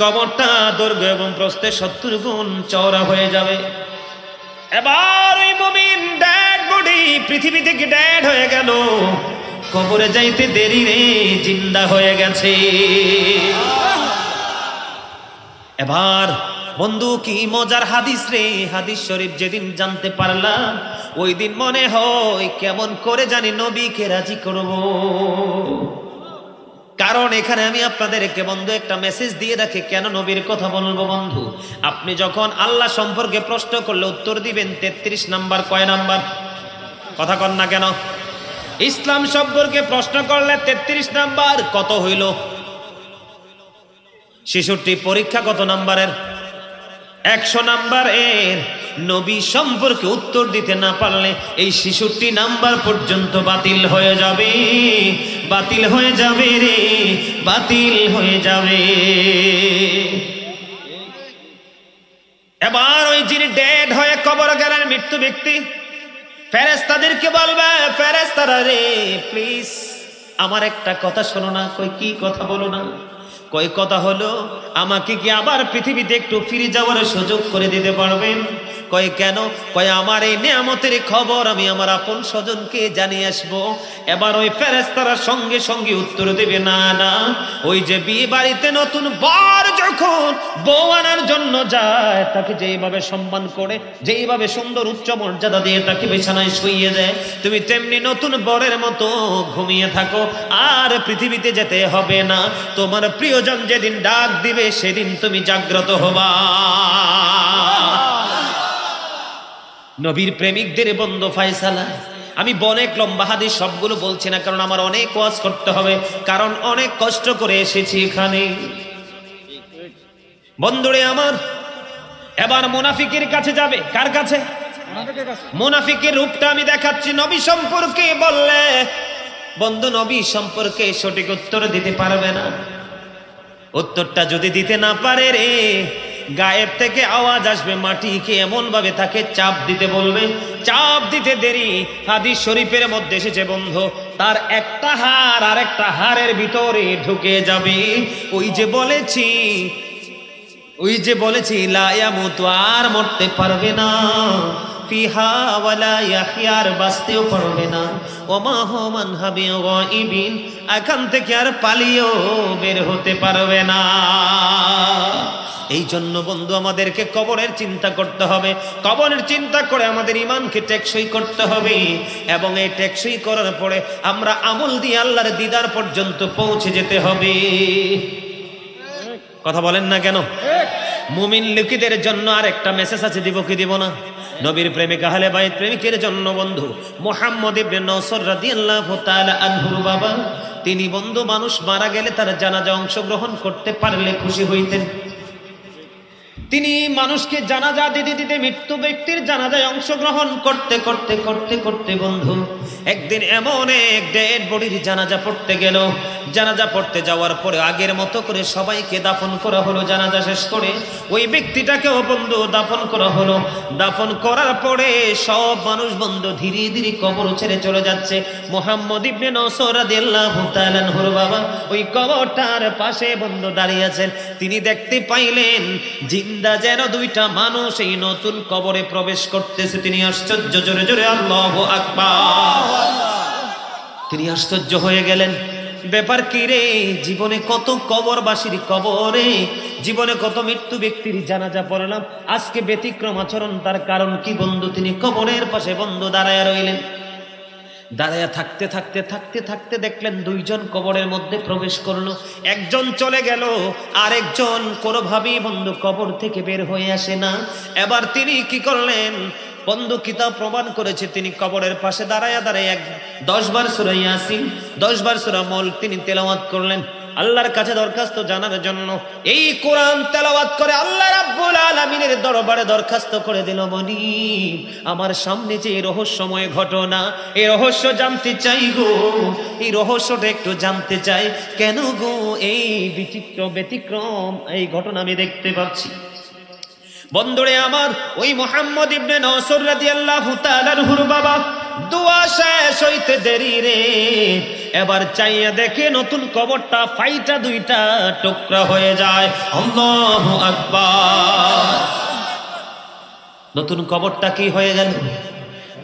কবরটা দৈর্ঘ্য এবং প্রস্থে ৭০ গুণ চওড়া হয়ে যাবে। এবার ওই মুমিন ড্যাড বডি পৃথিবী থেকে ড্যাড হয়ে গেল, কবরে যাইতে দেরি রে, জিন্দা হয়ে গেছে। এবার বন্ধু কি মজার হাদিস রে, হাদিস শরীফ যেদিন জানতে পারলাম ওই দিন মনে হয় কেমন করে জানি নবীকে রাজি করব। কারণ এখানে আমি আপনাদেরকে বন্ধু একটা মেসেজ দিয়ে রাখি, কেন নবীর কথা বলবো বন্ধু। আপনি যখন আল্লাহ সম্পর্কে প্রশ্ন করলে উত্তর দিবেন ৩৩ নাম্বার, কয় নাম্বার কথা কন না কেন? ইসলাম সম্পর্কে প্রশ্ন করলে ৩৩ নাম্বার, কত হইল? ৬৬। পরীক্ষা কত নাম্বারের? ১০০ নাম্বার। এর নবী সম্পর্কে উত্তর দিতে না পারলে এই ৬৬ নাম্বার পর্যন্ত বাতিল হয়ে যাবে, বাতিল হয়ে যাবে রে, বাতিল হয়ে যাবে। এবার ওই যিনি ডেড হয়ে কবর গেলেন মৃত্যু ব্যক্তি, ফেরেশতাদেরকে বলবে, ফেরেশতারা রে প্লিজ আমার একটা কথা শোনো না। কই কি কথা বলো না? কই কথা হলো আমাকে কি আবার পৃথিবীতে একটু ফিরে যাওয়ার সুযোগ করে দিতে পারবেন? কয় কেন? কয় আমার এই নিয়ামতের খবর আমি আমার আপন স্বজনকে জানিয়ে আসবো। এবার ওই ফেরেশতারা সঙ্গে সঙ্গে উত্তর দেবে, না না, ওই যে বিয়ে বাড়িতে নতুন বর যখন বউ আনার জন্য যায় তাকে যেইভাবে সম্মান করে, যেইভাবে সুন্দর উচ্চ মর্যাদা দিয়ে তাকে বিছানায় শুইয়ে দেয়, তুমি তেমনি নতুন বরের মতো ঘুমিয়ে থাকো, আর পৃথিবীতে যেতে হবে না। তোমার প্রিয়জন যেদিন ডাক দিবে সেদিন তুমি জাগ্রত হবা। নবীর প্রেমিকদের বন্ধ ফায়সালা। আমি অনেক লম্বা হাদিস সবগুলো বলছি না, কারণ আমার অনেক ওয়াজ করতে হবে, কারণ অনেক কষ্ট করে এসেছি এখানে বন্ধুরে আমার। এবার মুনাফিকের কাছে যাবে, কার কাছে? মুনাফিকের রূপটা আমি দেখাচ্ছি। নবী সম্পর্কে বললে বন্ধু নবী সম্পর্কে সঠিক উত্তর দিতে পারবে না। উত্তরটা যদি দিতে না পারে রে, গায়েব থেকে আওয়াজ আসবে, মাটিকে এমন ভাবে তাকে চাপ দিতে বলবে, চাপ দিতে দেরি। হাদিস শরীফের মধ্যে এসেছে বন্ধু, তার একটা হাড় আর একটা হাড়ের ভিতরে ঢুকে যাবে। ওই যে বলেছি লা ইয়ামুতু, আর মরতে পারবে না, ফিহা ওয়ালা ইয়াহইয়ার বাঁচতেও পারবে না, ওমা হুমান হাবিউ গায়িবিন, এখান থেকে আর পালিয়েও বের হতে পারবে না। এই জন্য বন্ধু আমাদেরকে কবরের চিন্তা করতে হবে, কবরের চিন্তা করে আমাদের ইমানকে টেকসই করতে হবে, এবং এই টেকসই করার পরে আমরা আমল দিয়ে আল্লাহর দিদার পর্যন্ত পৌঁছে যেতে হবে। কথা বলেন না কেন? মুমিন লোকদের জন্য আর একটা মেসেজ আছে, দিব কি দিব না? নবীর প্রেমিক আহলে বাইত প্রেমিকের জন্য বন্ধু মুহাম্মদ ইবনে নওসর রাদিয়াল্লাহু তাআলা আনহুর বাবা, তিনি বন্ধু মানুষ মারা গেলে তার জানাজা অংশগ্রহণ করতে পারলে খুশি হইতেন। তিনি মানুষকে জানাজা দিতে দিতে মৃত্যু ব্যক্তির জানাজায় অংশগ্রহণ করতে করতে করতে করতে বন্ধু একদিন এমন এক ডেড বডির জানাজা পড়তে গেল। জানাজা পড়তে যাওয়ার পরে আগের মতো করে সবাইকে দাফন করা হলো, জানাজা শেষ করে ওই ব্যক্তিটাকেও বন্ধু দাফন করা হলো। দাফন করার পরে সব মানুষ বন্ধু ধীরে ধীরে কবর ছেড়ে চলে যাচ্ছে। মুহাম্মদ ইবনে নওসর রাদিয়াল্লাহু তাআলা আনহুর বাবা ওই কবরটার পাশে বন্ধু দাঁড়িয়ে আছেন। তিনি দেখতে পাইলেন জিন্দা যেন দুইটা মানুষ এই নতুন কবরে প্রবেশ করতেছে। তিনি আশ্চর্য, জোরে জোরে আল্লাহু আকবার। তিনি আশ্চর্য হয়ে গেলেন, ব্যাপার কি রে? জীবনে কত কবরবাসীর কবরে, জীবনে কত মৃত্যু ব্যক্তির জানাজা পড়লাম, আজকে ব্যতিক্রম আচরণ, তার কারণ কি বন্ধু? তিনি কবরের পাশে বন্ধু দাঁড়ায়া রইলেন। দাঁড়ায়া থাকতে থাকতে থাকতে থাকতে দেখলেন দুইজন কবরের মধ্যে প্রবেশ করলো, একজন চলে গেল, আরেকজন কোনোভাবেই বন্ধু কবর থেকে বের হয়ে আসে না। এবার তিনি কি করলেন বন্ধু? কিতাব প্রমাণ করেছে, তিনি কবরের পাশে দাঁড়ায়া দাঁড়ায়া ১০ বার সূরা ইয়াসিন, ১০ বার সূরা মুলক তিনি তেলাওয়াত করলেন আল্লাহর কাছে দরখাস্ত জানার জন্য। এই কোরআন তেলাওয়াত করে আল্লাহ রাব্বুল আলামিনের দরবারে দরখাস্ত করে দিল, মনিব আমার সামনে যে রহস্যময় ঘটনা, এই রহস্য জানতে চাই গো, এই রহস্যটা একটু জানতে চাই, কেন গো এই বিচিত্র ব্যতিক্রম এই ঘটনা আমি দেখতে পাচ্ছি? বন্ধুরে আমার, ওই মুহাম্মদ ইবনে নওসর রাদিয়াল্লাহু তাআলার বাবা দোয়া শেষ হইতে দেরি রে, एबार चाहिए देखे नतुन कबरटा फाइटा दुईटा टुकड़ा हये जाए। अल्लाहु अकबर। नतुन कबरटा कि हये गेल?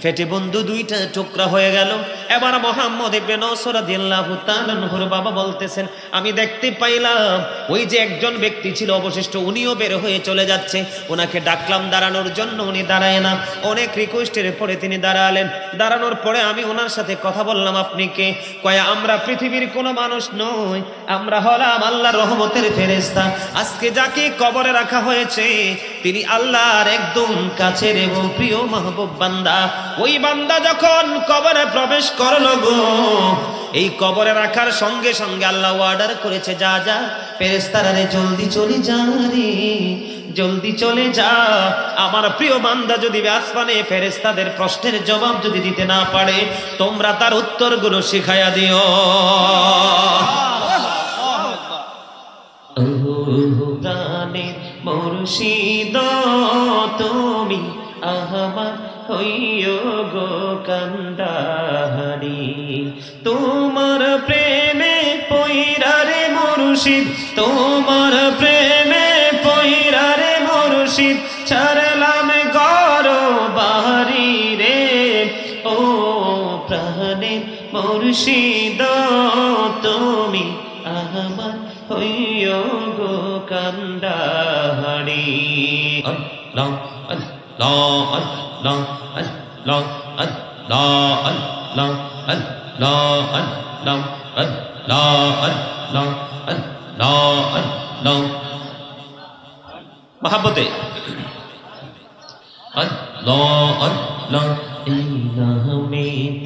फेटे बंधु दुईटा टुकड़ा हये गेल। एबार मुहम्मद इब्ने नौसर रादियाल्लाहु ताआला अन्हुर बाबा बोलतेছেন আমি দেখতে পাইলাম ওই যে একজন ব্যক্তি ছিল অবশিষ্ট উনিও বের হয়ে চলে যাচ্ছে। ওনাকে ডাকলাম দাঁড়ানোর জন্য, উনি দাঁড়ায় না। অনেক রিকোয়েস্টের পরে তিনি দাঁড়ালেন। দাঁড়ানোর পরে আমি ওনার সাথে কথা বললাম, আপনি কে? কয় আমরা পৃথিবীর কোনো মানুষ নই, আমরা হলাম আল্লাহর রহমতের ফেরেশতা। আজকে যাকে কবরে রাখা হয়েছে তিনি আল্লাহর একদম কাছের এবং প্রিয় মাহবুব বান্দা। ওই বান্দা যখন কবরে প্রবেশ कर लो गो এই কবরে রাখার সঙ্গে সঙ্গে আল্লাহ অর্ডার করেছে যা যা ফেরেশতারা রে জলদি চলে যা রে, জলদি চলে যা। আমার প্রিয় বান্দা যদি আসমানে ফেরেশতাদের প্রশ্নের জবাব যদি দিতে না পারে তোমরা তার উত্তরগুলো শিখায়া দিও। গানে মুর্শিদ তুমি আমার হইও গো কান্দাহারি, তোমার প্রেমে পইরা রে মুর্শিদ, তোমার প্রেমে পইরা রে মুর্শিদ, ছাড়লাম ঘর বাহারি রে। ও প্রাণের মুর্শিদ তুমি আমার হইও গো কান্দাহারি। मोहब्बते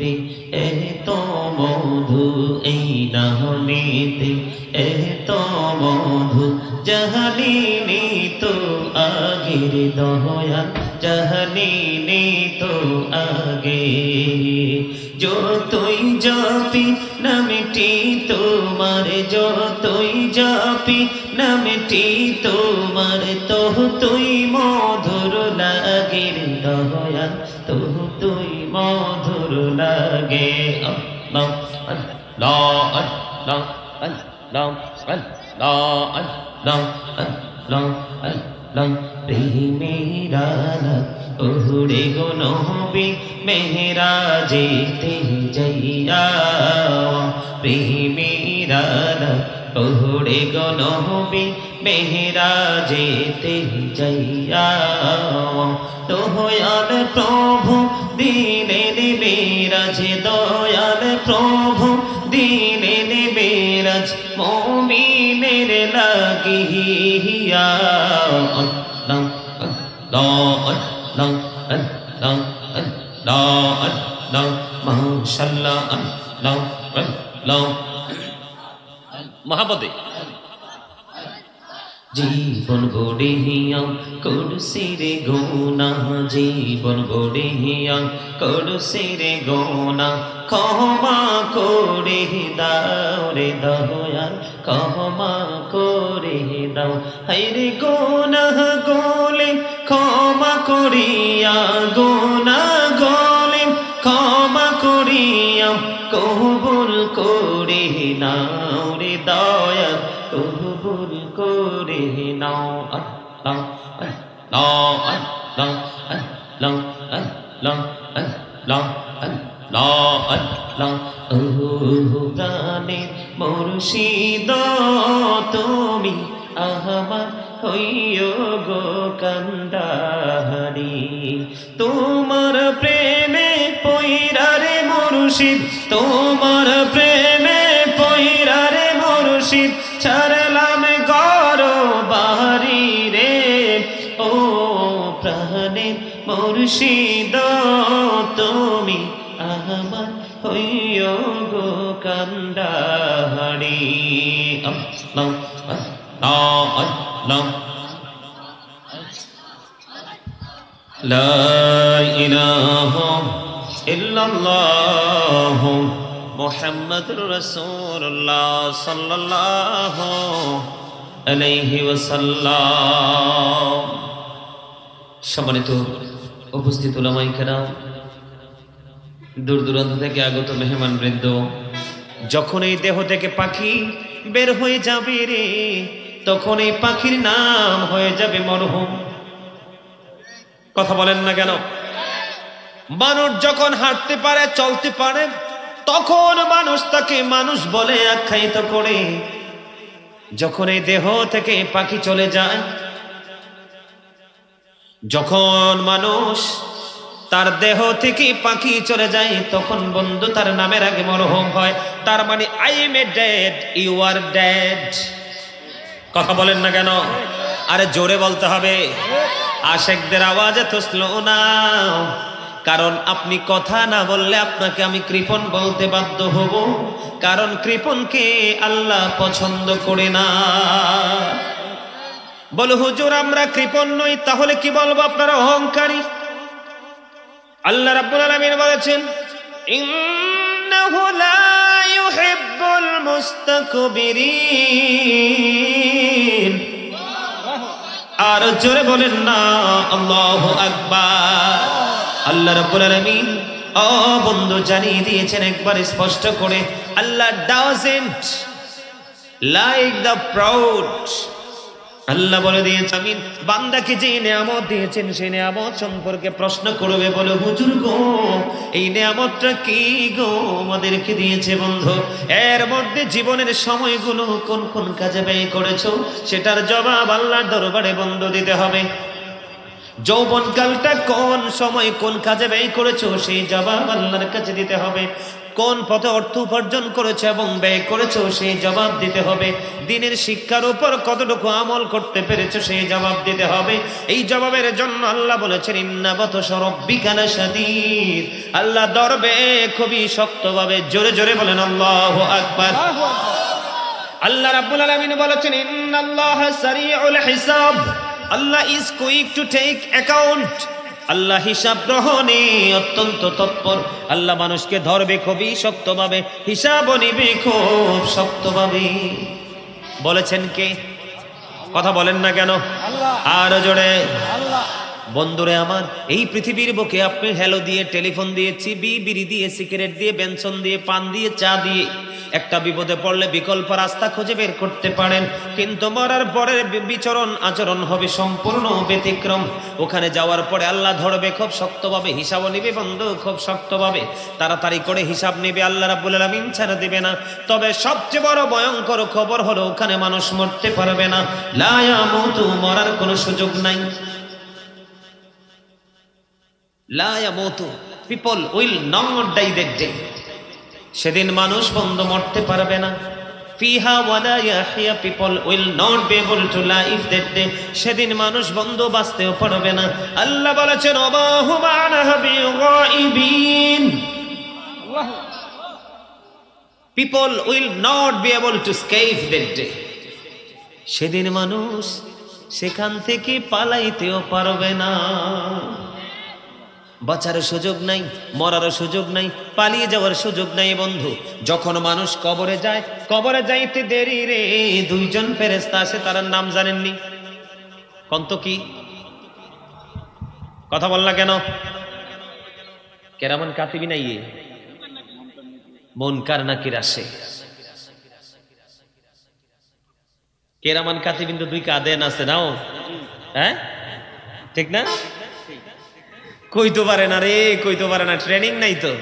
ते ए तो मधु ए तो मधु जहनी नी तो आगिर दोया जहनी नी तो आगे जो तुई जापी न मिटी तुमार, जो तुई जापी न मिटी तुमार, तो तुई मधुर लागिर दोया, तो तुई मधुर लागे। अल्लाह अल्लाह अल्लाह अल्लाह अल्लाह अल्लाह अल्लाह मेरा उड़े गो नबी मेरा जेते जैया, मेरा उड़े गो नबी मेरा जेते जैया, तो यार प्रभु दीने ने मेरा जे दो यार प्रभु दीने ने मेरा मोमी मेरे लगिया। long long long long long long mashallah long long mohabbat জীবন গড়িয়া করছি রে গুনাহ, জীবন গড়িয়া করছি রে গুনাহ, ক্ষমা করে দাও রে দয়াল, ক্ষমা করে দাও। হায়রে গুনাহ গোলে ক্ষমা করিয়া, গুনাহ গোলে ক্ষমা করিয়া, কবুল করে নাও রে দয়াল, কবুল করে নাও। আল্লাহ আল্লাহ আল্লাহ আল্লাহ আল্লাহ আল্লাহ আল্লাহ আল্লাহ। ওহো গানে মুর্শিদ তুমি আমার হইও গো কান্দাহারি, তোমার প্রেমে পইরা রে মুর্শিদ, তোমার প্রেমে পইরা রে মুর্শিদ, ছাড়লাম ঘর বাহারি রে। ও প্রাণের মুর্শিদ তুমি আমার হইও গো কান্দাহারি। আল্লাহ আল্লাহ আল্লাহ। লা ইলাহা ইল্লাল্লাহ মুহাম্মাদুর রাসূলুল্লাহ সাল্লাল্লাহু আলাইহি ওয়াসাল্লাম। সম্মানিত উপস্থিত উলামায়ে কেরাম, दूर दूरान्त आगत मेहमानवृंद যখন এই দেহ থেকে পাখি বের হয়ে যাবে রে তখন এই পাখির নাম হয়ে যাবে মরহুম। কথা বলেন না কেন? মানুষ যখন হাঁটতে পারে চলতে পারে তখন মানুষ তাকে মানুষ বলে আখ্যায়িত করে। যখন এই দেহ থেকে পাখি চলে যায়, যখন মানুষ তার দেহ থেকে পাখি চলে যায় তখন বন্ধু তার নামের আগে মরহুম হয়। তার মানে I am a dead, you are dead. কথা বলেন না কেন? আরে জোরে বলতে হবে। আশেকদের আওয়াজ এত স্লো না, কারণ আপনি কথা না বললে আপনাকে আমি কৃপণ বলতে বাধ্য হব, কারণ কৃপণকে আল্লাহ পছন্দ করে না। বল হুজুর আমরা কৃপণ নই, তাহলে কি বলবো? আপনারা অহংকারী। আল্লাহ রাব্বুল আলামিন বলেছেন ইন্নাহু লা ইউহিব্বুল মুস্তাকবিরিন। আর জোরে বলেন না আল্লাহু আকবার। আল্লাহ রাব্বুল আলামিন ও বন্ধু জানিয়ে দিয়েছেন একবার স্পষ্ট করে, Allah doesn't like the proud. আল্লাহ বলে দিয়েছেন আমি বান্দাকে যে নিয়ামত দিয়েছেন সেই নিয়ামত সম্পর্কে প্রশ্ন করবে। বলে হুজুর গো এই নিয়ামতটা কি গো আমাদেরকে দিয়েছে? বন্ধু এর মধ্যে জীবনের সময়গুলো কোন কোন কাজে ব্যয় করেছো সেটার জবাব আল্লাহর দরবারে বন্ধু দিতে হবে। যৌবনকালটা কোন সময় কোন কাজে ব্যয় করেছো সেই জবাব আল্লাহর কাছে দিতে হবে। কোন পথে অর্থ উপার্জন করেছো এবং ব্যয় করেছো সেই জবাব দিতে হবে। দিনের শিক্ষার উপর কতটুকু আমল করতে পেরেছো সেই জবাব দিতে হবে। এই জবাবের জন্য আল্লাহ বলেছেন ইন্নাবত সরব্বিকানা শাদীদ। আল্লাহ দরবে খুবই শক্তভাবে। জোরে জোরে বলেন আল্লাহু আকবার। আল্লাহ রাব্বুল আলামিন বলেছেন ইন্নাল্লাহা সারিউল হিসাব। Allah is quick to take account. Allah হিসাব গ্রহণে অত্যন্ত তৎপর। আল্লাহ মানুষকে ধরবে খুবই শক্তভাবে, হিসাব নিবে খুব শক্তভাবে। বলেছেন কে? কথা বলেন না কেন? আর জোরে। বন্ধুরে আমার, এই পৃথিবীর বুকে আপনি হ্যালো দিয়ে, টেলিফোন দিয়ে, চিবি বিড়ি দিয়ে, সিগারেট দিয়ে, বেনসন দিয়ে, পান দিয়ে, চা দিয়ে একটা বিপদে পড়লে বিকল্প রাস্তা খুঁজে বের করতে পারেন, কিন্তু মরার পরের বিচরণ আচরণ হবে সম্পূর্ণ ব্যতিক্রম। ওখানে যাওয়ার পরে আল্লাহ ধরবে খুব শক্তভাবে, হিসাবও নেবে বন্ধু খুব শক্তভাবে। তাড়াতাড়ি করে হিসাব নেবে, আল্লাহ রাব্বুল আলামিন ছাড়া দেবে না। তবে সবচেয়ে বড় ভয়ঙ্কর খবর হলো ওখানে মানুষ মরতে পারবে না। লা ইয়ামুতু, মরার কোনো সুযোগ নাই। লা ইয়ামুতু, people will not die that day. সেদিন মানুষ বন্ধ মরতে পারবে না। ফিহা ওয়ালা ইয়াহিয়া, people will not be able to live that day. সেদিন মানুষ বন্ধ বাঁচতেও পারবে না। আল্লাহ বলেছেন ওয়াহুম আনহা বিগাইবিন, people will not be able to escape that day. সেদিন মানুষ সেখান থেকে পালাইতেও পারবে না। বাঁচারও সুযোগ নাই, মরারও সুযোগ নাই, পালিয়ে যাওয়ার সুযোগ নাই। বন্ধু যখন মানুষ কবরে যায়, কবরে যাইতে দেরি রে দুইজন ফেরেশতা আসে। তার নাম জানেননি? কন্ত কি? কথা বল না কেন? কেরামান কাতিবি না ইয়ে মুনকার নাকির আসে। কেরামান কাতিবিন তো দুই কাদেন আছে নাও, হ্যাঁ ঠিক না? কইতে পারে না রে, কইতে পারে না, ট্রেনিং নাই তো।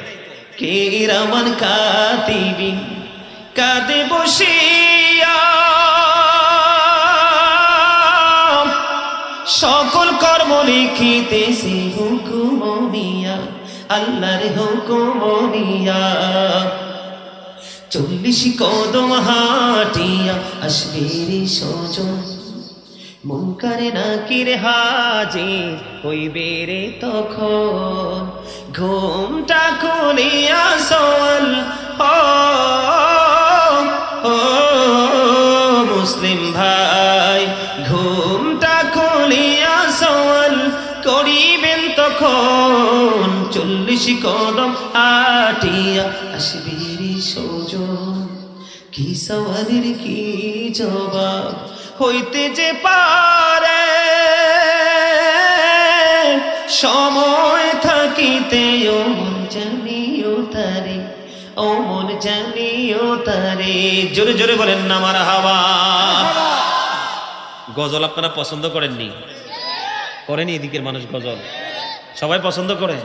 কেরামান কাতিবিন কাঁদে বসিয়া সকল কর্ম লিখিতেছে হুকুম দিয়া, আল্লাহর হুকুম দিয়া 40 কদম হাঁটিয়া আসবে রে সজন, মুনকারে নাকির হাজির হইবে রে তখন, ঘুমটা খুলিয়া সওয়াল ও মুসলিম ভাই, ঘুমটা খুলিয়া সওয়াল করিবেন তখন, 40 কদম আটিয়া আসবে রে সজন, কি সওয়ালের কি জবাব হইতে যে পারে, সময় থাকিতেও জানিও তারে ओ मन जानियो तारे जोरे जोरे बोलें ना मारहाबा। गजल अपनारा पसंद करेनনি कরেননি এদিকের মানুষ गजल सबाई पसंद करे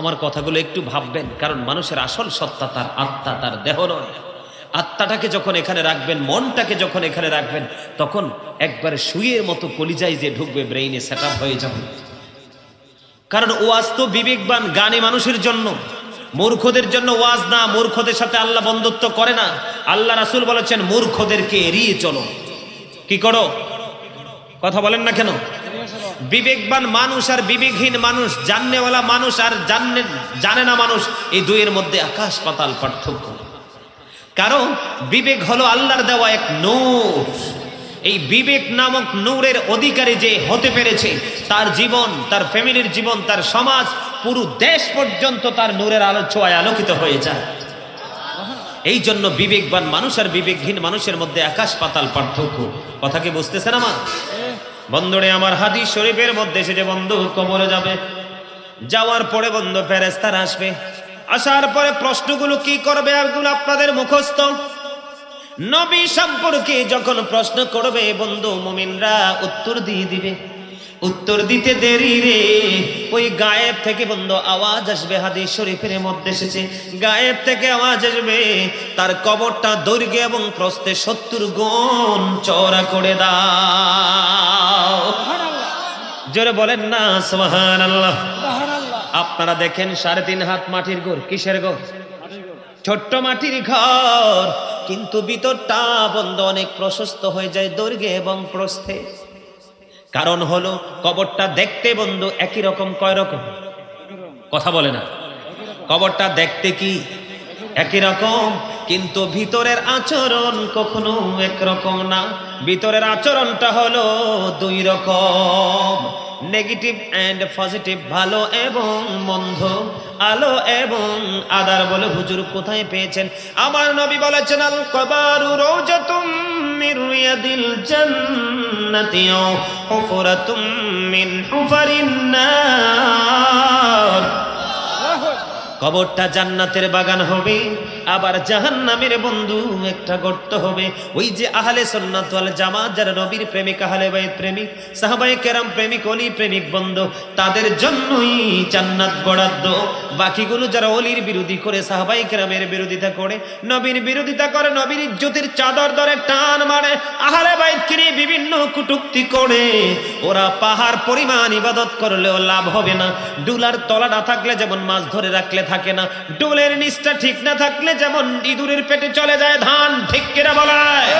আমার কথাগুলো একটু ভাববেন কারণ মানুষের আসল সত্তা তার আত্মা তার দেহ নয়। আত্মাটাকে যখন এখানে রাখবেন মনটাকে যখন এখানে রাখবেন তখন একবার শুয়ের মতো কলিজায় যে ঢুকবে ব্রেইনে সেটআপ হয়ে যাবে। কারণ ওয়াজ তো বিবেকবান গানে মানুষের জন্য মূর্খদের জন্য ওয়াজ না। মূর্খদের সাথে আল্লাহ বন্ধুত্ব করে না। আল্লাহ রাসূল বলেছেন মূর্খদেরকে এড়িয়ে চলো। কি করো কথা বলেন না কেন? বিবেকবান মানুষ আর বিবেকহীন মানুষ জাননেওয়ালা মানুষ আর জানে না মানুষ এই দুইয়ের মধ্যে আকাশ পাতাল পার্থক্য। কারণ বিবেক হলো আল্লাহর দেওয়া এক নূর। এই বিবেক নামক নূরের অধিকারী যে হতে পেরেছে তার জীবন তার ফ্যামিলির জীবন তার সমাজ পুরো দেশ পর্যন্ত তার নূরের আলো ছোঁয়ায় আলোকিত হয়ে যায়। এই জন্য বিবেকবান মানুষ আর বিবেকহীন মানুষের মধ্যে আকাশ পাতাল পার্থক্য। কথা কি বুঝতেছেন আমার বন্ধুরে? আমার হাদিস শরীফের মধ্যে এসে যে বন্ধু কবরে যাবে যাওয়ার পরে বন্ধু ফেরেশতারা আসবে আসার পরে প্রশ্নগুলো কি করবে এগুলো আপনাদের মুখস্থ। নবী সম্পর্কে যখন প্রশ্ন করবে বন্ধু মুমিনরা উত্তর দিয়ে দিবে। উত্তর দিতে দেরি রে ওই গায়েব থেকে বন্ধু আওয়াজ আসবে। হাদিস শরীফের মধ্যে এসেছে গায়েব থেকে আওয়াজ আসবে তার কবরটা দৈর্ঘ্যে এবং প্রস্থে 70 গুণ চওড়া করে দাও। জোরে বলেন না সুবহানাল্লাহ। আপনারা দেখেন 3.5 হাত মাটির ঘর। কিসের ঘর? ছোট্ট মাটির ঘর কিন্তু ভিতরটা বন্ধু অনেক প্রশস্ত হয়ে যায় দৈর্ঘ্যে এবং প্রস্থে। কারণ হলো কবরটা দেখতে বন্ধু একই রকম। কয় রকম? কথা বলে না। কবরটা দেখতে কি একই রকম কিন্তু ভিতরের আচরণ কখনো একরকম না। ভিতরের আচরণটা হলো 2 রকম নেগেটিভ এন্ড পজিটিভ, ভালো এবং মন্দ, আলো এবং আদার। বলে হুজুর কোথায় পেয়েছেন? আমার নবী বলেছেন আল কবারু রওজাতুম মির রিয়াদিল জান্নাতি ও হুফরাতুম মিন হুফারিন নার। কবরটা জান্নাতের বাগান হবে আবার জাহান্নামের বন্ধু একটা গর্ত হবে। ওই যে আহলে সুন্নাত ওয়াল জামাত যারা নবীর প্রেমিক আহলে বাইত প্রেমিক সাহাবায়ে কেরাম প্রেমিক ওলি প্রেমিক বন্ধু তাদের জন্যই জান্নাত বরাদ্দ। বাকিগুলো যারা ওলির বিরোধী করে সাহাবায়ে কেরামের বিরোধিতা করে নবীর বিরোধিতা করে নবীর ইজ্জতের চাদর ধরে টান মারে আহলে বাইতকে নিয়ে বিভিন্ন কটূক্তি করে ওরা পাহাড় পরিমাণ ইবাদত করলেও লাভ হবে না। ডুলার তলা না থাকলে যেমন মাছ ধরে রাখলে থাকে না। ডুলের নিচটা ঠিক না থাকলে যেমন ইঁদুরের পেটে চলে যায় ধান। ঠিক কিনা বলায়?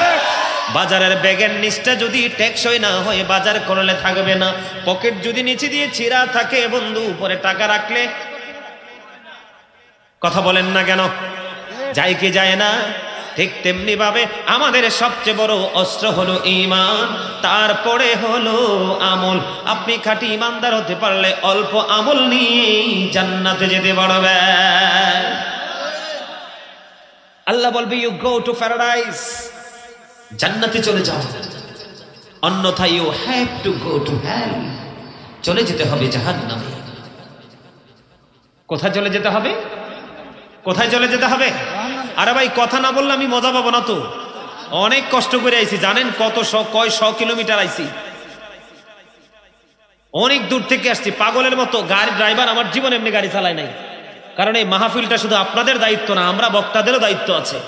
বাজারের ব্যাগের নিচটা যদি টেকসই না হয় বাজার করলে থাকবে না। পকেট যদি নিচে দিয়ে ছিঁড়া থাকে বন্ধু উপরে টাকা রাখলে কথা বলেন না কেন? যায় কি যায় না? ঠিক তেমনি ভাবে আমাদের সবচেয়ে বড় অস্ত্র হলো ঈমান, তারপরে হলো আমল। আপনি খাঁটি ঈমানদার হতে পারলে অল্প আমল নিয়ে জান্নাতে যেতে পারবেন। আল্লাহ বলবে ইউ গো টু প্যারাডাইস, জান্নাতে চলে যাও, অন্যথা you have to go to hell, চলে যেতে হবে জাহান্নামে। কোথায় চলে যেতে হবে? কোথায় চলে যেতে হবে? আরে ভাই কথা না বললে আমি মজা পাবো না তো। অনেক কষ্ট করে আইছি জানেন, কয় শ কিলোমিটার আইছি, অনেক দূর থেকে আসছি পাগলের মতো। গাড়ি ড্রাইভার আমার জীবন এমনি গাড়ি চালায় নাই। কারণ এই মাহফিলটা শুধু আপনাদের দায়িত্ব না, আমরা বক্তাদেরও দায়িত্ব আছে।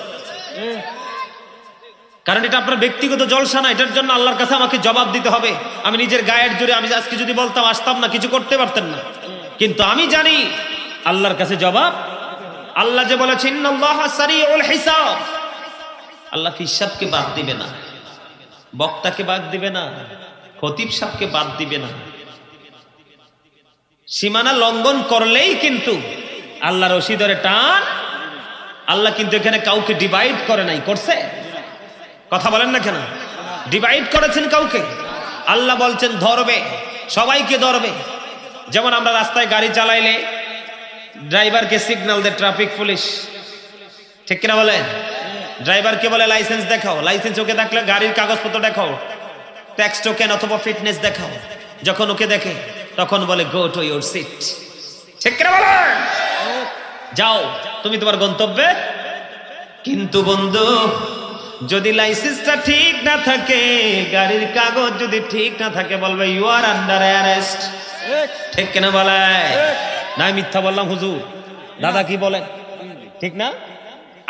কারণ এটা আপনার ব্যক্তিগত জলসা না, এটার জন্য আল্লাহর কাছে আমাকে জবাব দিতে হবে। আমি নিজের গায়ের জোরে আমি আজকে যদি বলতাম আসতাম না, কিছু করতে পারতেন না। কিন্তু আমি জানি আল্লাহর কাছে জবাব। আল্লাহ যে বলেছেন ইন্নাল্লাহা সারিউল হিসাব, আল্লাহ হিসাবকে বাদ দিবে না, বক্তাকে বাদ দিবে না, খতিব সাহেবকে বাদ দিবে না। সীমানা লঙ্ঘন করলেই কিন্তু আল্লাহ রশি ধরে টান। আল্লাহ কিন্তু এখানে কাউকে ডিভাইড করে নাই, করছে? কথা বলেন না কেন? ডিভাইড করেছেন কাউকে? আল্লাহ বলছেন ধরবে, সবাইকে ধরবে। যেমন আমরা রাস্তায় গাড়ি চালাইলে ড্রাইভারকে সিগন্যাল দেয় ট্রাফিক পুলিশ, ঠিক কিনা বলেন? ড্রাইভারকে বলে লাইসেন্স দেখাও, লাইসেন্স ওকে দেখলে গাড়ির কাগজপত্র দেখাও, ট্যাক্স টোকেন অথবা ফিটনেস দেখাও। যখন ওকে দেখে তখন বলে গো টু ইউর সিট, ঠিক কিনা বলেন? যাও। তুমি তোমার গন্তব্যে। কিন্তু বন্ধু যদি লাইসেন্সটা ঠিক না থাকে, গাড়ির কাগজ যদি ঠিক না থাকে, বলবে ইউ আর আন্ডার অ্যারেস্ট। ঠিক কেন বলায় না, মিথ্যা বললাম হুজুর? দাদা কি বলেন, ঠিক না?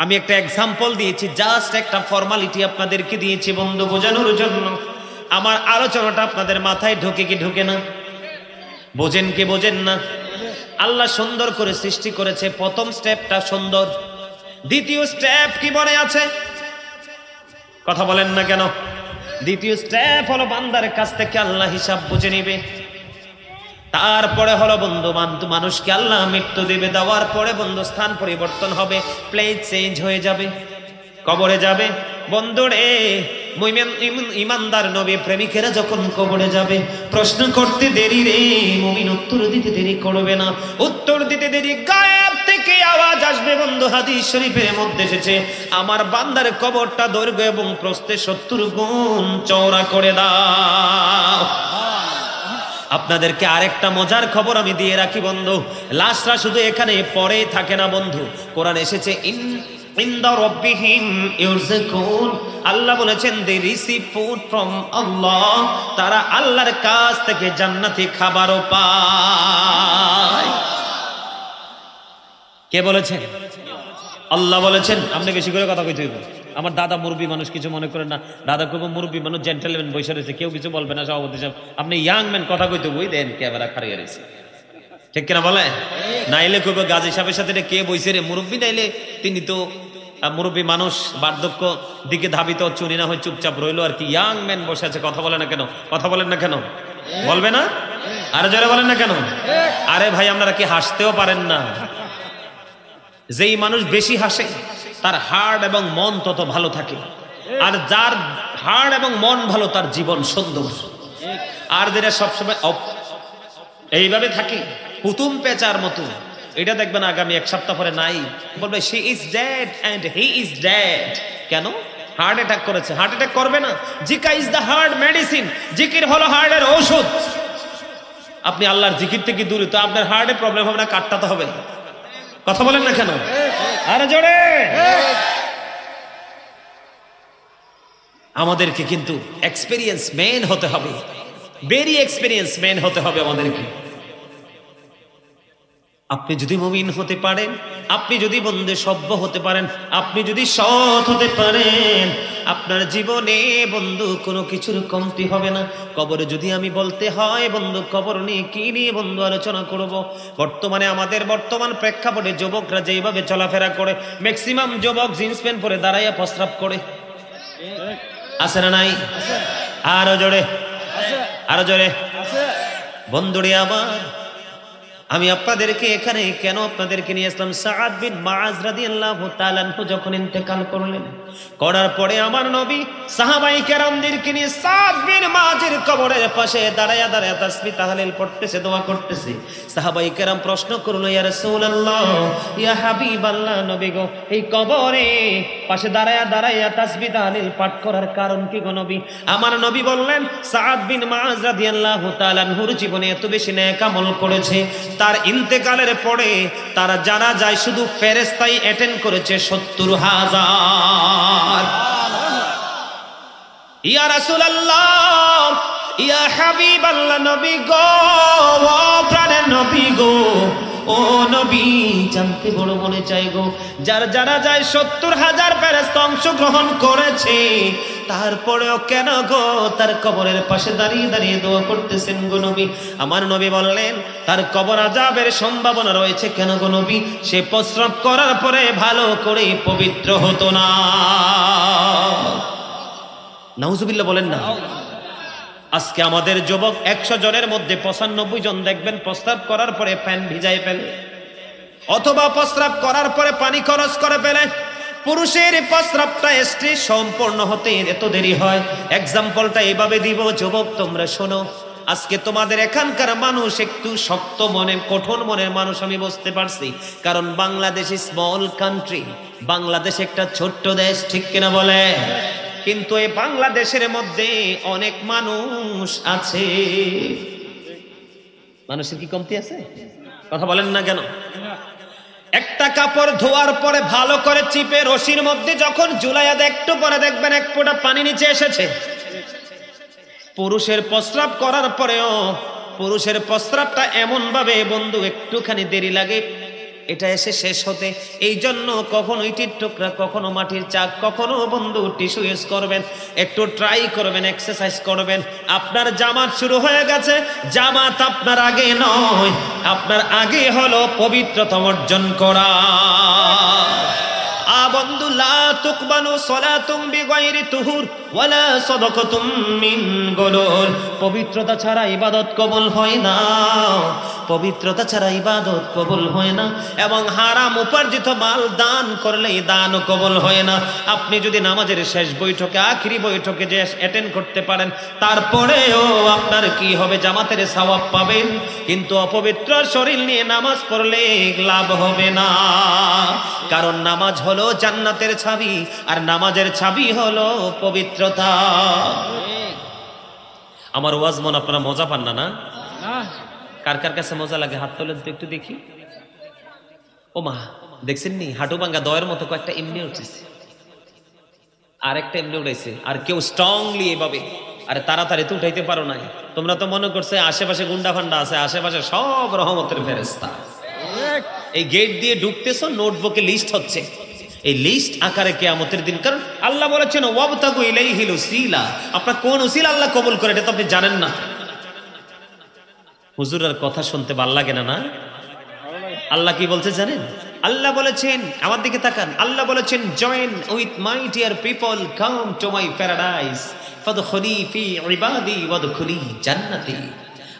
আমি একটা এক্সাম্পল দিয়েছি, জাস্ট একটা ফর্মালিটি আপনাদেরকে দিয়েছি বন্ধু বোঝানোর জন্য। আমার আলোচনাটা আপনাদের মাথায় ঢোকে কি ঢোকে না, বোঝেন কি বোঝেন না? আল্লাহ সুন্দর করে সৃষ্টি করেছে, প্রথম স্টেপটা সুন্দর। দ্বিতীয় স্টেপ কি মনে আছে? কথা বলেন না কেন? দ্বিতীয় স্টেপ হলো বান্দার কাছ থেকে আল্লাহ হিসাব বুঝে নিবে। তারপরে হলো বন্ধু মানুষকে আল্লাহ মৃত্যু দেবে। দেওয়ার পরে বন্ধু স্থান পরিবর্তন হবে, প্লেস চেঞ্জ হয়ে যাবে, কবরে যাবে। বন্ধুরে ইমানদার নবী প্রেমিকেরা যখন কবরে যাবে, প্রশ্ন করতে দেরি রে, মুমিন উত্তর দিতে দেরি করবে না। উত্তর দিতে দেরি, গায়েব থেকে আওয়াজ আসবে। বন্ধু হাদিস শরীফের মধ্যে এসেছে, আমার বান্দার কবরটা দৈর্ঘ্য এবং প্রস্থে 70 গুণ চওড়া করে দাও। আপনাদেরকে আরেকটা মজার খবর আমি দিয়ে রাখি বন্ধু, লাশরা শুধু এখানে পড়ে থাকে না বন্ধু, কোরআন এসেছে ইনদা রব্বিহিম ইউরযাকুন। আল্লাহ বলেছেন দে রিসিভ ফুড ফ্রম আল্লাহ, তারা আল্লাহর কাছ থেকে জান্নাতে খাবারও পায়। কে বলেছেন? আল্লাহ বলেছেন। আপনি বেশি করে কথা কইতে হইব। আমার দাদা মুরব্বী মানুষ, কিছু মনে করেন না, দাদা কব মুরব্বী মানুষ, জেন্টেলম্যান বসে রয়েছে, কেউ কিছু বলবে না। সভাপতি সাহেব আপনি ইয়াং ম্যান, কথা কইতে বই দেন, ক্যামেরা খাড়িয়ে রয়েছে। ঠিক কিনা বলে? নাইলে কইব গাজী সাহেবের সাথে কে বইছে রে মুরব্বী, নাইলে তিনি তো মুরব্বী মানুষ, বার্ধক্য দিকে ধাবিত, চুনি না হয় চুপচাপ রইলো আর কি। ইয়াং ম্যান বসে আছে, কথা বলে না কেন? কথা বলেন না কেন? বলবে না? আরে জোরে বলেন না কেন? আরে ভাই আপনারা কি হাসতেও পারেন না? যেই মানুষ বেশি হাসে তার হার্ট এবং মন তত ভালো থাকে, আর যার হার্ট এবং মন ভালো তার জীবন সুন্দর। আর যেটা সবসময় এইভাবে থাকে পুতুম পেঁচার মতো, এটা দেখবেন আগামী 1 সপ্তাহ পরে নাই, বলবে she is dead and he is dead. কেন? হার্ট অ্যাটাক করেছে। হার্ট অ্যাটাক করবে না। জিকা ইজ দ্য হার্ট মেডিসিন। জিকির হলো হার্টের ঔষধ। আপনি আল্লাহর জিকির থেকে দূরে তো আপনার হার্টে প্রবলেম হবে না, কাটতে হবে। কথা বলেন না কেন? আরে জোরে। আমাদেরকে কিন্তু এক্সপেরিয়েন্স ম্যান হতে হবে, ভেরি এক্সপেরিয়েন্স ম্যান হতে হবে আমাদেরকে। আপনি যদি মুমিন হতে পারেন, আপনি যদি বন্ধু সভ্য হতে পারেন, আপনি যদি সৎ হতে পারেন, আপনার জীবনে বন্ধু কোনো কিছুর কমতি হবে না। কবরে যদি আমি বলতে হয় বন্ধু, কবর নিয়ে কি নিয়ে বন্ধু আলোচনা করব? বর্তমানে আমাদের বর্তমান প্রেক্ষাপটে যুবকরা যেভাবে চলাফেরা করে, ম্যাক্সিমাম যুবক জিন্স প্যান্ট পরে দাঁড়াইয়া প্রস্রাব করে, আছে না নাই? আরো জোরে, আরো জোরে। বন্ধুরে আমার, আমি আপনাদেরকে এখানে কেন আপনাদেরকে নিয়ে আসলাম, সাআদ বিন মুআয রাদিয়াল্লাহু তাআলা আনহু যখন ইন্তেকাল করলেন, করার পরে আমার নবী সাহাবায়ে কেরামদেরকে নিয়ে সাআদ বিন মুআযের কবরের পাশে দাঁড়ায়া দাঁড়ায়া তাসবিহ তাহলিল পড়তেছে, দোয়া করতেছে। সাহাবায়ে কেরাম প্রশ্ন করলো, ইয়া রাসূলুল্লাহ, ইয়া হাবিবাল্লাহ, নবী গো, এই কবরে পাশে দাঁড়ায়া দাঁড়ায়া তাসবিহ তাহলিল পাঠ করার কারণ কি গো নবী? আমার নবী বললেন, সাআদ বিন মুআয রাদিয়াল্লাহু তাআলা আনহুর জীবনে এত বেশি নেক আমল করেছে, তার ইন্তেকালের পরে তার জানা যায় শুধু ফেরেশতাই অ্যাটেন্ড করেছে 70,000। ইয়া রাসূলুল্লাহ, ইয়া হাবিবাল্লাহ, নবী গো, ও প্রাণের নবী গো, ও নবী, জানতে বড় মনে চাই গো, যার জানা যায় 70,000 ফেরেশতা অংশগ্রহণ করেছে, তারপরেও কেন গো তার কবরের পাশে দাঁড়িয়ে দাঁড়িয়ে দোয়া করতেছেন গো নবী? আমার নবী বললেন, তার কবর আযাবের সম্ভাবনা রয়েছে। কেন গো নবী? সে প্রস্রাব করার পরে ভালো করে পবিত্র হতো না। নাউজুবিল্লাহ বলেন না। আজকে আমাদের যুবক 100 জনের মধ্যে 95 জন দেখবেন প্রস্রাব করার পরে প্যান্ট ভিজায় ফেলে, অথবা প্রস্রাব করার পরে পানি খরচ করে ফেলে। পুরুষের প্রস্রাবটা এসে সম্পূর্ণ হতে এত দেরি হয়। এক্সাম্পলটা এইভাবে দিব, যুবক তোমরা শোনো। আজকে তোমাদের এখানকার মানুষ একটু শক্ত মনে, কঠোর মনের মানুষ আমি বুঝতে পারছি, কারণ বাংলাদেশ স্মল কান্ট্রি, বাংলাদেশ একটা ছোট্ট দেশ, ঠিক কিনা বলে? কিন্তু এই বাংলাদেশের মধ্যে অনেক মানুষ আছে। মানুষের কি কমতি আছে? কথা বলেন না কেন? একটা কাপড় ধোয়ার পরে ভালো করে চিপে রশির মধ্যে যখন ঝুলাইয়া একটু পরে দেখবেন এক ফোঁটা পানি নিচে এসেছে। পুরুষের প্রস্রাব করার পরেও পুরুষের প্রস্রাবটা এমন ভাবে বন্ধু একটুখানি দেরি লাগে এটা এসে শেষ হতে, এই জন্য কখনো ইটির টুকরা, কখনো মাটির চাক, কখনো বন্ধু টিস্যু ইউজ করবেন, একটু ট্রাই করবেন, এক্সারসাইজ করবেন। আপনার জামাত শুরু হয়ে গেছে, জামাত আপনার আগে নয়, আপনার আগে হলো পবিত্রতা অর্জন করা। বন্ধু লা তুকবালু সালাতুম বিগাইরি তুহুর ওয়ালা সাদাকাতুম মিন গুলুল, পবিত্রতা ছাড়া ইবাদত কবুল হয় না, পবিত্রতা ছাড়া ইবাদত কবুল হয় না। এবং হারাম উপার্জিত মাল দান করলে দান কবুল হয় না। আপনি যদি নামাজের শেষ বৈঠকে, আখেরি বৈঠকে যে অ্যাটেন্ড করতে পারেন তারপরেও আপনার কি হবে, জামাতের সওয়াব পাবেন, কিন্তু অপবিত্র শরীর নিয়ে নামাজ পড়লে লাভ হবে না। কারণ নামাজ হলো জান্নাতের ছাবি, আর নামাজের ছাবি হলো পবিত্রতা। আমার ওয়াজ মন আপনারা মজা পান না? না, কার কার কাছে মজা লাগে হাত তোলেন তো একটু দেখি। ও মা, দেখছেন নি হাঁটু ভাঙা দয়ের মতো কয়েকটা এমনি উঠেছে, আর একটা এমনি উঠেছে, আর কেউ স্ট্রংলি এভাবে। আরে তাড়াতাড়ি তো উঠাইতে পারো না, তোমরা তো মনে করছে আশেপাশে গুন্ডা ফান্ডা আছে, আশেপাশে সব রহমতের ফেরেশতা। এই গেট দিয়ে ঢুকতেছ, নোটবুকে লিস্ট হচ্ছে, এই লিস্ট আকারে কিয়ামতের দিন। কারণ আল্লাহ বলেছেন ওয়াবতাগু ইলাইহিল উসিলা, আপনার কোন উসিলা আল্লাহ কবুল করে এটা তো আপনি জানেন না। হুজুরের কথা শুনতে ভালো লাগে না? না, আল্লাহ কি বলছে জানেন? আল্লাহ বলেছেন, আমার দিকে তাকান, আল্লাহ বলেছেন join with my dear people, come to my paradise ফাদখুলি ফি ইবাদি ওয়াদখুলি জান্নতি।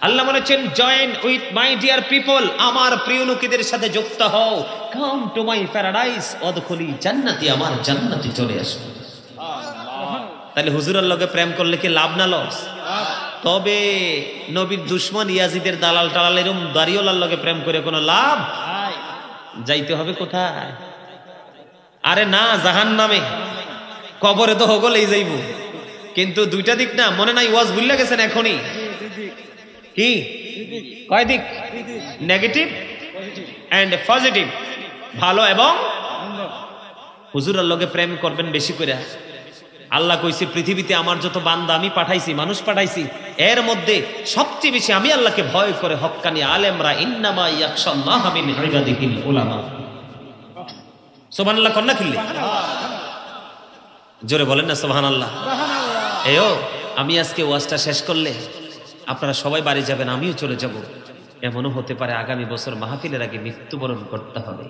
আল্লাহ বলেছেন join with my dear people, আমার প্রিয় লোকেদের সাথে যুক্ত হও, কাম টু মাই প্যারাডাইস ওয়াদখুলি জান্নতি, আমার জান্নাতে চলে আসো। তাহলে হুজুরের লগে প্রেম করলে কি লাভ না লস? তবে নবীর দুশ্মন ইয়াজিদের দালাল টালাল এরম দাড়িওয়ালার লগে প্রেম করে কোনো লাভ? যাইতে হবে কোথায়? আরে না, জাহান্নামে, কবরে তো হগলেই যাইব। কিন্তু দুইটা দিক না মনে নাই, ওয়াজ ভুলে গেছেন এখনই। কি কয় দিক? নেগেটিভ এন্ড পজিটিভ, ভালো এবং। হুজুরের লগে প্রেম করবেন বেশি করে। আল্লাহ কইছে পৃথিবীতে আমার যত বান্দা আমি পাঠাইছি, মানুষ পাঠাইছি, এর মধ্যে সবচেয়ে বেশি আমি আল্লাহকে ভয় করে হক্কানি আলেমরা, ইন্নামা ইয়াখশাল্লাহা মিন ইবাদিহিল উলামা। সুবহানাল্লাহ কন্না কিল্লি, জোরে বলেন না সুবহানাল্লাহ। এও আমি আজকে ওয়াজটা শেষ করলে আপনারা সবাই বাড়ি যাবেন, আমিও চলে যাব। এমনও হতে পারে আগামী বছর মাহফিলের আগে মৃত্যুবরণ করতে হবে।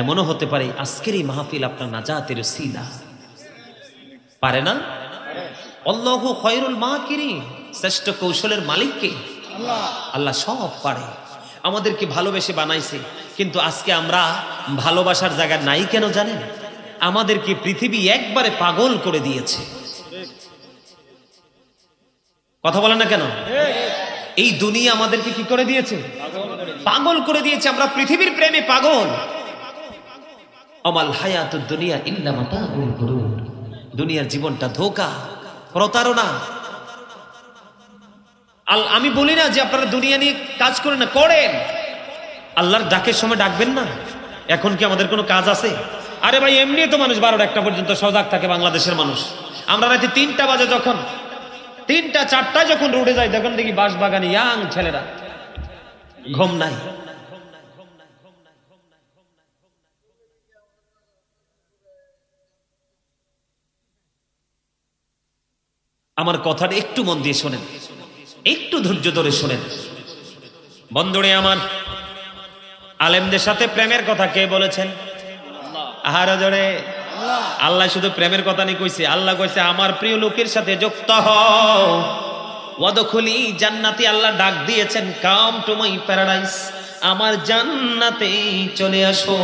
এমনও হতে পারে আজকের এই মাহফিল আপনার নাজাতের উসিলা। পারে না? আল্লাহু খায়রুল মাকিরিন, শ্রেষ্ঠ কৌশলের মালিক কে? আল্লাহ। আল্লাহ সব পারে। আমাদেরকে ভালোবেসে বানাইছে, কিন্তু আজকে আমরা ভালোবাসার জায়গা নাই কেন জানেন? আমাদেরকে পৃথিবী একবারে পাগল করে দিয়েছে। কথা বলেন না কেন? এই দুনিয়া আমাদেরকে কি করে দিয়েছে? পাগল করে দিয়েছে। আমরা পৃথিবীর প্রেমে পাগল। আমাল হায়াতুদ দুনিয়া ইল্লা মাতাউল গুরুর, দুনিয়ার জীবনটা ধোকা, প্রতারণা। আমি বলি না যে আপনারা দুনিয়া নিয়ে কাজ করেন না, করেন। আল্লাহর ডাকের সময় ডাকবেন না? এখন কি আমাদের কোনো কাজ আছে? আরে ভাই, এমনি তো মানুষ ১২টা ১টা পর্যন্ত সজাগ থাকে বাংলাদেশের মানুষ। আমরা রাতে 3টা বাজে যখন, 3টা 4টায় যখন রোডে যাই, তখন দেখি বাঁশ বাগানে ইয়াং ছেলেরা, ঘুম নাই। আমার কথাটা একটু মন দিয়ে শোনেন, একটু ধৈর্য ধরে শোনেন। বন্ধুরে আমার, আলেমদের সাথে প্রেমের কথা কে বলেছেন? আহারে জোরে, আল্লাহ শুধু প্রেমের কথা নিয়ে কইছে। আল্লাহ কইছে আমার প্রিয় লোকের সাথে যুক্ত হও, ওয়াদখুলি জান্নাতি। আল্লাহ ডাক দিয়েছেন কাম টু মাই প্যারাডাইস, আমার জান্নাতে চলে আসো।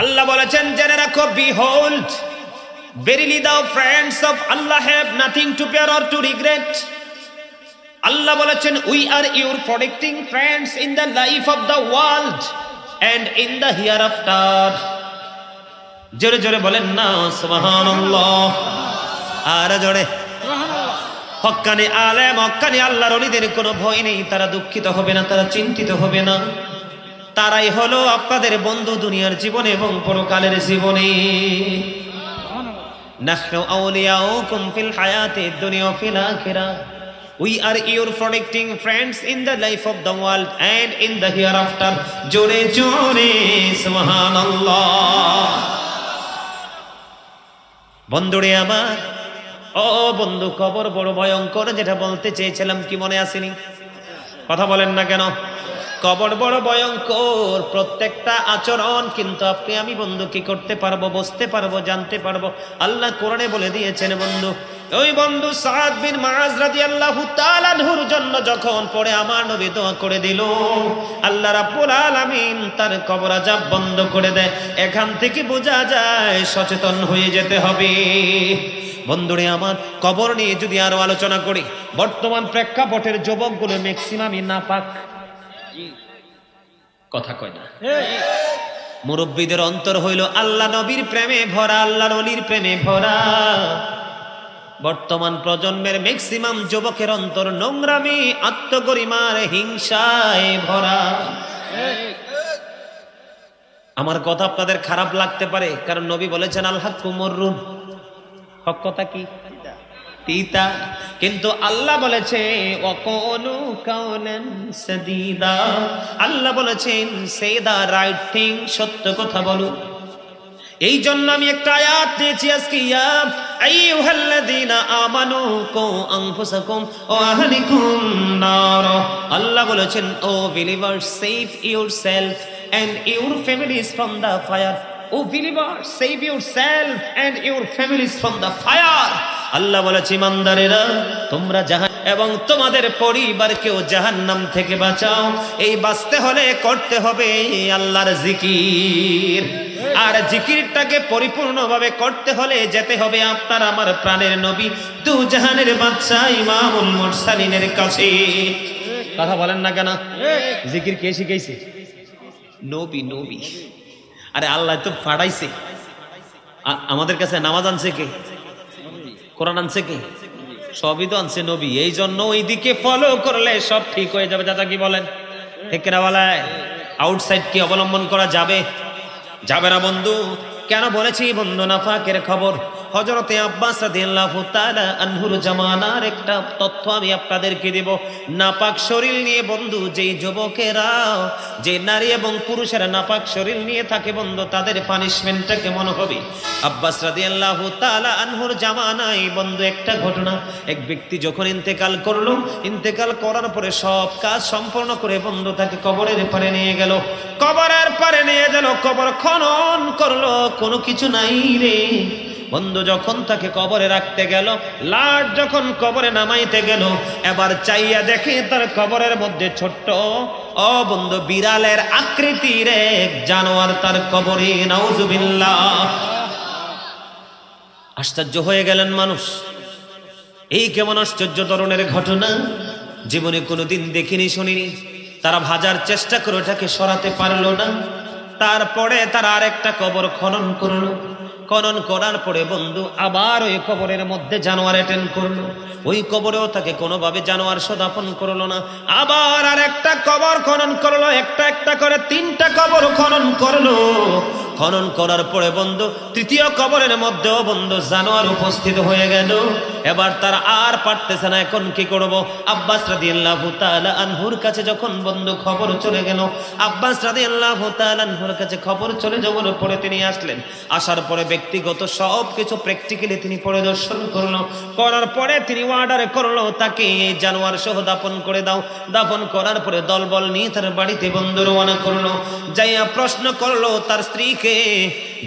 আল্লাহ বলেছেন জেনে রাখো, behold verily thou friends of Allah have nothing to fear or to regret. Allah বলেছেন we are your protecting friends in the life of the world and in the hereafter. জোরে জোরে বলেন না সুবহানাল্লাহ। আর জোরে हक्कानी आलेम हक्कानी आल्लाहर ओलीदेर कोनो भय नेই तारा दुःखित होबे ना तारा चिंतित होबे ना ताराई हलो आपनादेर बंधु दुनियार जीवने एबं परकालेर जीवने नहनु औलियाउकुम फिल हायातिद दुनिया फिल आखिरा We are your protecting friends in the life of the world and in the hereafter. Jore jore subhanallah. বন্ধুরে আমার ও বন্ধু কবর বড় ভয়ঙ্কর যেটা বলতে চেয়েছিলাম কি মনে আসেনি কথা বলেন না কেন কবর বড় ভয়ঙ্কর প্রত্যেকটা আচরণ কিন্তু আপনি আমি বন্ধু কি করতে পারবো বুঝতে পারবো জানতে পারবো আল্লাহ কোরআনে বলে দিয়েছেন বন্ধু ওই বন্ধু সাদ বিন মুআজ রাদিয়াল্লাহু তাআলা আনহুর জন্য যখন পড়ে আমার নবী দোয়া করে দিল আল্লাহ রাব্বুল আলামিন তার কবর আযাব বন্ধ করে দেয় এখান থেকে বোঝা যায় সচেতন হয়ে যেতে হবে বন্ধুরে আমার কবর নিয়ে যদি আরো আলোচনা করি বর্তমান প্রেক্ষাপটের যুবকগুলো ম্যাক্সিমামই নাপাক কথা কয় না মুরব্বিদের অন্তর হইল আল্লাহ নবীর প্রেমে ভরা আল্লাহর ওলির প্রেমে ভরা বর্তমান প্রজন্মের ম্যাক্সিমাম যুবকের অন্তর নোংরামি আত্মগরিমার হিংসায় ভরা আমার কথা আপনাদের খারাপ লাগতে পারে কারণ নবী বলেছেন আল হক মুররুন হক কথা কি তিতা কিন্তু আল্লাহ বলেছে ওয়াকুলু কাওলান সাদীদা আল্লাহ বলেছেন সে দা রাইট থিং সত্য কথা বলো এই জন্য আমি একটা আয়াত দিয়েছি আজকে ইয়া আইয়ুহাল্লাযীনা আমানু কু আনফুসাকুম ওয়া আহলিকুম নার আল্লাহ বলেছেন O believers save yourself and your families from the fire O believers save yourself and your families from the fire আল্লাহ বলেছে ইমানদারেরা তোমরা জাহান এবং তোমাদের পরিবারকেও জাহান্নাম থেকে বাঁচাও এই বাঁচতে হলে করতে হবে আল্লাহর জিকির আর জিকিরটাকে পরিপূর্ণভাবে করতে হলে যেতে হবে আপনার আমার প্রাণের নবী দুজাহানের বাদশা ইমামুল মুরসালিনের কাছে কথা বলেন না কেন জিকির কে শিখাইছে নবী নবী আরে আল্লাহ তো ফাড়াইছে আমাদের কাছে নামাজ আনছে কে কোরআন আনছে কে সবই তো আনছে নবী এই জন্য ওইদিকে ফলো করলে সব ঠিক হয়ে যাবে দাদা কি বলেন ঠিক না বলায় আউটসাইড কি অবলম্বন করা যাবে যাবে না বন্ধু কেন বলেছি বন্ধু নাফাকের খবর হযরতে আব্বাস রাদিয়াল্লাহু তাআলা আনহুর জামানার একটা তথ্য আমি আপনাদেরকে দেব নাপাক শরীর নিয়ে বন্ধু যেই যুবকেরা যে নারী এবং পুরুষেরা নাপাক শরীর নিয়ে থাকে বন্ধু তাদের পানিশমেন্টটা কেমন হবে আব্বাস রাদিয়াল্লাহু তাআলা আনহুর জামানায় বন্ধু একটা ঘটনা এক ব্যক্তি যখন ইন্তেকাল করলো ইন্তেকাল করার পরে সব কাজ সম্পূর্ণ করে বন্ধু তাকে কবরের পারে নিয়ে গেল কবরের পারে নিয়ে গেল কবর খনন করলো কোনো কিছু নাই রে বন্ধু যখন তাকে কবরে রাখতে গেল লাশ যখন কবরে নামাইতে গেল এবার চাইয়া দেখে তার কবরের মধ্যে ছোট্ট ও বন্ধু বিড়ালের আকৃতির এক জানোয়ার তার কবরে নাউজুবিল্লাহ আশ্চর্য হয়ে গেলেন মানুষ এই কেমন আশ্চর্য ধরনের ঘটনা জীবনে কোনোদিন দেখিনি শুনিনি তারা ভাজার চেষ্টা করে ওটাকে সরাতে পারলো না তারপরে তারা আরেকটা কবর খনন করলো খনন করার পরে বন্ধু আবার ওই কবরের মধ্যে জানোয়ার অ্যাটেন্ড করলো ওই কবরেও তাকে কোনোভাবে জানোয়ার সদাপন করলো না আবার আর একটা কবর খনন করলো একটা একটা করে তিনটা কবর খনন করলো খনন করার পরে বন্ধু তৃতীয় কবরের মধ্যেও বন্ধু জানোয়ার উপস্থিত হয়ে গেল এবার তার আর পারতেছে না এখন কি করবো আব্বাস রাদিয়াল্লাহু তাআলা আনহুর কাছে যখন বন্ধু খবর চলে গেল আব্বাস রাদিয়াল্লাহু তাআলা আনহুর কাছে খবর চলে যাওয়ার পরে তিনি আসলেন আসার পরে ব্যক্তিগত সব কিছু প্র্যাকটিক্যালি তিনি পরিদর্শন করলো করার পরে তিনি অর্ডার করলো তাকে এই জানোয়ার সহ দাপন করে দাও দাপন করার পরে দলবল নিয়ে তার বাড়িতে বন্ধু রওনা করলো যাইয়া প্রশ্ন করলো তার স্ত্রী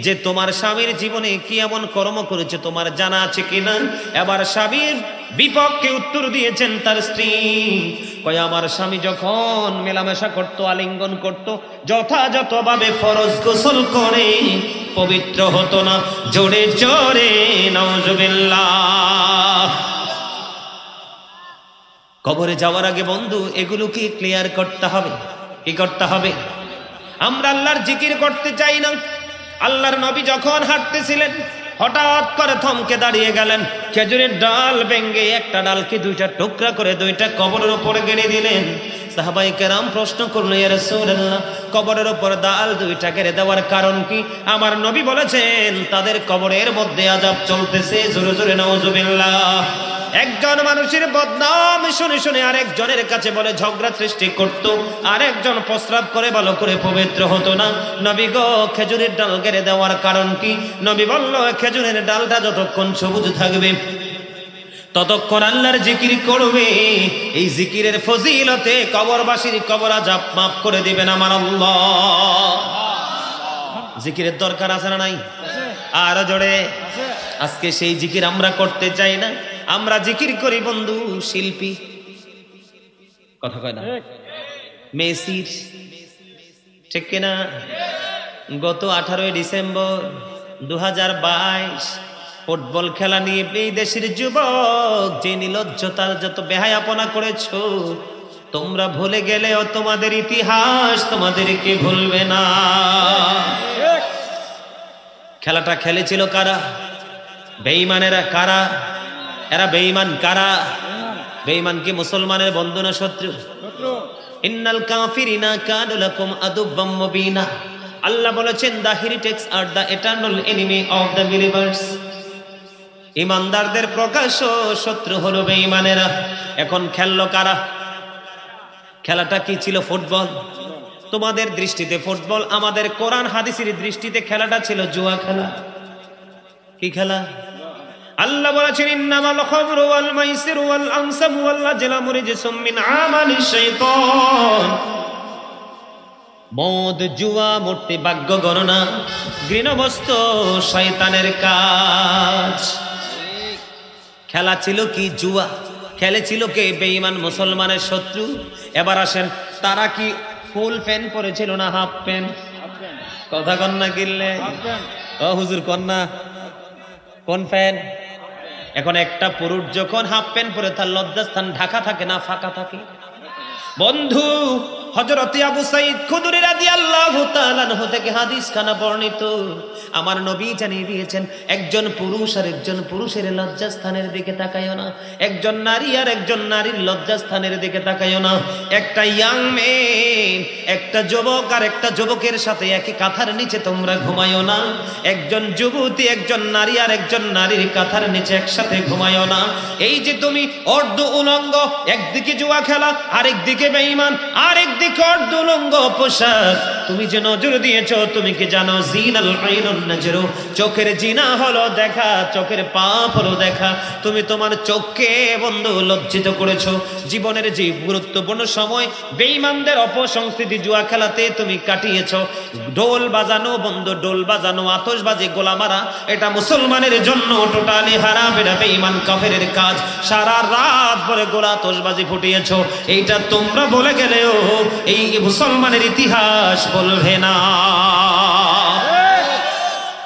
যে তোমার স্বামীর জীবনে কি এমন কর্ম করেছে তোমার জানা আছে কিনা এবার স্বামীর বিপক্ষে উত্তর দিয়েছেন তার স্ত্রী কয় আমার স্বামী যখন মেলামেশা করত আলিঙ্গন করত যথাযথভাবে ফরজ গোসল করে পবিত্র হতো না জোরে জোরে নাউজুবিল্লাহ কবরে যাওয়ার আগে বন্ধু এগুলোকে ক্লিয়ার করতে হবে কি করতে হবে আমরা আল্লাহর জিকির করতে চাই না আল্লাহর নবী যখন হাঁটতেছিলেন हठात् करे थमके दाड़िये गेलेन खेजुरेर डाल भेंगे एकटा डालके दुइटा टुकड़ा करे दुइटा कबरेर उपरे गेड़े दिलेन। साहाबाए केराम प्रश्न करलो या रासूलुल्लाह कबरेर उपर डाल दुइटा गेड़े देवार कारण कि? आमार नबी बोलेछेन तादेर कबरेर मध्ये आजाब चलतेछे जोरे जोरे नाउजुबिल्लाह। একজন মানুষের বদনাম শুনে শুনে আরেকজনের কাছে বলে ঝগড়া সৃষ্টি করত, আরেকজন প্রস্রাব করে ভালো করে পবিত্র হতো না। নবী গো খেজুরের ডাল গেড়ে দেওয়ার কারণ কি? নবী বলল খেজুরের ডালটা যতক্ষণ সবুজ থাকবে ততক্ষণ আল্লাহর জিকির করবে, এই জিকিরের ফজিলতে কবরবাসীর কবর আযাব মাফ করে দিবেন আমার আল্লাহ। জিকিরের দরকার আছে না নাই? আর জোরে। আজকে সেই জিকির আমরা করতে চাই না। আমরা জিকির করি বন্ধু শিল্পী, কথা কয় না, মেসির, ঠিক কিনা? গত 18 ডিসেম্বর 2022 ফুটবল খেলা নিয়ে এই দেশের যুবক যে নির্লজ্জতার যত বেহায়াপনা করেছো তোমরা ভুলে গেলেও তোমাদের ইতিহাস তোমাদেরকে ভুলবে না। খেলাটা খেলেছিল কারা? বেঈমানেরা। কারা এরা? বেঈমান। কারা বেঈমান? কি মুসলমানের বন্ধু না শত্রু? ইন্নাল কাফিরিনা কানু লাকুম আদুব্বাম মুবিনা। আল্লাহ বলেছেন the heretics R the eternal enemy of the believers. ইমানদারদের প্রকাশ্য শত্রু হলো বেঈমানেরা। এখন খেললো কারা? খেলাটা কি ছিল? ফুটবল। তোমাদের দৃষ্টিতে ফুটবল, আমাদের কোরআন হাদিসের দৃষ্টিতে খেলাটা ছিল জুয়া খেলা। কি খেলা? আল্লাহ বলেছেন ইন্নামাল খামরু ওয়াল মাইসিরু ওয়াল আনসাবু ওয়াল আজলামু রিজসুম মিন আমালিশ শাইতান। মদ, জুয়া, মূর্তি, ভাগ্য গণনা, ঘৃণ্য বস্তু শয়তানের কাজ। খেলা ছিল কি? জুয়া। খেলেছিল কে? বেঈমান, মুসলমানের শত্রু। এবার আসেন তারা কি ফুল প্যান্ট পরেছিল না হাফ প্যান্ট? কথা কন্যা কিনলে ও হুজুর কন্যা কোন প্যান্ট? এখন একটা পুরুষ যখন হাফ প্যান্ট পরে তার লজ্জাস্থান ঢাকা থাকে না ফাঁকা থাকে? বন্ধু হযরত আবু সাঈদ খুদরি রাদিয়াল্লাহু তাআলা আনহু থেকে হাদিসখানা বর্ণিত, আমার নবী জানিয়ে দিয়েছেন একজন পুরুষ আর একজন পুরুষের লজ্জাস্থানের দিকে তাকায়ও না, একজন নারী আর একজন নারীর লজ্জাস্থানের দিকে তাকায়ও না। একটা ইয়াং মেন, একটা যুবক আর একটা যুবকের সাথে একই কাঁথার নিচে তোমরা ঘুমায়ও না, একজন যুবতী, একজন নারী আর একজন নারীর কাঁথার নিচে একসাথে ঘুমায়ও না। এই যে তুমি অর্ধ উলঙ্গ, একদিকে জুয়া খেলা, আরেকদিকে বেঈমান, আরেকদিকে তুমি যে নজর দিয়েছ তুমি কি জানো জিনাল আইনুন নাজরু, চোখের জিনা হলো দেখা, চোখের পাপ হলো দেখা। তুমি তোমার চোখকে বন্ধু লজ্জিত করেছো। জীবনের যে গুরুত্বপূর্ণ সময় বেঈমানদের অপসংস্কৃতি জুয়া খেলাতে তুমি কাটিয়েছো। ঢোল বাজানো বন্ধু, ঢোল বাজানো, আতশবাজি, গোলামারা এটা মুসলমানের জন্য টোটালি হারাম, এটা বেঈমান কাফেরের কাজ। সারা রাত ভরে গোলা আতশবাজি ফুটিয়েছো, এইটা তোমরা বলে গেলেও এই মুসলমানের ইতিহাস বলবে না।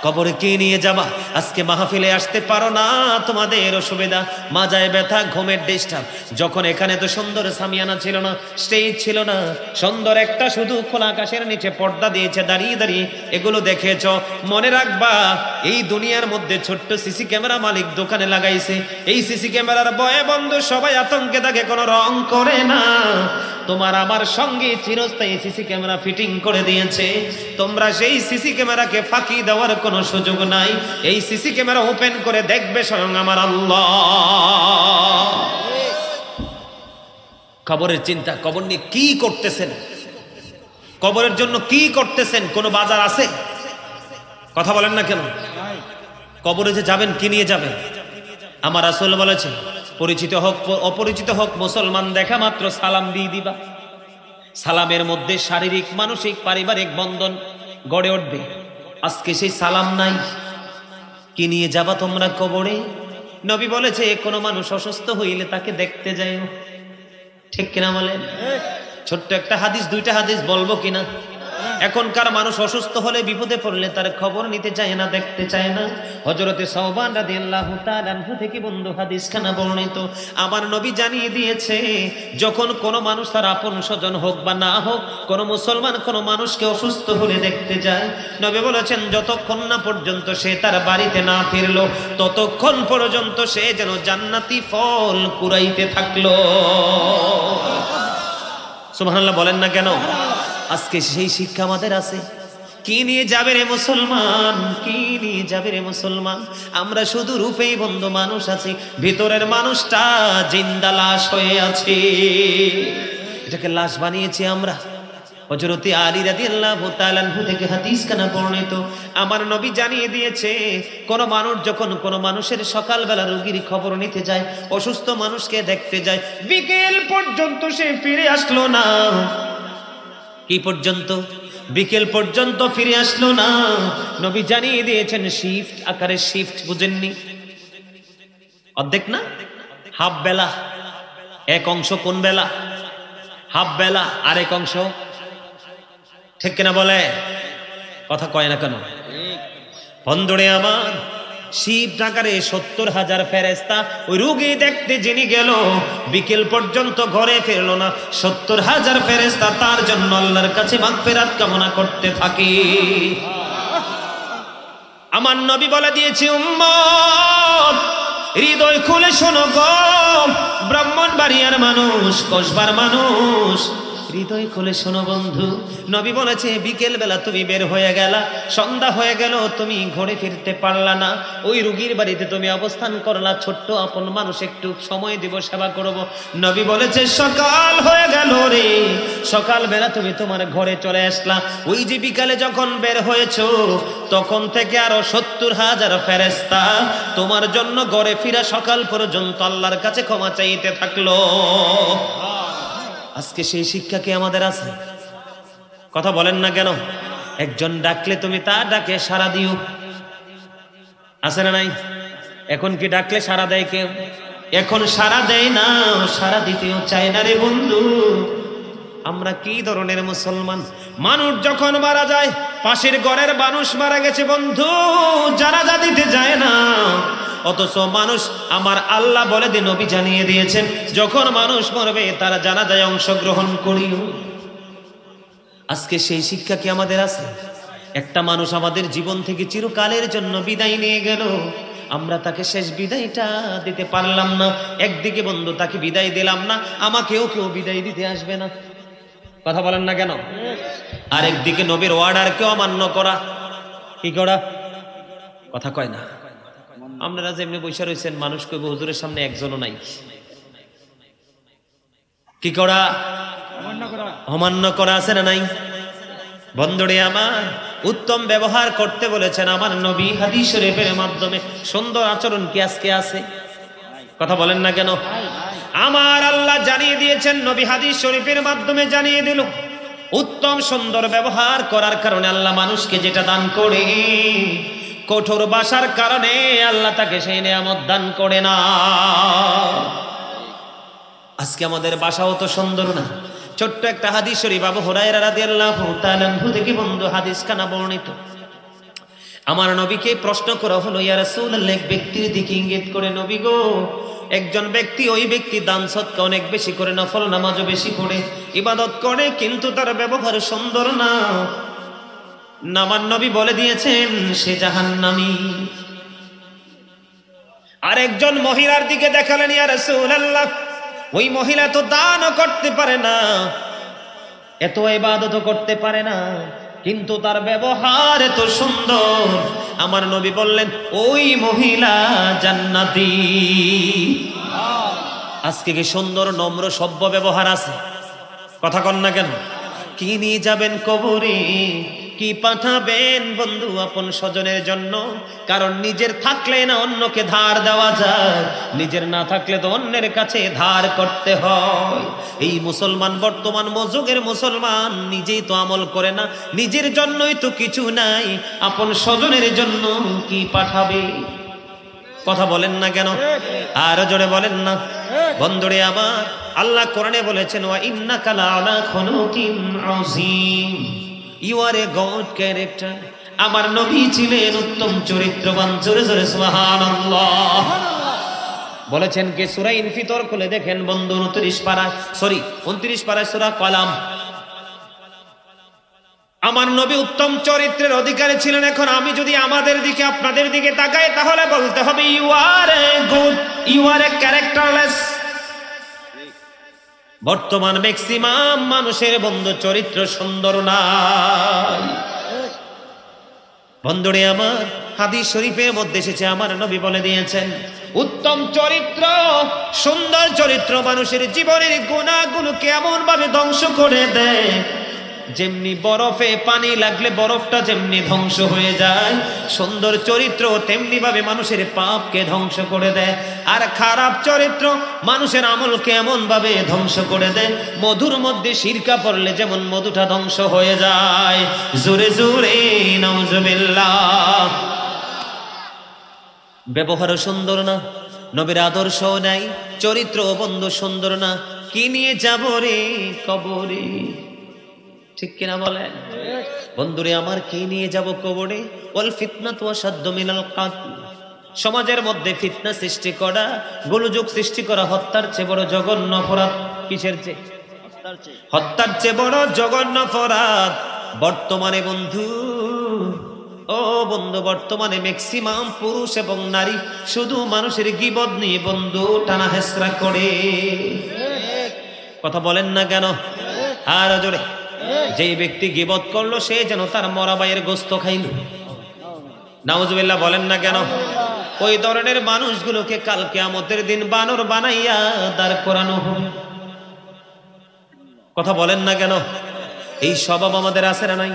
কবরে কে নিয়ে যাবা? আজকে মাহফিলে আসতে পারো না, তোমাদের অসুবিধা, মাজায় ব্যথা, ঘুমের ডিস্টার্ব। যখন এখানে তো সুন্দর সামিয়ানা ছিল না, স্টেজ ছিল না, সুন্দর একটা শুধু খোলা আকাশের নিচে পর্দা দিয়েছে, দাঁড়িয়ে দাঁড়িয়ে এগুলো দেখেছ। মনে রাখবা এই দুনিয়ার মধ্যে ছোট্ট সিসি ক্যামেরা মালিক দোকানে লাগাইছে, এই সিসি ক্যামেরার ভয়ে বন্ধু সবাই আতঙ্কে থাকে, কোনো রং করে না। তোমার আমার সঙ্গে চিরস্থায়ী সিসি ক্যামেরা ফিটিং করে দিয়েছে, তোমরা সেই সিসি ক্যামেরাকে ফাঁকি দেওয়ার কোনো সুযোগ নাই। এই সিসি ক্যামেরা ওপেন করে দেখবে স্বয়ং আমার আল্লাহ। কবরের চিন্তা, কবর নিয়ে কি করতেছেন, কবরের জন্য কি করতেছেন? কোনো বাজার আছে? কথা বলেন না কেন? কবরে যে যাবেন কি নিয়ে যাবেন? আমার রাসূল বলেছেন পরিচিত হোক অপরিচিত হোক, মুসলমান দেখা মাত্র সালাম দিয়ে দিবা। সালামের মধ্যে শারীরিক, মানসিক, পারিবারিক বন্ধন গড়ে উঠবে। আজকে সেই সালাম নাই। কি নিয়ে যাবা তোমরা কবরে? নবী বলেছে কোনো মানুষ অসুস্থ হইলে তাকে দেখতে যায়, ঠিক কিনা বলেন? ছোট্ট একটা হাদিস, দুইটা হাদিস বলবো কিনা? এখনকার মানুষ অসুস্থ হলে বিপদে পড়লে তার খবর নিতে চায় না, দেখতে চায় না। হযরতে সাওবান রাদিয়াল্লাহু তাআলা আনহু থেকে বন্ধু হাদিসখানা বর্ণিত, আমার নবী জানিয়ে দিয়েছে যখন কোনো মানুষ তার আপন স্বজন হোক বা না হোক, কোনো মুসলমান কোনো মানুষকে অসুস্থ হলে দেখতে যায়, নবী বলেছেন যতক্ষণ না পর্যন্ত সে তার বাড়িতে না ফিরলো ততক্ষণ পর্যন্ত সে যেন জান্নাতি ফল কুড়াইতে থাকলো। সুবহানাল্লাহ বলেন না কেন? আজকে সেই শিক্ষা আমাদের আছে। কি নিয়ে যাবে রে মুসলমান, কি নিয়ে যাবে রে মুসলমান? আমরা শুধু রূপেই বন্ধু মানুষ আছি, ভিতরের মানুষটা জিন্দা লাশ হয়ে আছে। এটাকে লাশ বানিয়েছি আমরা। হযরতে আলী রাদিয়াল্লাহু তাআলা আনহু থেকে হাদিসখানা বর্ণিত, আমার নবী জানিয়ে দিয়েছে কোন মানুষ যখন কোন মানুষের সকালবেলা রোগীর খবর নিতে যায়, অসুস্থ মানুষকে দেখতে যায়, বিকেল পর্যন্ত সে ফিরে আসলো না। কি পর্যন্ত? বিকেল পর্যন্ত ফিরে আসলো না। নবী জানিয়ে দিয়েছেন শিফট আকারে, শিফট বুঝেননি? অর্ধেক না, হাফ বেলা। এক অংশ কোন বেলা? হাফ বেলা। আরেক অংশ, ঠিক কিনা বলে? কথা কয় না কেন? বন্ধুরে আমার, শিফট আকারে ৭০,০০০ ফেরেশতা ওই রোগী দেখতে যিনি গেল, বিকেল পর্যন্ত ঘরে ফিরলো না, ৭০,০০০ ফেরেশতা তার জন্য আল্লাহর কাছে মাগফিরাত কামনা করতে থাকে। আমার নবী বলে দিয়েছে উম্মত, হৃদয় খুলে শোনো গো, ব্রাহ্মণবাড়িয়ার মানুষ, কসবার মানুষ, হৃদয় খুলে শোনো বন্ধু। নবী বলেছে বিকেল বেলা তুমি বের হয়ে গেলা, সন্ধ্যা হয়ে গেল, তুমি ঘরে ফিরতে পারলা না, ওই রুগীর বাড়িতে তুমি অবস্থান করলা, ছোট্ট আপন মানুষ, একটু সময় দিব, সেবা করব। নবী বলেছে সকাল হয়ে গেল রে, সকাল বেলা তুমি তোমার ঘরে চলে আসলা, ওই যে বিকালে যখন বের হয়েছো তখন থেকে আরো ৭০,০০০ ফেরেশতা তোমার জন্য ঘরে ফিরা সকাল পর্যন্ত আল্লাহর কাছে ক্ষমা চাইতে থাকলো। আজকে সেই শিক্ষা কি আমাদের আছে? কথা বলেন না কেন? একজন ডাকলে তুমি তার ডাকে সাড়া দিও, আছে না নাই? এখন কি ডাকলে সাড়া দেয় কেউ? এখন সাড়া দেয় না, সাড়া দিতেও চায় না রে বন্ধু। আমরা কি ধরনের মুসলমান? মানুষ যখন মারা যায়, পাশের ঘরের মানুষ মারা গেছে বন্ধু, জানাজা দিতে যায় না। অথচ মানুষ, আমার আল্লাহ বলে দিয়ে নবী জানিয়ে দিয়েছেন যখন মানুষ মরবে তারা জানাজায় অংশগ্রহণ করিও। আজকে সেই শিক্ষা কি আমাদের আছে? একটা মানুষ আমাদের জীবন থেকে চিরকালের জন্য বিদায় নিয়ে গেল, আমরা তাকে শেষ বিদায়টা দিতে পারলাম না। একদিকে বন্ধু তাকে বিদায় দিলাম না, আমাকেও কেউ বিদায় দিতে আসবে না। কথা বলেন না কেন? আর একদিকে নবীর অর্ডার কেউ অমান্য করা, কি করা? কথা কয় না। আপনারা যেমনি বৈশা রয়েছেন, মানুষ কইব হুজুরের সামনে একজনও নাই। কি করা? অমান্য করা, আছে না নাই? বন্ধুরে আমার, উত্তম ব্যবহার করতে বলেছেন আমার নবী হাদিস শরীফের মাধ্যমে। সুন্দর আচরণ কি আজকে আছে? কথা বলেন না কেন? আমার আল্লাহ জানিয়ে দিয়েছেন, নবী হাদিস শরীফের মাধ্যমে জানিয়ে দিল উত্তম সুন্দর ব্যবহার করার কারণে আল্লাহ মানুষকে যেটা দান করে, কঠোর বাসার কারণে আল্লাহ তাকে সেই নিয়ামত দান করে না। আজকে আমাদের বাসাও তো সুন্দর না। ছোট্ট একটা হাদিস শরীফ, আবু হুরায়রা রাদিয়াল্লাহু তাআলা আনহু থেকে বন্ধু হাদিসখানা বর্ণিত, আমার নবীকে প্রশ্ন করা হলো, ইয়া রাসূলুল্লাহ, এক ব্যক্তির দিকে ইঙ্গিত করে, নবী গো, একজন ব্যক্তি, ওই ব্যক্তি দান সদকা অনেক বেশি করে, নফল নামাজও বেশি পড়ে, ইবাদত করে, কিন্তু তার ব্যবহার সুন্দর না। আমার নবী বলে দিয়েছেন সে জাহান্নামী। আর একজন মহিলার দিকে দেখালেন, ইয়া রাসূলুল্লাহ, ওই মহিলা তো দানও করতে পারে না, এত ইবাদতও করতে পারে না, কিন্তু তার ব্যবহার এত সুন্দর। আমার নবী বললেন ওই মহিলা জান্নাতি। আজকে কি সুন্দর নম্র সভ্য ব্যবহার আছে? কথা কন না কেন? কি নিয়ে যাবেন কবরে? কি পাঠাবেন বন্ধু আপন স্বজনের জন্য? কারণ নিজের থাকলে না অন্যকে ধার দেওয়া যায়, নিজের না থাকলে তো অন্যের কাছে ধার করতে হয়। এই মুসলমান, বর্তমান মজুগের মুসলমান, নিজেই তো আমল করে না, নিজের জন্যই তো কিছু নাই, আপন স্বজনের জন্য কি পাঠাবে? কথা বলেন না কেন? আরো জোরে বলেন না। বন্ধুরে আমার, আল্লাহ কোরআনে বলেছেন ওয়া ইন্নাকা লাআলা খুলুকিন আযীম, You are a God character. Amar Nabi chilen uttom choritroban jore jore subhanallah. बोलेছেন के सूरा इनफितर खुले देखें बंधु 29 पारा सूरा कलम আমার নবী উত্তম চরিত্রের অধিকারী ছিলেন। এখন আমি যদি আমাদের দিকে আপনাদের দিকে তাকাই তাহলে বলতে হবে you are a good, you are a characterless. বর্তমান ম্যাক্সিমাম মানুষের বন্ধু চরিত্র সুন্দর না। বন্ধুরে আমার হাদিস শরীফের মধ্যে এসেছে আমার নবী বলে দিয়েছেন উত্তম চরিত্র সুন্দর চরিত্র মানুষের জীবনের গুনাহগুলোকে এমন ভাবে ধ্বংস করে দেয় যেমনি বরফে পানি লাগলে বরফটা যেমনি ধ্বংস হয়ে যায়, সুন্দর চরিত্র তেমনি ভাবে মানুষের পাপকে ধ্বংস করে দেয়। আর খারাপ চরিত্র মানুষের আমলকে এমন ভাবে ধ্বংস করে দেয় মধুর মধ্যে শিরকা পড়লে যেমন মধুটা ধ্বংস হয়ে যায়। জোরে জোরে নাউজুবিল্লাহ। ব্যবহারও সুন্দর না, নবীর আদর্শ নাই, চরিত্র বন্ধু সুন্দর না। কি নিয়ে যাব রে কবরে? ঠিক কিনা বলেন বন্ধুরে আমার, কি নিয়ে যাব কবরে? ওয়াল ফিতনাতু আশাদ্দু মিনাল কাতল। সমাজের মধ্যে ফিতনা সৃষ্টি করা, গোলযোগ সৃষ্টি করা হত্যার চেয়ে বড় জঘন্য অপরাধ। কিসের চেয়ে? হত্যার চেয়ে বড় জঘন্য অপরাধ। বর্তমানে বন্ধু, ও বন্ধু, বর্তমানে ম্যাক্সিমাম পুরুষ এবং নারী শুধু মানুষের গীবত নিয়ে বন্ধু টানা হেসরা করে। কথা বলেন না কেন? আর জোরে। যে ব্যক্তি গীবত করলো সে যেন তার মরা ভাইয়ের গোস্ত খাইল। নাউজুবিল্লাহ বলেন না কেন? ওই ধরনের মানুষগুলোকে কাল কিয়ামতের দিন বানর বানাইয়া দাঁড় করানো হবে। কথা বলেন না কেন? এই স্বভাব আমাদের আছে না নাই?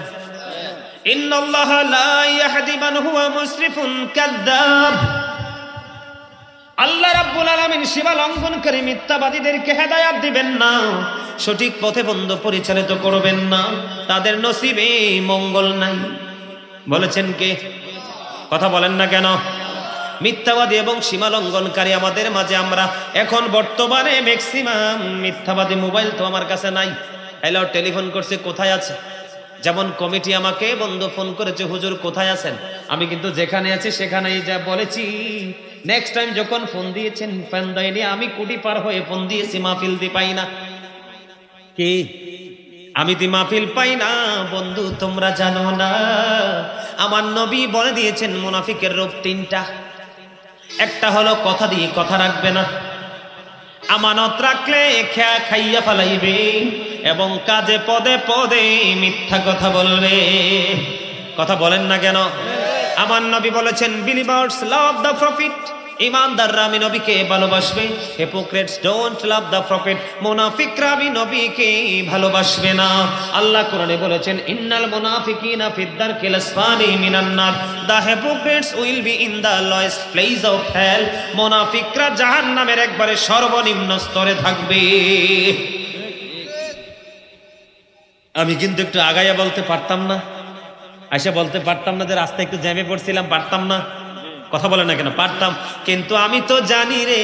ইন্নাল্লাহা লা ইয়াহদি মান হুয়া মুসরিফুন কাযযাব। আল্লাহ রাব্বুল আলামিন সীমা লঙ্ঘনকারী মিথ্যাবাদীদেরকে হেদায়েত দিবেন না, সঠিক পথে বন্ধ পরিচালিত করবেন না। তাদের নসিবে মঙ্গল নাই। বলেছেন কে? কথা বলেন না কেন? মিথ্যাবাদী এবং সীমা লঙ্ঘনকারী আমাদের মাঝে। আমরা এখন বর্তমানে ম্যাক্সিমাম মিথ্যাবাদী। মোবাইল তো আমার কাছে নাই, হ্যালো টেলিফোন করছে কোথায় আছে। যেমন কমিটি আমাকে বন্ধ ফোন করেছে হুজুর কোথায় আছেন, আমি কিন্তু যেখানে আছি সেখানেই যা বলেছি। নেক্সট টাইম যখন ফোন দিয়েছেন ফোন দেয়নি, আমি কুটি পার হয়ে ফোন দিয়েছি মাহফিল দি পাই না। কি আমি দি মাহফিল পাই না? বন্ধু তোমরা জানো না আমার নবী বলে দিয়েছেন মুনাফিকের রূপ তিনটা। একটা হলো কথা দিয়ে কথা রাখবে না, আমানত রাখলে খাইয়া ফেলাইবে, এবং কাজে পদে পদে মিথ্যা কথা বলবে। কথা বলেন না কেন? আমার নবী বলেছেন বিলিভার্স লাভ দ্য প্রফিট। ইমানদাররা আমি নবীকে ভালোবাসবে, hypocrites don't love the prophet. মুনাফিকরা আমি নবীকে ভালোবাসবে না। আল্লাহ কোরআনে বলেছেন ইন্নাল মুনাফিকিনা ফিদ্দারকিল আসফালি মিনান নার, the hypocrites will be in the lowest place of hell. মুনাফিকরা জাহান্নামের একবারে সর্বনিম্ন স্তরে থাকবে। আমি কিন্তু একটু আগাইয়া বলতে পারতাম না, আইসা বলতে পারতাম না যে রাস্তায় একটু জ্যামে পড়ছিলাম, পারতাম না। কথা বলে না কেন? পারতাম, কিন্তু আমি তো জানি রে।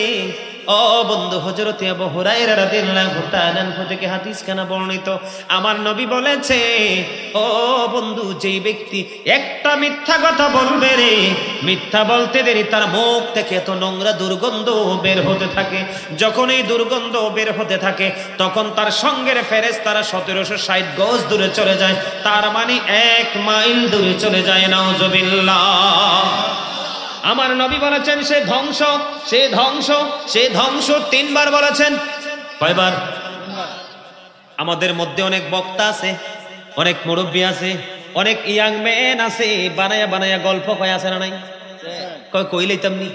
ও বন্ধু, হযরত আবু হুরায়রা রাদিয়াল্লাহু তাআলা আনহু থেকে হাদিস খানা বর্ণিত, আমার নবী বলেছে ও বন্ধু, যেই ব্যক্তি একটা মিথ্যা কথা বলবে রে, মিথ্যা বলতে দেরি তার মুখ থেকে এত নোংরা দুর্গন্ধ বের হতে থাকে। যখন এই দুর্গন্ধ বের হতে থাকে তখন তার সঙ্গের ফেরেশতারা 1760 গজ দূরে চলে যায়, তার মানে 1 মাইল দূরে চলে যায়। নাউজুবিল্লাহ। আমার নবী বলেছেন সে ধ্বংস, সে ধ্বংস, সে ধ্বংস। 3 বার বলেছেন। কয়বার? আমাদের মধ্যে অনেক বক্তা আছে, অনেক মুরব্বী আছে, অনেক ইয়াং মেন আছে, বানায়া বানায়া গল্প কয় আছে না নাই? কয় কইলেই তেমনি।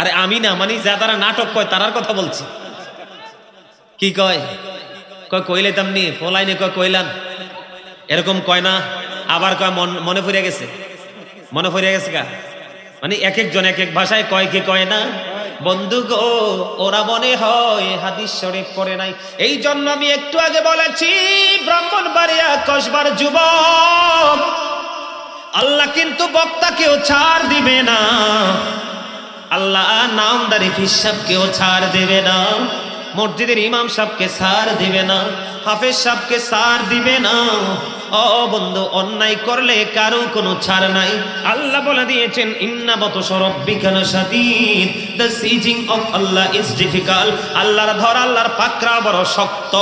আরে আমি না মানে যা তারা নাটক কয় তারার কথা বলছি। কি কয়? কয় কইলে তেমনি, ফলাইনে কয় কইলাম, এরকম কয় না। আবার কয় মনে পড়ে গেছে, মনে পড়ে গেছে গা। মানে এক একজন এক এক ভাষায় কয় কি কয় না। বন্ধু গো, ওরা মনে হয় হাদিস শরীফ পড়ে নাই। এই জন্য আমি একটু আগে বলেছি ব্রাহ্মণবাড়িয়া কসবার যুবক, আল্লাহ কিন্তু বক্তাকেও ছাড় দিবে না, আল্লাহ নামদারি হিসাবকেও ছাড় দেবে না, মসজিদের ইমাম সাহেবকে ছাড় দেবে না, हाफेज साहब के सार दिबे ना ओ बंधु अन्याय करले कारो कोनो ছাড় নাই আল্লাহ বলে দিয়েছেন ইন্না বতশ রব্বিকা লাশাদীদ the seizing of Allah is difficult আল্লাহর ধর আল্লাহর পাকড়া বড় শক্ত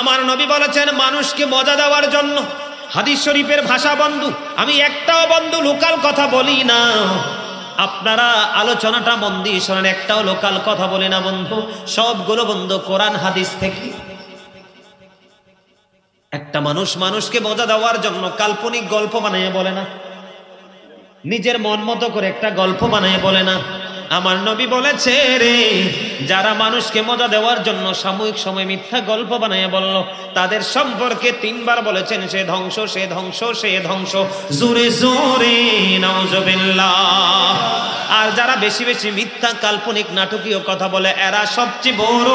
আমার নবী বলেছেন মানুষকে মজা দেওয়ার জন্য হাদিস শরীফের ভাষা বন্ধু আমি একটাও বন্ধু লোকাল কথা বলি না আপনারা আলোচনাটা মন দিয়ে শুনেন একটাও লোকাল কথা বলি না বন্ধু সবগুলো বন্ধু কোরআন হাদিস থেকে একটা মানুষ মানুষকে মজা দেওয়ার জন্য কাল্পনিক গল্প বানায় বলে না নিজের মন মতো করে একটা গল্প বানায় বলে না আমার নবী বলেছে রে যারা মানুষকে মজা দেওয়ার জন্য সাময়িক সময় মিথ্যা গল্প বানায় বলল তাদের সম্পর্কে তিনবার বলেছেন সে ধ্বংস সে ধ্বংস সে ধ্বংস জোরে জোরে নাউজুবিল্লাহ আর যারা বেশি বেশি মিথ্যা কাল্পনিক নাটকীয় কথা বলে এরা সবচেয়ে বড়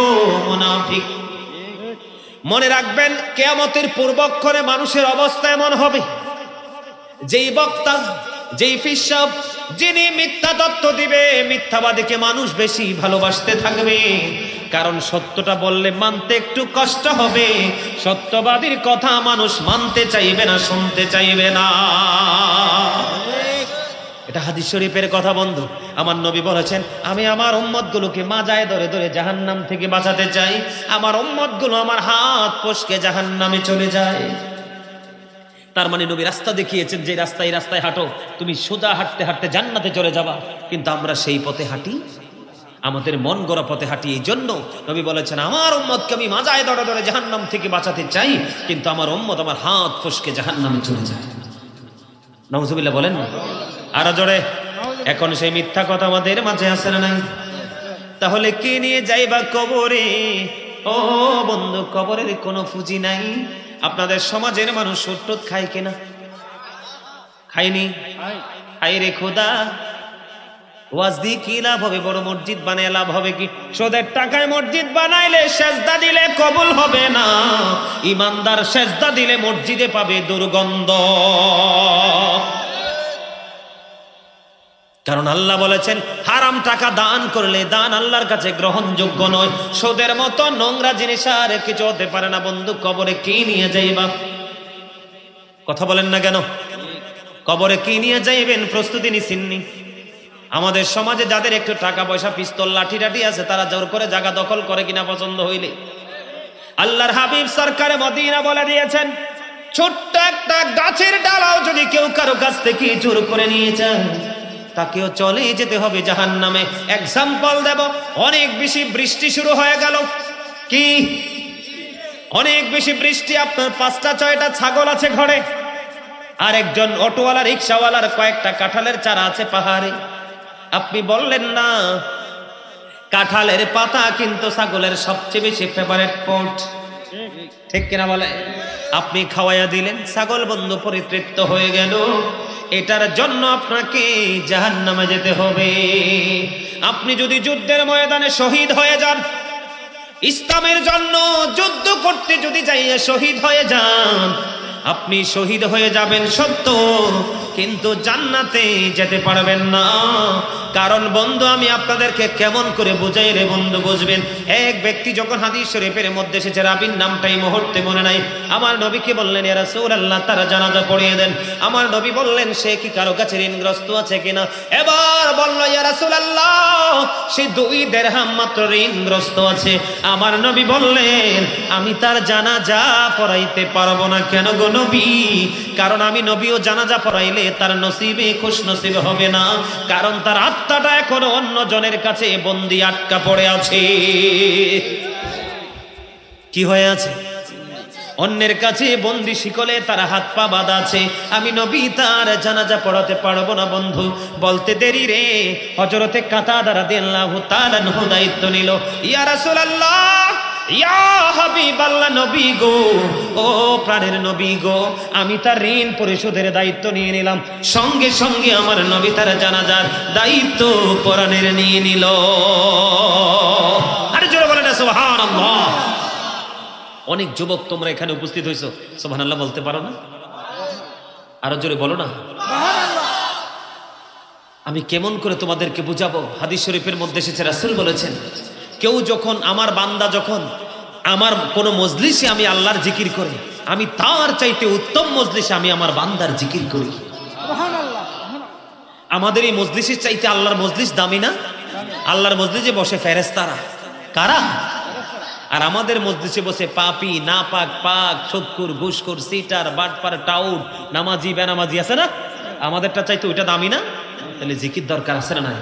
মুনাফিক মনে রাখবেন কিয়ামতের পূর্বক্ষণে মানুষের অবস্থা এমন হবে যেই বক্তা যেই ফিশাব যিনি মিথ্যা তত্ত্ব দিবে মিথ্যাবাদীকে মানুষ বেশি ভালোবাসতে থাকবে কারণ সত্যটা বললে মানতে একটু কষ্ট হবে সত্যবাদীর কথা মানুষ মানতে চাইবে না শুনতে চাইবে না এটা হাদিস শরীফের কথা বন্ধু আমার নবী বলেছেন আমি আমার উম্মতগুলোকে মাজায় ধরে ধরে জাহান্নাম থেকে বাঁচাতে চাই আমার উম্মতগুলো আমার হাত ফসকে জাহান্নামে চলে যায় তার মানে নবী রাস্তা দেখিয়েছেন যে রাস্তায় রাস্তায় হাঁটো তুমি সোজা হাঁটতে হাঁটতে জান্নাতে চলে যাবা কিন্তু আমরা সেই পথে হাঁটি আমাদের মন গড়া পথে হাঁটি এই জন্য নবী বলেছেন আমার উম্মতকে আমি মাজায় ধরে ধরে জাহান্নাম থেকে বাঁচাতে চাই কিন্তু আমার উম্মত আমার হাত ফসকে জাহান্নামে চলে যায় নাউজুবিল্লাহ বলেন না আরো জোরে এখন সেই মিথ্যা কথা আমাদের মাঝে আসে না নাই তাহলে কে নিয়ে যাইবা কবরে ও বন্ধু কবরের কোনো পুঁজি নাই আপনাদের সমাজের মানুষ সুট্টুত খায় কিনা খায়নি খাই রে খোদা ওয়াজ দিয়ে কি লাভ হবে বড় মসজিদ বানায় লাভ হবে কি সোদের টাকায় মসজিদ বানাইলে সেজদা দিলে কবুল হবে না ইমানদার সেজদা দিলে মসজিদে পাবে দুর্গন্ধ কারণ আল্লাহ বলেছেন হারাম টাকা দান করলে দান আল্লাহর কাছে গ্রহণযোগ্য নয় সুদের মতো নোংরা জিনিস আর কিছু হতে পারে না বন্ধু কবরে কি নিয়ে যাইবা কথা বলেন না কেন কবরে কি নিয়ে যাইবেন প্রস্তুতি নিছেননি আমাদের সমাজে যাদের একটু টাকা পয়সা পিস্তল লাঠি টাঠি আছে তারা জোর করে জায়গা দখল করে কিনা পছন্দ হইলে আল্লাহর হাবিব সরকারে মদিনা বলে দিয়েছেন ছোট্ট একটা গাছের ডালাও যদি কেউ কারো কাছ থেকে জোর করে নিয়ে যায় তাকেও চলে যেতে হবে জাহান্নামে এক্সাম্পল দেব অনেক বেশি বৃষ্টি শুরু হয়ে গেল কি অনেক বেশি বৃষ্টি আপনার ৫টা ৬টা ছাগল আছে ঘরে আর একজন অটোওয়ালা রিক্সাওয়ালার কয়েকটা কাঁঠালের চারা আছে পাহাড়ে আপনি বললেন না কাঁঠালের পাতা কিন্তু ছাগলের সবচেয়ে বেশি ফেভারিট ফুড ঠিক কিনা বলে আপনি খাওয়াইয়া দিলেন ছাগল বন্ধু পরিতৃপ্ত হয়ে গেল এটার জন্য আপনাকে জাহান্নামে যেতে হবে আপনি যদি যুদ্ধের ময়দানে শহীদ হয়ে যান ইসলামের জন্য যুদ্ধ করতে যদি যাইয়া শহীদ হয়ে যান আপনি শহীদ হয়ে যাবেন সত্য কিন্তু জান্নাতে যেতে পারবেন না কারণ বন্ধু আমি আপনাদেরকে কেমন করে বুঝাই রে বন্ধু বুঝবেন এক ব্যক্তি যখন হাদিস শরীফের মধ্যে এসেছে রাবীর নামটাই মুহূর্তে মনে নাই আমার নবীকে বললেন ইয়া রাসূলুল্লাহ তারা জানাজা পড়িয়ে দেন আমার নবী বললেন সে কি কারো কাছে ঋণগ্রস্ত আছে কিনা এবার বলল ইয়া রাসূলুল্লাহ সে 2 দিরহাম মাত্র ঋণগ্রস্ত আছে আমার নবী বললেন আমি তার জানাজা পড়াইতে পারবো না কেন গো নবী কারণ আমি নবীও জানাজা পড়াইলে তার নসিবে খুশ নসিব হবে না কারণ তার আত্মাটা এখন অন্য জনের কাছে বন্দি আটকা পড়ে আছে কি হয়ে আছে অন্যের কাছে বন্দি শিকলে তার হাত পা বাঁধা আছে আমি নবী তার জানাজা পড়াতে পারবো না বন্ধু বলতে দেরি রে হযরতে কাতাদা রাদিয়াল্লাহু তাআলা আনহু দায়িত্ব নিল ইয়া রাসূলুল্লাহ ইয়া হাবিবাল্লাহ নবী গো ও প্রাণের নবী গো আমি তার ঋণ পরিশোধের দায়িত্ব নিয়ে নিলাম সঙ্গে সঙ্গে আমার নবী তার জানাজার দায়িত্ব পরাণের নিয়ে নিল আরে জোরে বলেন সুবহানাল্লাহ অনেক যুবক তোমরা এখানে উপস্থিত হইছো সুবহানাল্লাহ বলতে পারো না আরো জোরে বলো না আমি কেমন করে তোমাদেরকে বুঝাবো হাদিস শরীফের মধ্যে এসেছে রাসূল বলেছেন কেউ যখন আমার বান্দা যখন আমার কোন মজলিসে আমি আল্লাহর জিকির করি আমি তার চাইতে উত্তম মজলিসে আমি আমার বান্দার জিকির করি। সুবহানাল্লাহ। আমাদের এই মজলিসের চাইতে আল্লাহর মজলিস দামি না? আল্লাহর মজলিসে বসে ফেরেশতারা। কারা? আর আমাদের মজলিসে বসে পাপী, নাপাক, পাক, সুদখোর, ঘুষখোর, সিটার, বাটপার, টাউট, নামাজি, বেনামাজি আছে না? আমাদেরটা চাইতে ওইটা দামি না? তাহলে জিকির দরকার আছে না?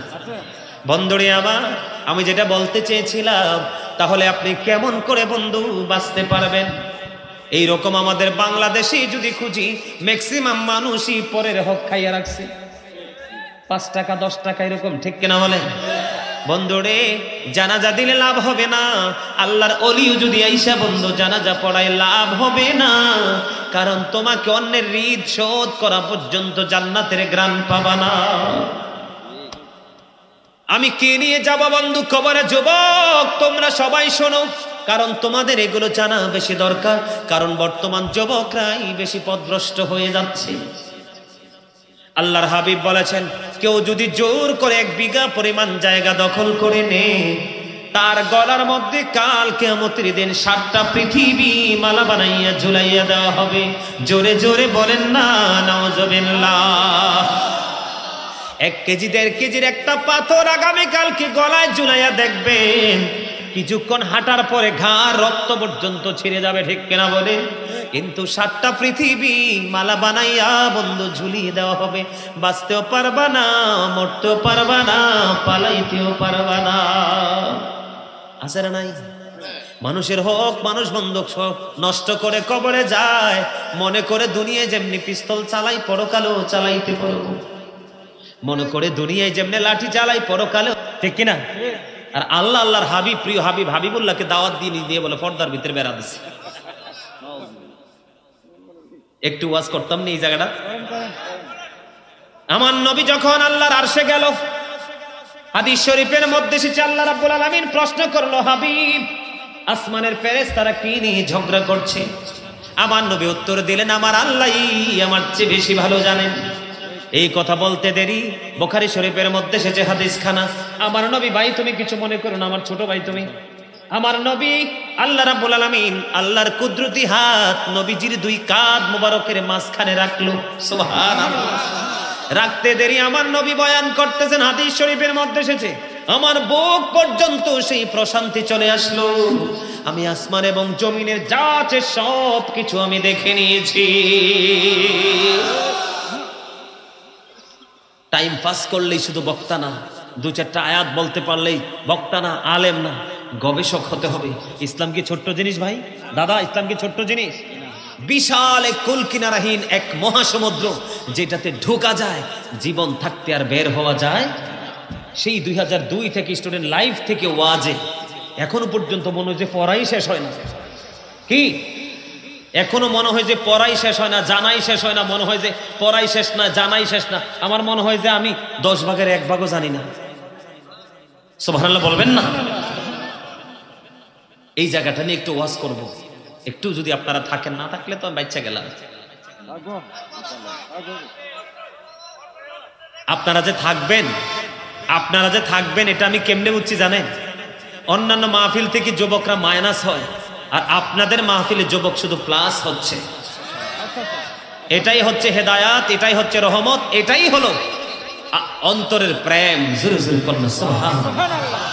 বন্ধুরে আমার আমি যেটা বলতে চেয়েছিলাম, তাহলে আপনি কেমন করে বন্ধু বাঁচতে পারবেন? এইরকম আমাদের বাংলাদেশে যদি খুঁজি ম্যাক্সিমাম মানুষই পরের হক খাইয়া রাখছে, ৫ টাকা ১০ টাকা এরকম, ঠিক কিনা বলেন? বন্ধুরে জানাজা দিলে লাভ হবে না, আল্লাহর অলিও যদি আইসা বন্ধু জানাজা পড়ায় লাভ হবে না, কারণ তোমাকে অন্যের ঋণ শোধ করা পর্যন্ত জান্নাতের গ্রাম পাবা না। আমি কে নিয়ে যাব বন্ধু কবরে? যুবক তোমরা সবাই শোনো, কারণ তোমাদের এগুলো জানা বেশি দরকার, কারণ বর্তমান যুবকরাই বেশি পথভ্রষ্ট হয়ে যাচ্ছে। আল্লাহর হাবিব বলেছেন, কেউ যদি জোর করে 1 বিঘা পরিমাণ জায়গা দখল করে নেয়, তার গলার মধ্যে কাল কিয়ামতের দিন 7টা পৃথিবী মালা বানাইয়া ঝুলাইয়া দেওয়া হবে। জোরে জোরে বলেন না নাউজুবিল্লাহ। 1 কেজি 1.5 কেজির একটা পাথর আগামীকালকে গলায় ঝুলাইয়া দেখবেন, কিছুক্ষণ হাঁটার পরে ঘাড় রক্ত পর্যন্ত ছিঁড়ে যাবে, ঠিক কিনা বলে? কিন্তু 7টা পৃথিবী মালা বানাইয়া বন্ধু ঝুলিয়ে দেওয়া হবে। বাঁচতেও পারবা না, মরতেও পারবা না, পালাইতেও পারবা না। আছে না নাই? মানুষের হক মানুষ বন্ধক নষ্ট করে কবরে যায়, মনে করে দুনিয়ায় যেমনি পিস্তল চালাই পরকালেও চালাইতে পারবো, মনে করে দুনিয়ায় যেমনি লাঠি চালাই পরকালেও, ঠিক কিনা? আর আল্লাহ আল্লাহর হাবিব প্রিয় হাবিব হাবিবুল্লাহকে দাওয়াত দিয়ে বলে পর্দার ভিতরে বেড়া দিছে। একটু ওয়াজ করতাম না এই জায়গাটা? আমার নবী যখন আল্লাহর আরশে গেল, হাদিস শরীফের মধ্যে এসেছে, আল্লাহ রাব্বুল আলামিন প্রশ্ন করলো, হাবিব আসমানের ফেরেশতারা কি নিয়ে ঝগড়া করছে? আমার নবী উত্তর দিলেন, আমার আল্লাহই আমার চেয়ে বেশি ভালো জানেন। এই কথা বলতে দেরি বুখারী শরীফের মধ্যে এসেছে হাদিসখানা। আমার নবী, ভাই তুমি কিছু মনে করো না, আমার ছোট ভাই তুমি, আমার নবী আল্লাহ রাব্বুল আলামিন আল্লাহর কুদরতি হাত নবীজির 2 কাঁধ মোবারকের মাঝখানে রাখলো। সুবহানাল্লাহ। রাখতে দেরি আমার নবী বয়ান করতেছেন, হাদিস শরীফের মধ্যে এসেছে, আমার বুক পর্যন্ত সেই প্রশান্তি চলে আসলো, আমি আসমান এবং জমিনের যা আছে সব কিছু আমি দেখে নিয়েছি। টাইম পাস করলেই শুধু বক্তা না, 2-4টা আয়াত বলতে পারলেই বক্তা না, আলেম না, গবেষক হতে হবে। ইসলাম কি ছোট্ট জিনিস ভাই? দাদা, ইসলাম কি ছোট্ট জিনিস? বিশাল এক কুল কিনারাহীন এক মহাসমুদ্র, যেটাতে ঢোকা যায় জীবন থাকতে আর বের হওয়া যায়। সেই 2002 থেকে স্টুডেন্ট লাইফ থেকে ওয়াজে এখনো পর্যন্ত মনে হয় যে পড়াই শেষ হয় না। কি এখনো মনে হয় যে পড়াই শেষ হয় না, জানাই শেষ হয় না, মনে হয় যে পড়াই শেষ না, জানাই শেষ না। আমার মনে হয় যে আমি 10 ভাগের 1 ভাগও জানি না। সুবহানাল্লাহ বলবেন না? এই জায়গাটা নিয়ে একটু ওয়াজ করব, একটু যদি আপনারা থাকেন। না থাকলে তো আমি বাচ্চা গেলাম। আপনারা যে থাকবেন এটা আমি কেমনে বুঝছি জানেন? অন্যান্য মাহফিল থেকে যুবকরা মাইনাস হয়, আর আপনাদের মাহফিলে যুবক শুধু প্লাস হচ্ছে। এটাই হচ্ছে হেদায়াত, এটাই হচ্ছে রহমত, এটাই হলো অন্তরের প্রেম। জোরে জোরে বলুন সুবহানাল্লাহ।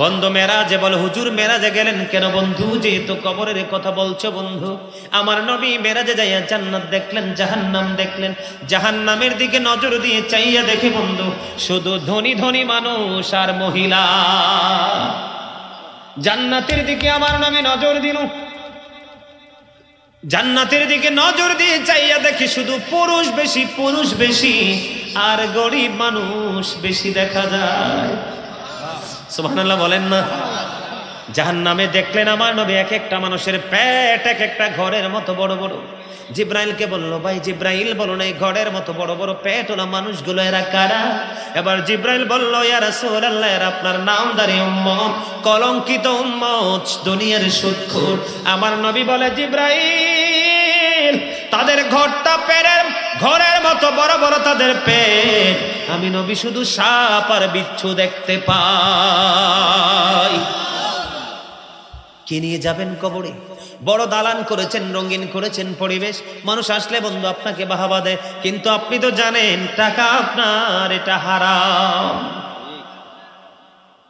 বন্ধু মেরাজে বলে, হুজুর মেরাজে গেলেন কেন বন্ধু? যেহেতু কবরের কথা বলছো বন্ধু, আমার নবী মেরাজে যাইয়া জান্নাত দেখলেন, জাহান্নাম দেখলেন। জাহান্নামের দিকে নজর দিয়ে চাইয়া দেখে বন্ধু শুধু ধনী ধনী মানুষ আর মহিলা। জান্নাতের দিকে আমার নবী নজর দিল, জান্নাতের দিকে নজর দিয়ে চাইয়া দেখি শুধু পুরুষ বেশি আর গরিব মানুষ বেশি দেখা যায়। সুবহানাল্লাহ বলেন না? জাহান্নামে দেখলেন আমার নবী এক একটা মানুষের পেট এক একটা ঘরের মতো বড় বড়। জিব্রাইলকে বললো, ভাই জিব্রাইল বলো না এই ঘরের মতো বড় বড় পেট ওলা মানুষগুলো এরা কারা? এবার জিব্রাইল বললো, ইয়া রাসূলুল্লাহ এরা আপনার নামধারী উম্মত, কলঙ্কিত উম্মত, দুনিয়ার সুদখোর। আমার নবী বলে, জিব্রাইল তাদের ঘরটা পেটের ঘরের মতো বড় বড়, তাদের পেট। আমি নবী শুধু সাপ আর বিচ্ছু দেখতে পাই। की निये जाबेन कबरे बड़ दालान करेछेन रंगीन करेछेन परिवेश मानुष आसले बंधु आपनाके बाहाबा देय किन्तु आपनि तो जानेन टाका आपनार एटा हाराम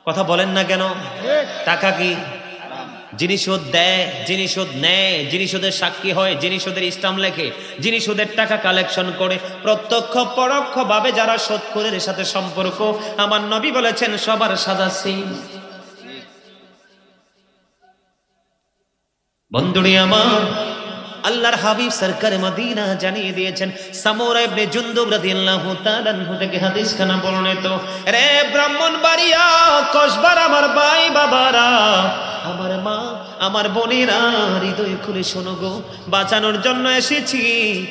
कथा बोलेन ना केन टाका कि जिनि शोध देय जिनि शोध नेय जिनि शोधेर साक्षी हय जिनि शोधेर स्टाम्प लेखे जिनि शोधेर टाका कलेक्शन करे प्रत्यक्ष परोक्षभावे जारा शोधखोरेर साथे सम्पर्क आमार नबी बोलेछेन सबार साजा सेम बंधुड़ी अल्लाहर हबीब सरकार मदीना जानिए दिएछेन सामूरा इब्ने जुंदुब रदियल्लाहु ताआला अन्हु থেকে হাদিস খানা বর্ণিত রে ব্রাহ্মণবাড়িয়া কসবার আমার ভাই বাবারা আমার মা আমার বোনেরা হৃদয় খুলে শোনো গো বাঁচানোর জন্য এসেছি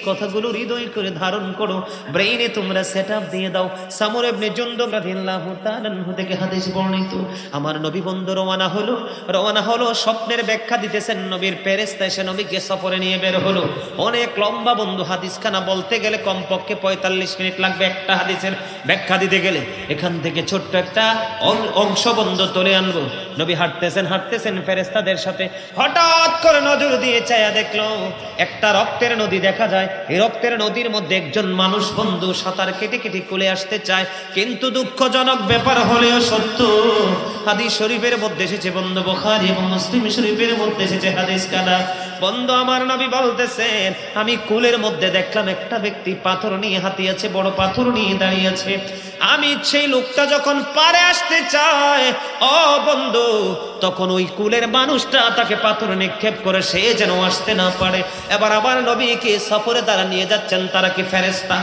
কথাগুলো হৃদয় করে ধারণ করো ব্রেইনে তোমরা সেটআপ দিয়ে দাও সামূরা ইবনে জুনদুব রাদিয়াল্লাহু তাআলা আনহু থেকে হাদিস বর্ণিত আমার নবী বন্ধু রওনা হলো স্বপ্নের ব্যাখ্যা দিতেছেন নবীর ফেরেশতা এসে নবীকে সফরে নিয়ে বের হলো অনেক লম্বা বন্ধু হাদিসখানা বলতে গেলে কমপক্ষে 45 মিনিট লাগবে একটা হাদিসের ব্যাখ্যা দিতে গেলে এখান থেকে ছোট্ট একটা অংশ বন্ধু তুলে আনবো নবী হাঁটতেছেন ফেরেশতাদের সাথে হঠাৎ করে নজর দিয়ে ছায়া দেখলো একটা রক্তের নদী দেখা যায় এই রক্তের নদীর মধ্যে একজন মানুষ বন্ধু সাতার কেটে কেটে কোলে আসতে চায় কিন্তু দুঃখজনক ব্যাপার হলেও সত্য হাদিস শরীফের মধ্যে এসেছে বন্ধু বুখারী এবং মুসলিম শরীফের মধ্যে এসেছে হাদিসখানা বন্ধু আমার নবী বলতেছেন আমি কোলের মধ্যে দেখলাম একটা ব্যক্তি পাথর নিয়ে হাতিয়ে আছে বড় পাথর নিয়ে দাঁড়িয়ে আছে আমি সেই লোকটা যখন পারে আসতে চায় ও বন্ধু তখন ওই কুলের মানুষটা তাকে পাথর নিক্ষেপ করে সে যেন আসতে না পারে এবার আবার নবীকে সফরে তারা নিয়ে যাচ্ছেন তারা কি ফেরেশতা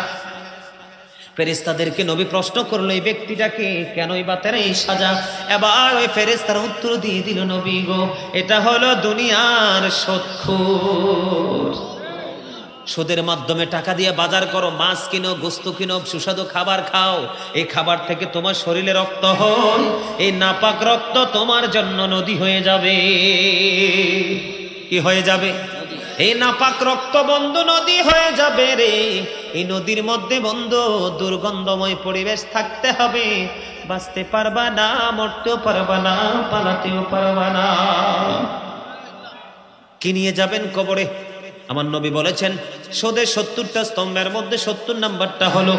ফেরেশতাদেরকে নবী প্রশ্ন করলো এই ব্যক্তিটাকে কেন এই বাতেরা এই সাজা এবার ওই ফেরেশতারা উত্তর দিয়ে দিল নবী গো এটা হলো দুনিয়ার সুদখোর সুদের মাধ্যমে টাকা দিয়ে বাজার করো মাছ কিনো গোশত কিনো সুস্বাদু খাবার খাও এই খাবার থেকে তোমার শরীরে রক্ত হয় এই নাপাক রক্ত তোমার জন্য নদী হয়ে যাবে কি হয়ে যাবে এই নাপাক রক্ত বন্ধু নদী হয়ে যাবে রে এই নদীর মধ্যে বন্ধু দুর্গন্ধময় পরিবেশ থাকতে হবে বাঁচতে পারবা না মরতেও পারবা না পালাতেও পারবা না কি নিয়ে যাবেন কবরে আমার নবী বলেছেন সুদের 70টা স্তম্ভের মধ্যে 70 নাম্বারটা হলো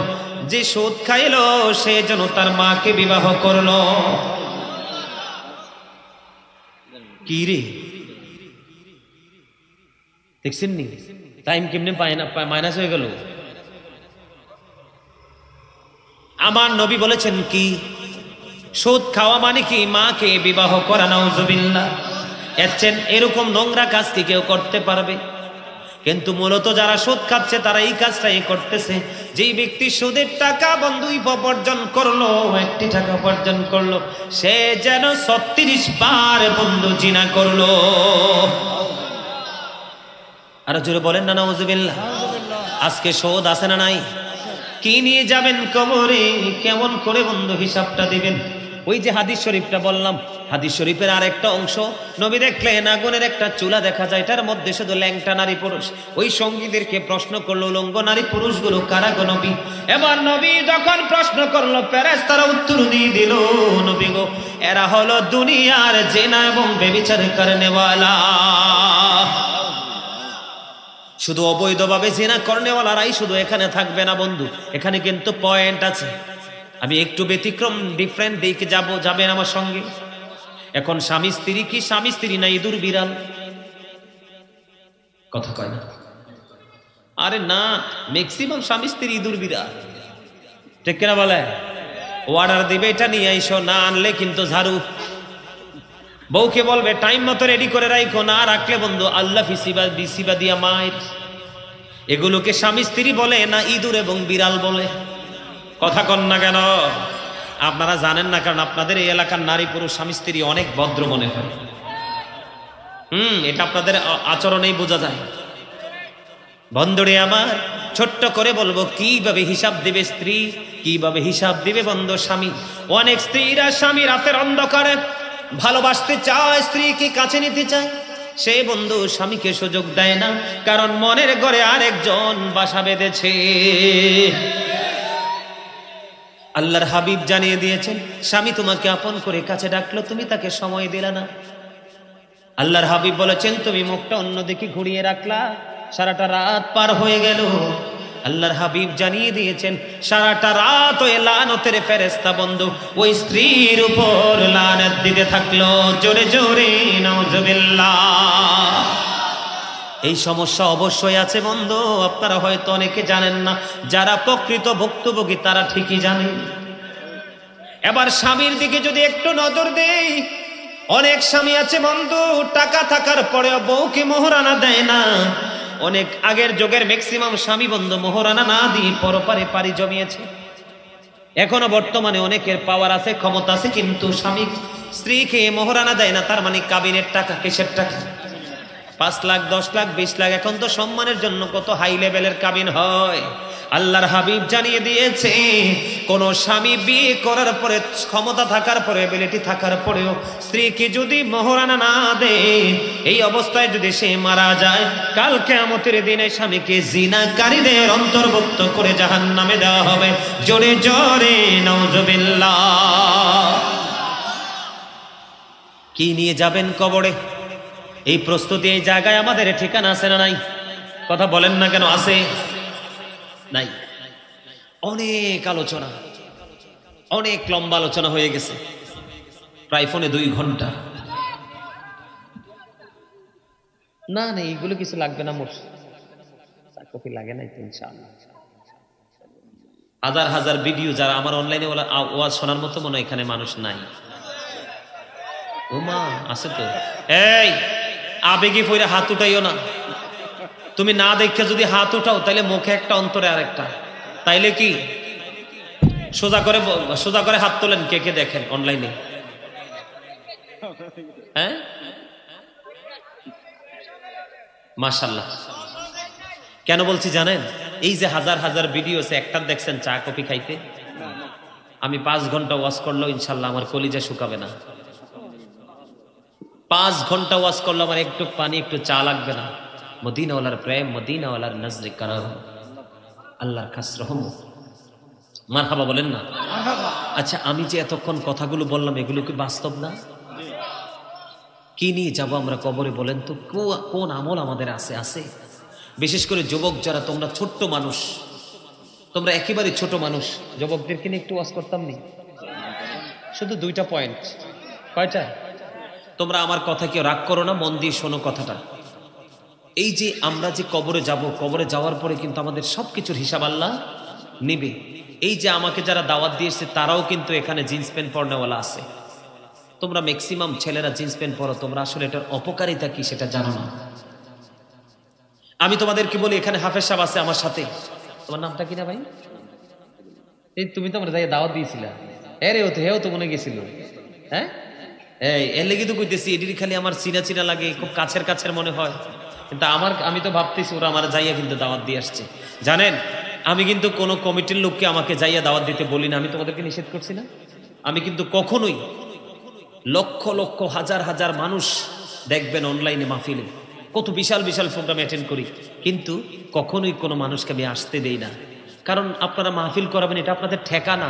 যে সুদ খাইলো সে যেন তার মাকে বিবাহ করলো কি রে দেখছেন নি টাইম কেমনে পায় না মাইনাস হয়ে গেল আমার নবী বলেছেন কি সুদ খাওয়া মানে কি মাকে বিবাহ করা নাউজুবিল্লাহ এতছেন এরকম নোংরা কাজ কি কেউ করতে পারবে কিন্তু মূলত যারা সুদ খাচ্ছে তারা এই কাজটাই করতেছে যেই ব্যক্তি সুদের টাকা বন্ধুই উপার্জন করলো একটি টাকা উপার্জন করলো সে যেন 36 বার বন্ধু জিনা করলো আর জোরে বলেন না নাউজুবিল্লাহ আজকে সুদ আছে না নাই কি নিয়ে যাবেন কবরে কেমন করে বন্ধু হিসাবটা দিবেন ওই যে হাদিস শরীফটা বললাম হাদিস শরীফের আরেকটা অংশ নবী দেখলেন আগুনের একটা চুলা দেখা যায় এটার মধ্যে শুধু ল্যাংটা নারী পুরুষ ওই সঙ্গীদেরকে প্রশ্ন করলো লঙ্গ নারী পুরুষগুলো কারা গো নবী এবার নবী যখন প্রশ্ন করলো ফেরেশতারা উত্তর দিয়ে দিল নবী গো এরা হলো দুনিয়ার জেনা এবং ব্যভিচার করনেওয়ালা শুধু অবৈধভাবে জেনা করনেওয়ালারাই শুধু এখানে থাকবে না বন্ধু এখানে কিন্তু পয়েন্ট আছে আমি একটু ব্যতিক্রম ডিফারেন্ট দিকে যাব যাবেন আমার সঙ্গে এখন স্বামী স্ত্রী কি স্বামী স্ত্রী না ইঁদুর বিড়াল কথা কয় না আরে না ম্যাক্সিমাম স্বামী স্ত্রী ইঁদুর বিড়াল ঠিক কিনা বলে অর্ডার দিবে এটা নিয়ে আইসো না আনলে কিন্তু ঝাড়ু বউকে বলবে টাইম মতো রেডি করে রাখো না রাখলে বন্ধু আল্লাহ ফিসিবা দিয়া মায়ের এগুলোকে স্বামী স্ত্রী বলে না ইঁদুর এবং বিড়াল বলে কথা কন না কেন আপনারা জানেন না কারণ আপনাদের এই এলাকার নারী পুরুষ স্বামী স্ত্রী অনেক ভদ্র মনে হয় এটা আপনাদের আচরণেই বোঝা যায় বন্ধুরে আমার ছোট্ট করে বলবো কিভাবে হিসাব দিবে স্ত্রী কিভাবে হিসাব দিবে বন্ধু স্বামী অনেক স্ত্রীরা স্বামী রাতের অন্ধকারে ভালোবাসতে চায় স্ত্রীকে কাছে নিতে চায় সে বন্ধু স্বামীকে সুযোগ দেয় না কারণ মনের ঘরে আরেকজন বাসা বেঁধেছে আল্লাহর হাবিব জানিয়ে দিয়েছেন স্বামী তোমাকে আপন করে কাছে ডাকলো তুমি তাকে সময় দিলা না আল্লাহর হাবিব বলেছেন তুমি মুখটা অন্যদিকে ঘুরিয়ে রাখলা সারাটা রাত পার হয়ে গেল। আল্লাহর হাবিব জানিয়ে দিয়েছেন সারাটা রাত ওই লানতের ফেরেশতা বন্ধু ওই স্ত্রীর উপর লানত দিতে থাকলো জোরে জোরে নাউজুবিল্লাহ। এই সমস্যা অবশ্যই আছে বন্ধু, আপনারা হয়তো অনেকে জানেন না, যারা প্রকৃত ভুক্তভোগী তারা ঠিকই জানেন। এবার স্বামীর দিকে যদি একটু নজর দেই, অনেক স্বামী আছে বন্ধু টাকা থাকার পরেও বউকে মোহরানা দেয় না। অনেক আগের যুগের ম্যাক্সিমাম স্বামী বন্ধু মোহরানা না দিয়ে পরপারে পাড়ি জমিয়েছে। এখনো বর্তমানে অনেকের পাওয়ার আছে, ক্ষমতা আছে, কিন্তু স্বামী স্ত্রীকে মোহরানা দেয় না। তার মানে কাবিনের টাকা, কিসের টাকা? 5 লাখ 10 লাখ 20 লাখ এখন তো সম্মানের জন্য কত হাই লেভেলের কাবিন হয়। আল্লাহর হাবিব জানিয়ে দিয়েছে কোন স্বামী বিয়ে করার পরে, ক্ষমতা থাকার পরে, এবিলিটি থাকার পরেও স্ত্রীকে যদি মোহরানা না দেয়, এই অবস্থায় যদি সে মারা যায়, কাল কিয়ামতের দিনে স্বামীকে জিনাকারীদের অন্তর্ভুক্ত করে জাহান্নামে দেওয়া হবে জোরে জোরে নাউজুবিল্লাহ। কি নিয়ে যাবেন কবরে? এই প্রস্তুতি, এই জায়গায় আমাদের ঠিকানা আছে না নাই? কথা বলেন না কেন, আছে নাই? অনেক আলোচনা, অনেক লম্বা আলোচনা হয়ে গেছে, প্রায় ফোনে 2 ঘন্টা। না না, এইগুলো কিছু লাগবে না, মোট কপি লাগে না ইনশাআল্লাহ। হাজার হাজার ভিডিও যারা আমার অনলাইনে ওয়াজ শোনার মতো মনে এখানে মানুষ নাই। ওমা আছে তো, এই আবেগে পড়ে হাত উঠাইও না। তুমি না দেখে যদি হাত উঠাও তাহলে মুখে একটা, অন্তরে আরেকটা। তাইলে কি সোজা করে হাত তোলেন কে কে দেখেন অনলাইনে? হ্যাঁ মাশাআল্লাহ। কেন বলছি জানেন? এই যে হাজার হাজার ভিডিও আছে, একটা দেখছেন চা কফি খাইতে। আমি 5 ঘন্টা ওয়াজ করলেও ইনশাআল্লাহ আমার কলিজা শুকাবে না। 5 ঘন্টা ওয়াজ করলে আমার একটু পানি, একটু চা লাগবে না। মদিনাওয়ালার প্রেম, মদিনাওয়ালার নজরে কারাম, আল্লাহর কাছে রহমত। মারহাবা বলেন না? আচ্ছা, আমি যে এতক্ষণ কথাগুলো বললাম, এগুলো কি বাস্তব না? কি নিয়ে যাবো আমরা কবরে বলেন তো? কোন আমল আমাদের আছে? বিশেষ করে যুবক যারা, তোমরা ছোট্ট মানুষ, তোমরা একেবারে ছোট মানুষ। যুবকদেরকে নিয়ে একটু ওয়াজ করতাম নি? শুধু 2টা পয়েন্ট। কয়টা? তোমরা আমার কথা কেউ রাগ করো না, মন দিয়ে শোনো কথাটা। এই যে আমরা যে কবরে যাব, কবরে যাওয়ার পরে কিন্তু আমাদের সব কিছুর হিসাব আল্লাহ নেবে। এই যে আমাকে যারা দাওয়াত দিয়েছে তারাও কিন্তু এখানে জিন্স প্যান্ট পরনেওয়ালা আছে। তোমরা ম্যাক্সিমাম ছেলেরা জিন্স প্যান্ট পরো, তোমরা আসলে এটার অপকারিতা কি সেটা জানো না। আমি তোমাদেরকে বলি, এখানে হাফেজ সাহেব আছে আমার সাথে। তোমার নামটা কি না ভাই? এই তুমি তো আমরা যাই দাওয়াত দিয়েছিলা, হ্যাঁ রে, হেও তো মনে গেছিল। হ্যাঁ এর লেগে তো কইতেছি, এটির খালি আমার চিনা চিনা লাগে, খুব কাছের কাছের মনে হয়। কিন্তু আমি তো ভাবতেছি ওরা আমার যাইয়া কিন্তু দাওয়াত দিয়ে আসছে। জানেন, আমি কিন্তু কোনো কমিটির লোককে আমাকে যাইয়া দাওয়াত দিতে বলি না। আমি তোমাদেরকে নিষেধ করছি না। আমি কিন্তু কখনোই, লক্ষ লক্ষ হাজার হাজার মানুষ দেখবেন অনলাইনে মাহফিলে, কত বিশাল বিশাল প্রোগ্রাম অ্যাটেন্ড করি, কিন্তু কখনোই কোনো মানুষকে আমি আসতে দেই না। কারণ আপনারা মাহফিল করাবেন, এটা আপনাদের ঠেকানা।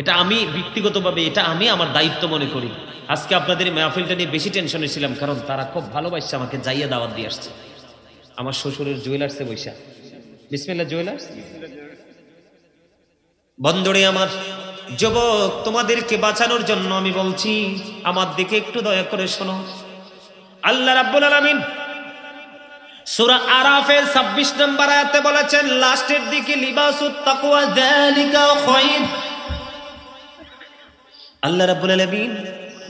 এটা আমি ব্যক্তিগতভাবে, এটা আমি আমার দায়িত্ব মনে করি। আজকে আপনাদের এই মাহফিলটা নিয়ে বেশি টেনশনে ছিলাম, কারণ তারা খুব ভালোবাসছে, আমাকে যাইয়া দাওয়াত দিয়ে আসছে। আমার শ্বশুরের জুয়েলার্সে বৈশা, বিসমিল্লাহ জুয়েলার্স। বন্ধুরে আমার যুবক, তোমাদেরকে বাঁচানোর জন্য আমি বলছি, আমার দিকে একটু দয়া করে শোনো। আল্লাহ রাব্বুল আলামিন সূরা আরাফের 26 নম্বর আয়াতে বলেছেন, লাস্টের দিকে লিবাসুত তাকওয়া যালিকা খায়র। আল্লাহ রাব্বুল আলামিন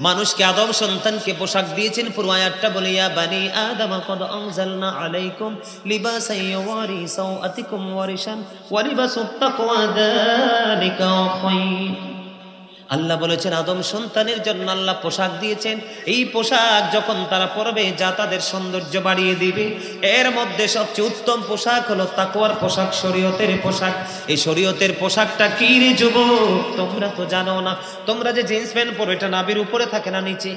মানুষকে, আদম সন্তানকে পোশাক দিয়েছেন। পুরো আয়াতটা বলে, ইয়া বানি আদম কদ আনজালনা আলাইকুম লিবাসান ইয়াওয়ারি সাওআতিকুম ওয়ারিশান ওয়া লিবাসুত তাকওয়া যালিকা খায়র। আল্লাহ বলেছেন আদম সন্তানের জন্য আল্লাহ পোশাক দিয়েছেন। এই পোশাক যখন তারা পরবে, যা তাদের সৌন্দর্য বাড়িয়ে দিবে, এর মধ্যে সবচেয়ে উত্তম পোশাক হলো তাকওয়ার পোশাক, শরীয়তের পোশাক। এই শরীয়তের পোশাকটা কি রে যুবক? তোমরা তো জানো না। তোমরা যে জিন্স প্যান্ট পরো, এটা নাভির উপরে থাকে না নিচে?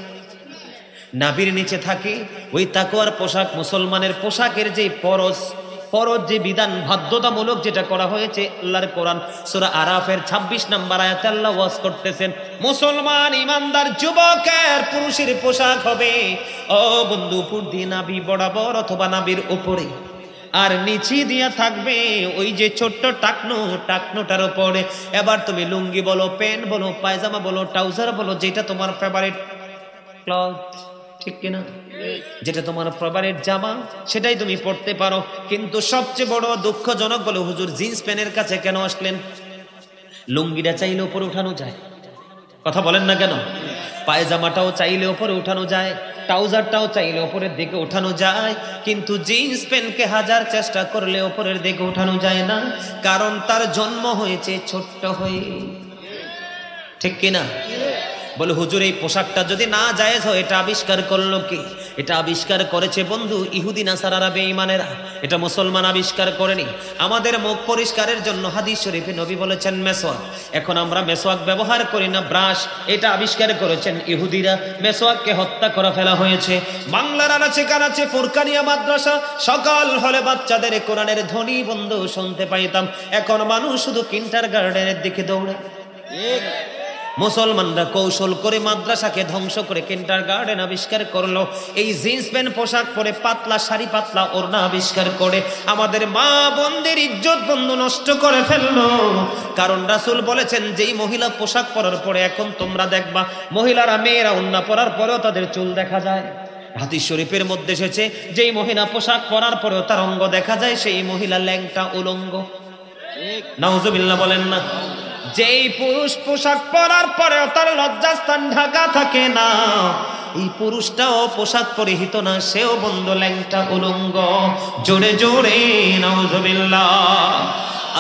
নাভির নিচে থাকে। ওই তাকওয়ার পোশাক মুসলমানের পোশাকের যে পরশ, ফরজ যে বিধান বাধ্যতামূলক যেটা করা হয়েছে আল্লাহর কোরআন সূরা আরাফের 26 নম্বর আয়াতে আল্লাহ ওয়াজ করতেছেন মুসলমান ইমানদার যুবকের পুরুষের পোশাক হবে ও বন্ধু পর্দি নাভি বরাবর অথবা নাভির উপরে আর নিচে দিয়া থাকবে ওই যে ছোট্ট টাকনোটার উপরে। এবার তুমি লুঙ্গি বলো, প্যান্ট বলো, পায়জামা বলো, ট্রাউজার বলো, যেটা তোমার ফেভারিট ক্লথ, ঠিক কিনা, যেটা তোমার ফেভারিট জামা সেটাই তুমি পড়তে পারো। কিন্তু সবচেয়ে বড় দুঃখজনক বলো হুজুর জিন্স প্যান্টের কাছে কেন আসলেন? লুঙ্গিটা চাইলে উপরে উঠানো যায়, কথা বলেন না কেন? পায়জামাটাও চাইলে উপরে উঠানো যায়, ট্রাউজারটাও চাইলে উপরের দিকে উঠানো যায়, কিন্তু জিন্স প্যান্টকে হাজার চেষ্টা করলে উপরের দিকে উঠানো যায় না, কারণ তার জন্ম হয়েছে ছোট্ট হয়ে, ঠিক কিনা? বলে হুজুর এই পোশাকটা যদি না জায়েজ হয় এটা আবিষ্কার করলো কি? এটা আবিষ্কার করেছে বন্ধু ইহুদি নাসারারা বেঈমানেরা, এটা মুসলমান আবিষ্কার করেনি। আমাদের মুখ পরিষ্কারের জন্য হাদিস শরীফে নবী বলেছেন মেসওয়াক, এখন আমরা মেসওয়াক ব্যবহার করি না, ব্রাশ, এটা আবিষ্কার করেছেন ইহুদিরা। মেসওয়াককে হত্যা করা ফেলা হয়েছে। বাংলার আনাচে কানাচে ফুরকানিয়া মাদ্রাসা, সকাল হলে বাচ্চাদের কোরআনের ধ্বনি বন্ধু শুনতে পাইতাম, এখন মানুষ শুধু কিন্ডারগার্ডেনের দিকে দৌড়ে। মুসলমানরা কৌশল করে মাদ্রাসাকে ধ্বংস করে কিন্ডারগার্ডেন আবিষ্কার করলো, এই জিন্স প্যান্ট পোশাক পরে পাতলা শাড়ি পাতলা ওড়না আবিষ্কার করে আমাদের মা বোনদের ইজ্জত বন্ধু নষ্ট করে ফেললো। কারণ রাসূল বলেছেন যেই মহিলা পোশাক পরার পরে এখন তোমরা দেখবা মহিলারা মেয়েরা ওড়না পরার পরেও তাদের চুল দেখা যায়। হাদিস শরীফের মধ্যে এসেছে যেই মহিলা পোশাক পরার পরেও তার অঙ্গ দেখা যায় সেই মহিলা ল্যাংটা উলঙ্গ, নাউজুবিল্লাহ বলেন না। যেই পুরুষ পোশাক পরার পরেও তার লজ্জাস্থান ঢাকা থাকে না এই পুরুষটাও পোশাক পরিহিত না, সেও বন্ধু ল্যাংটা উলঙ্গ, জোরে জোরে নাউজুবিল্লাহ।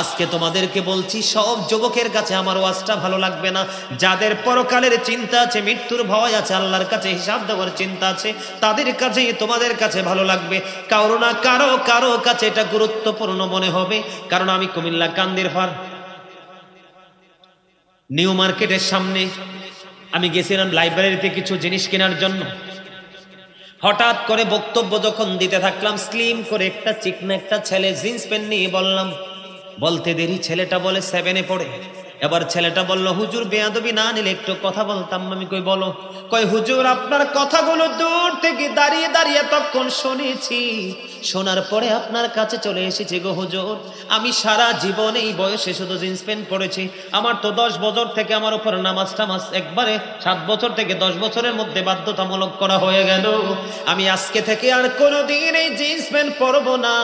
আজকে তোমাদেরকে বলছি সব যুবকের কাছে আমার ওয়াজটা ভালো লাগবে না, যাদের পরকালের চিন্তা আছে, মৃত্যুর ভয় আছে, আল্লাহর কাছে হিসাব দেওয়ার চিন্তা আছে, তাদের কাছে তোমাদের কাছে ভালো লাগবে। কারো না কারো কারো কাছে এটা গুরুত্বপূর্ণ মনে হবে, কারণ আমি কুমিল্লা কান্দির ফার নিউ মার্কেটের সামনে আমি গেছিলাম লাইব্রেরিতে কিছু জিনিস কেনার জন্য। হঠাৎ করে বক্তব্য যখন দিতে থাকলাম স্লিম করে একটা চিকনা একটা ছেলে জিন্স প্যান্ট নিয়ে বললাম, বলতে দেরি ছেলেটা বলে 7-এ পড়ে। এবার ছেলেটা বলল হুজুর বেয়াদবি না নিলে একটু কথা বলতাম। আমি কই বলো। কই হুজুর আপনার কথাগুলো দূর থেকে দাঁড়িয়ে দাঁড়িয়ে তখন শুনেছি, শোনার পরে আপনার কাছে চলে এসেছি গো হুজুর। আমি সারা জীবন এই বয়সে শুধু জিন্স প্যান্ট পরেছি, আমার তো 10 বছর থেকে আমার উপর নামাজ টামাজ একবারে 7 বছর থেকে 10 বছরের মধ্যে বাধ্যতামূলক করা হয়ে গেল। আমি আজকে থেকে আর কোনোদিন এই জিন্স প্যান্ট পরবো না,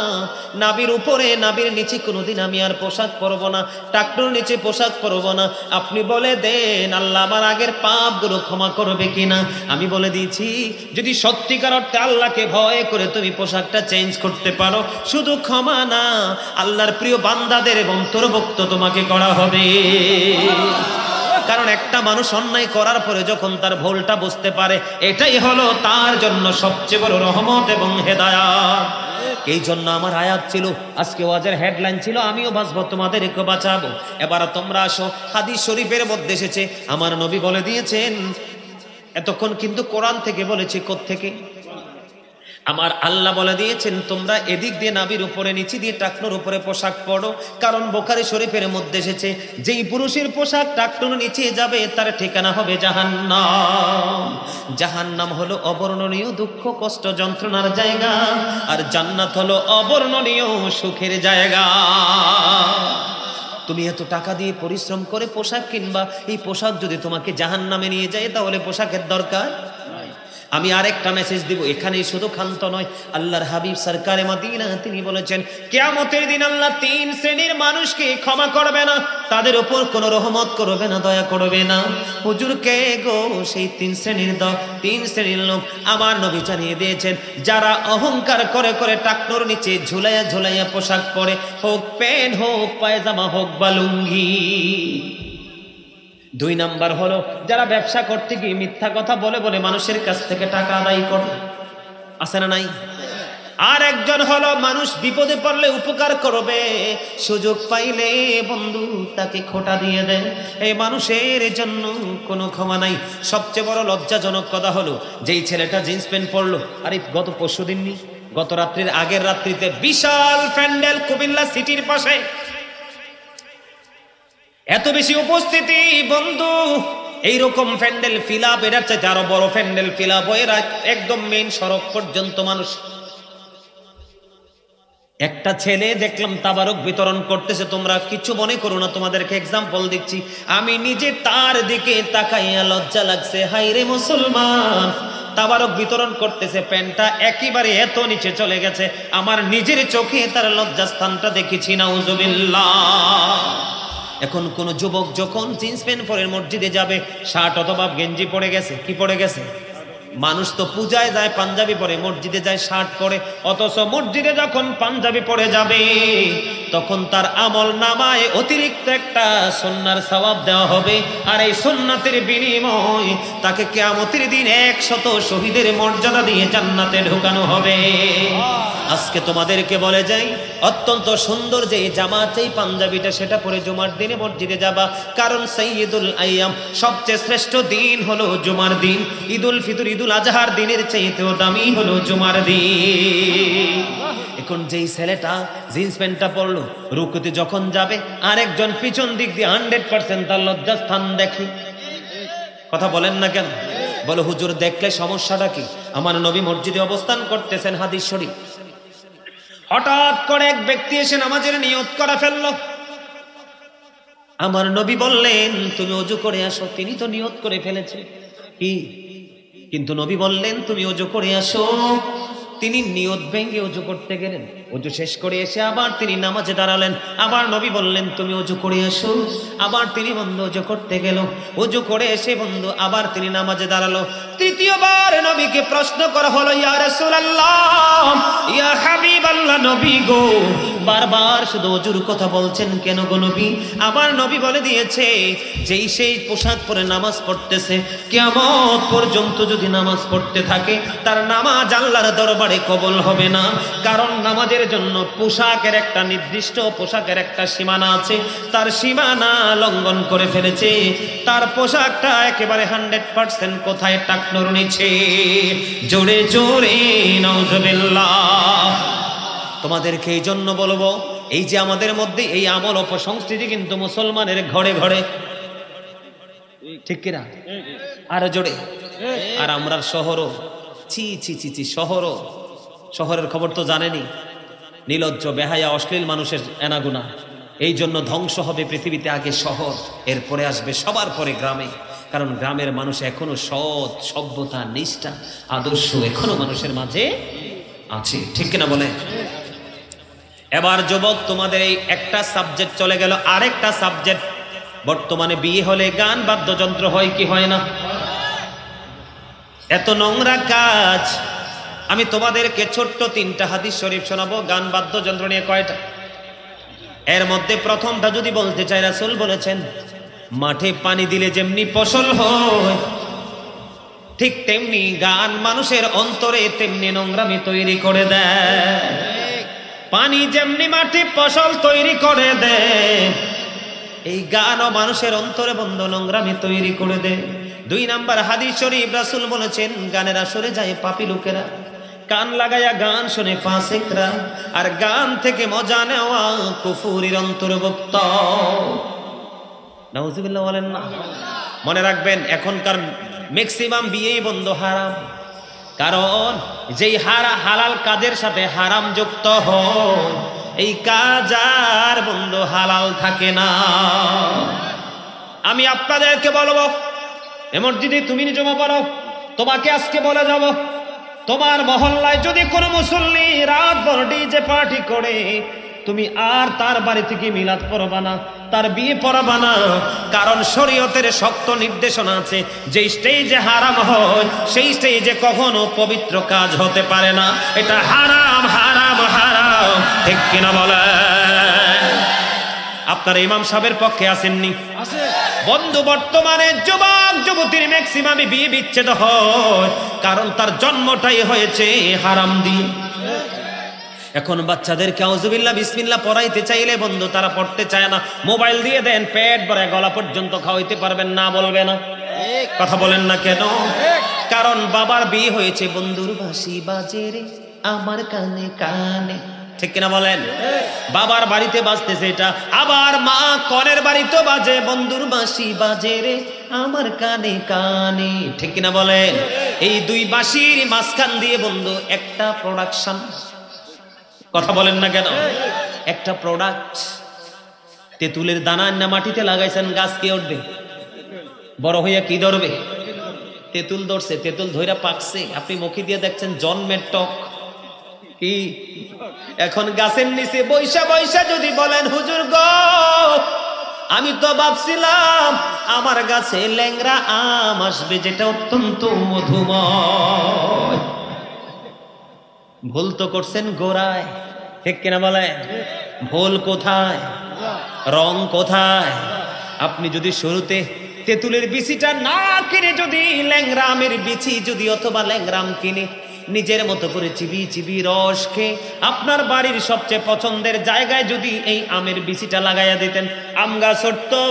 নাভির উপরে নাভির নিচে কোনোদিন আমি আর পোশাক পরবো না, টাকনুর নিচে পোশাক করবো না। আপনি বলে দেন আল্লাহ আমার আগের পাপগুলো ক্ষমা করবে কিনা। আমি বলে দিয়েছি যদি সত্যিকার অর্থে আল্লাহকে ভয় করে তুমি পোশাকটা চেঞ্জ করতে পারো, শুধু ক্ষমা না আল্লাহর প্রিয় বান্দাদের এবং অন্তর্ভুক্ত তোমাকে করা হবে। কারণ একটা মানুষ অন্যায় করার পরে যখন তার ভুলটা বুঝতে পারে এটাই হলো তার জন্য সবচেয়ে বড় রহমত এবং হেদায়াত। এই জন্য আমার আয়াত ছিল, আজকে ওয়াজের হেডলাইন ছিল আমিও বাঁচবো তোমাদেরকে বাঁচাবো। এবার তোমরা আসো, হাদিস শরীফের মধ্যে এসেছে আমার নবী বলে দিয়েছেন। এতক্ষণ কিন্তু কোরআন থেকে বলেছি, কোত্থেকে? আমার আল্লাহ বলে দিয়েছেন তোমরা এদিক দিয়ে নাভির উপরে নিচে দিয়ে টাকনোর উপরে পোশাক পরো, কারণ বুখারী শরীফের মধ্যে এসেছে যেই পুরুষের পোশাক টাকনোর নিচে যাবে তার ঠিকানা হবে জাহান্নাম। জাহান্নাম হলো অবর্ণনীয় দুঃখ কষ্ট যন্ত্রণার জায়গা, আর জান্নাত হলো অবর্ণনীয় সুখের জায়গা। তুমি এত টাকা দিয়ে পরিশ্রম করে পোশাক কিনবা, এই পোশাক যদি তোমাকে জাহান্নামে নিয়ে যায় তাহলে পোশাকের দরকার। আমি আরেকটা মেসেজ দিব, এখানে শুধু ক্ষান্ত নয়, আল্লাহর হাবিব সরকারে মদিনা তিনি বলেছেন কিয়ামতের দিন আল্লাহ 3 শ্রেণীর মানুষকে ক্ষমা করবে না, তাদের উপর কোনো রহমত করবে না, দয়া করবে না। হুজুর কে গো সেই 3 শ্রেণীর লোক? আমার নবী জানিয়ে দিয়েছেন যারা অহংকার করে করে টাকনোর নিচে ঝুলাইয়া ঝুলাইয়া পোশাক পরে, হোক প্যান্ট হোক পায়জামা হোক বা লুঙ্গি। 2 নম্বর হলো যারা ব্যবসা করতে গিয়ে মিথ্যা কথা বলে বলে মানুষের কাছ থেকে টাকা আদায় করে, আছে না নাই? আর একজন হলো মানুষ বিপদে পড়লে উপকার করবে, সুযোগ পাইলে বন্ধু তাকে খোটা দিয়ে দেয়, এই মানুষের জন্য কোনো ক্ষমা নাই। সবচেয়ে বড় লজ্জাজনক কথা হলো যেই ছেলেটা জিন্স প্যান্ট পরলো, আরে গত পরশুদিন নি गत रात्रिर आगेर रात्रिते विशाल फैंडेल कुमिल्ला सिटिर पाशे एत बेशी उपस्थिति बंधु एई रकम फैंडेल फिलाप एर चाইতে আরো বড় फैंडेल फिलाप এর एकदम मेन सड़क पर्यंत मानुष একটা ছেলে দেখলাম তাবারক বিতরণ করতেছে তোমরা কিছু মনে করো না তোমাদেরকে एग्जाम्पल দিচ্ছি আমি নিজে তার দিকে তাকাইয়া লজ্জা লাগছে হায় রে মুসলমান তাবারক বিতরণ করতেছে প্যান্টটা একেবারে এত নিচে চলে গেছে আমার নিজের চোখে তার লজ্জাস্থানটা দেখেছি নাউজুবিল্লাহ এখন কোন যুবক যখন জিন্স প্যান্ট পরে মসজিদে যাবে শার্ট অথবা গেঞ্জি পরে গেছে কি পরে গেছে মানুষ তো পূজায় যায় পাঞ্জাবি পরে মসজিদে যায় শার্ট পরে অথচ মসজিদে যখন পাঞ্জাবি পরে যাবে তখন তার আমলনামায় অতিরিক্ত একটা সুন্নাহর সওয়াব দেওয়া হবে আর এই সুন্নাতের বিনিময়ে তাকে কিয়ামতের দিন 100 শহীদের মর্যাদা দিয়ে জান্নাতে ঢোকানো হবে আজকে তোমাদেরকে বলে যাই অত্যন্ত সুন্দর যে জামাতে পাঞ্জাবিটা সেটা পরে জুমার দিনে মসজিদে যাবা কারণ সাইয়্যিদুল আইয়াম সবচেয়ে শ্রেষ্ঠ দিন হলো জুমার দিন ঈদুল ফিতর ঈদুল আজহার দিনের চাইতেও দামি হলো জুমার দিন এখন যেই ছেলেটা জিন্স প্যান্টটা পরলো রুকুতে যখন যাবে আরেকজন পিছন দিক দিয়ে 100% তার লজ্জাস্থান দেখে কথা বলেন না কেন বলো হুজুর দেখলে সমস্যাটা কি আমার নবী মসজিদে অবস্থান করতেছেন হাদিস শরীফ হঠাৎ করে এক ব্যক্তি এসে নামাজের নিয়ত করে ফেলল আমার নবী বললেন তুমি ওযু করে আসো তিনি তো নিয়ত করে ফেলেছে কি কিন্তু নবী বললেন তুমি ওযু করে আসো তিনি নিয়ত ভেঙে ওযু করতে গেলেন ওযু শেষ করে এসে আবার তিনি নামাজে দাঁড়ালেন আবার নবী বললেন তুমি ওযু করে আসো আবার তিনি বন্ধু ওযু করতে গেল ওযু করে এসে বন্ধু আবার তিনি নামাজে দাঁড়ালো তৃতীয়বার নবীকে প্রশ্ন করা হলো ইয়া রাসূলুল্লাহ ইয়া হাবিবাল্লাহ নবী গো বারবার শুধু ওযুর কথা বলছেন কেন গো নবী আবার নবী বলে দিয়েছে যেই সেই পোশাক পরে নামাজ পড়তেছে কিয়ামত পর্যন্ত যদি নামাজ পড়তে থাকে তার নামাজ আল্লাহর দরবারে কবুল হবে না কারণ নামাজের জন্য পোশাকের একটা নির্দিষ্ট পোশাকের একটা সীমানা আছে তার সীমানা লঙ্ঘন করে ফেলেছে তার পোশাকটা একেবারে 100% কোথায় নূর নিচে জোরে জোরে নাউজুবিল্লাহ তোমাদেরকে এইজন্য বলবো এই যে আমাদের মধ্যে এই আমল অপসংস্কৃতি কিন্তু মুসলমানের ঘরে ঘরে ঠিক কি না আর জোরে আর আমরার শহরও ছি ছি ছি ছি শহরও শহরের খবর তো জানেনই নির্লজ্জ বেহায়া অশ্লীল মানুষের এনাগুনা এই জন্য ধ্বংস হবে পৃথিবীতে আগে শহর এরপরে আসবে সবার পরে গ্রামে কারণ গ্রামের মানুষ এখনো সৎ সভ্যতা নিষ্ঠা আদর্শ এখনো মানুষের মাঝে আছে ঠিক কিনা বলে এবার যুবক তোমাদের এই একটা সাবজেক্ট চলে গেল আরেকটা সাবজেক্ট বর্তমানে বিয়ে হলে গান বাদ্যযন্ত্র হয় কি হয় না এত নোংরা কাজ আমি তোমাদেরকে ছোট্ট তিনটা হাদিস শরীফ শোনাবো গান বাদ্যযন্ত্র নিয়ে কয়টা এর মধ্যে প্রথমটা যদি বলতে চাই রাসূল বলেছেন মাঠে পানি দিলে যেমনি ফসল হয় ঠিক তেমনি গান মানুষের অন্তরে তেমনি নোংরামি তৈরি করে দেয় পানি যেমনি মাটি ফসল তৈরি করে দেয় এই গানও মানুষের অন্তরে বন্ধ নোংরামি তৈরি করে দেয় দুই নাম্বার হাদিস শরীফ রাসূল বলেছেন গানের আসরে যায় পাপী লোকেরা কান লাগায়া গান শুনে ফাসিকরা আর গান থেকে মজা নেওয়া কুফুরির অন্তর্ভুক্ত নাউজুবিল্লাহ বলেন না মনে রাখবেন এখনকার ম্যাক্সিমাম বিয়েই বন্ধ হারাম কারণ যেই হালাল কাজের সাথে হারাম যুক্ত হয় এই কাজ আর বন্ধ হালাল থাকে না আমি আপনাদেরকে বলবো এই মসজিদে তুমি জমা পড়ো তোমাকে আজকে বলে যাব তোমার মহল্লায় যদি কোনো মুসল্লি রাত ভর ডিজে পার্টি করে তুমি আর তার বাড়ি থেকে মিলাদ পড়বা না তার বিয়ে পড়াবা না কারণ শরীয়তের শক্ত নির্দেশনা আছে যে স্টেজে হারাম হয় সেই স্টেজে কখনো পবিত্র কাজ হতে পারে না এটা হারাম হারাম হারাম ঠিক কিনা বলে আপনার ইমাম সাহেবের পক্ষে আসেননি বন্ধু বর্তমানে যুবক যুবতীর ম্যাক্সিমামে বিয়ে বিচ্ছেদ হয় কারণ তার জন্মটাই হয়েছে হারাম দিয়ে এখন বাচ্চাদেরকে আউযুবিল্লাহ বিসমিল্লাহ পড়াইতে চাইলে বন্ধু তারা পড়তে চায় না মোবাইল দিয়ে দেন পেট ভরে গলা পর্যন্ত খাওয়াইতে পারবেন না বলবে না কথা বলেন না কেন কারণ বাবার বিয়ে হয়েছে বন্ধুর বাঁশি বাজে রে আমার কানে কানে। ঠিক কিনা বলেন? বাবার বাড়িতে বাজতেছে এটা, আবার মা কনের বাড়িতে বাজে, বন্ধুর বাঁশি বাজে রে আমার কানে কানে। ঠিক কিনা বলেন? এই দুই বাঁশির মাঝখান দিয়ে বন্ধু একটা প্রোডাকশন, কথা বলেন না কেন? একটা প্রোডাক্ট। তেঁতুলের দানা না মাটিতে লাগাইছেন, গাছ কে উঠবে? বড় হইয়া কি ধরবে? তেঁতুল ধরছে, তেঁতুল ধইরা পাকছে, আপনি মুখে দিয়ে দেখছেন জন্মের টক। কি এখন গাছের নিচে বৈশা বৈশা যদি বলেন হুজুর গো আমি তো ভাবছিলাম আমার গাছে ল্যাংরা আম আসবে যেটা অত্যন্ত মধুময়, ভুল তো করছেন গোড়ায়। ঠিক কিনা বলেন? ভুল কোথায়, রং কোথায়? আপনি যদি শুরুতে তেঁতুলের বিচিটা না কিনে যদি ল্যাংরামের বিচি যদি অথবা ল্যাংরাম কিনে নিজের মতো করে চিবি চিবি রস খেয়ে আপনার বাড়ির সবচেয়ে পছন্দের জায়গায় যদি এই আমের বিচিটা লাগাইয়া দিতেন, আম গাছ উঠতো,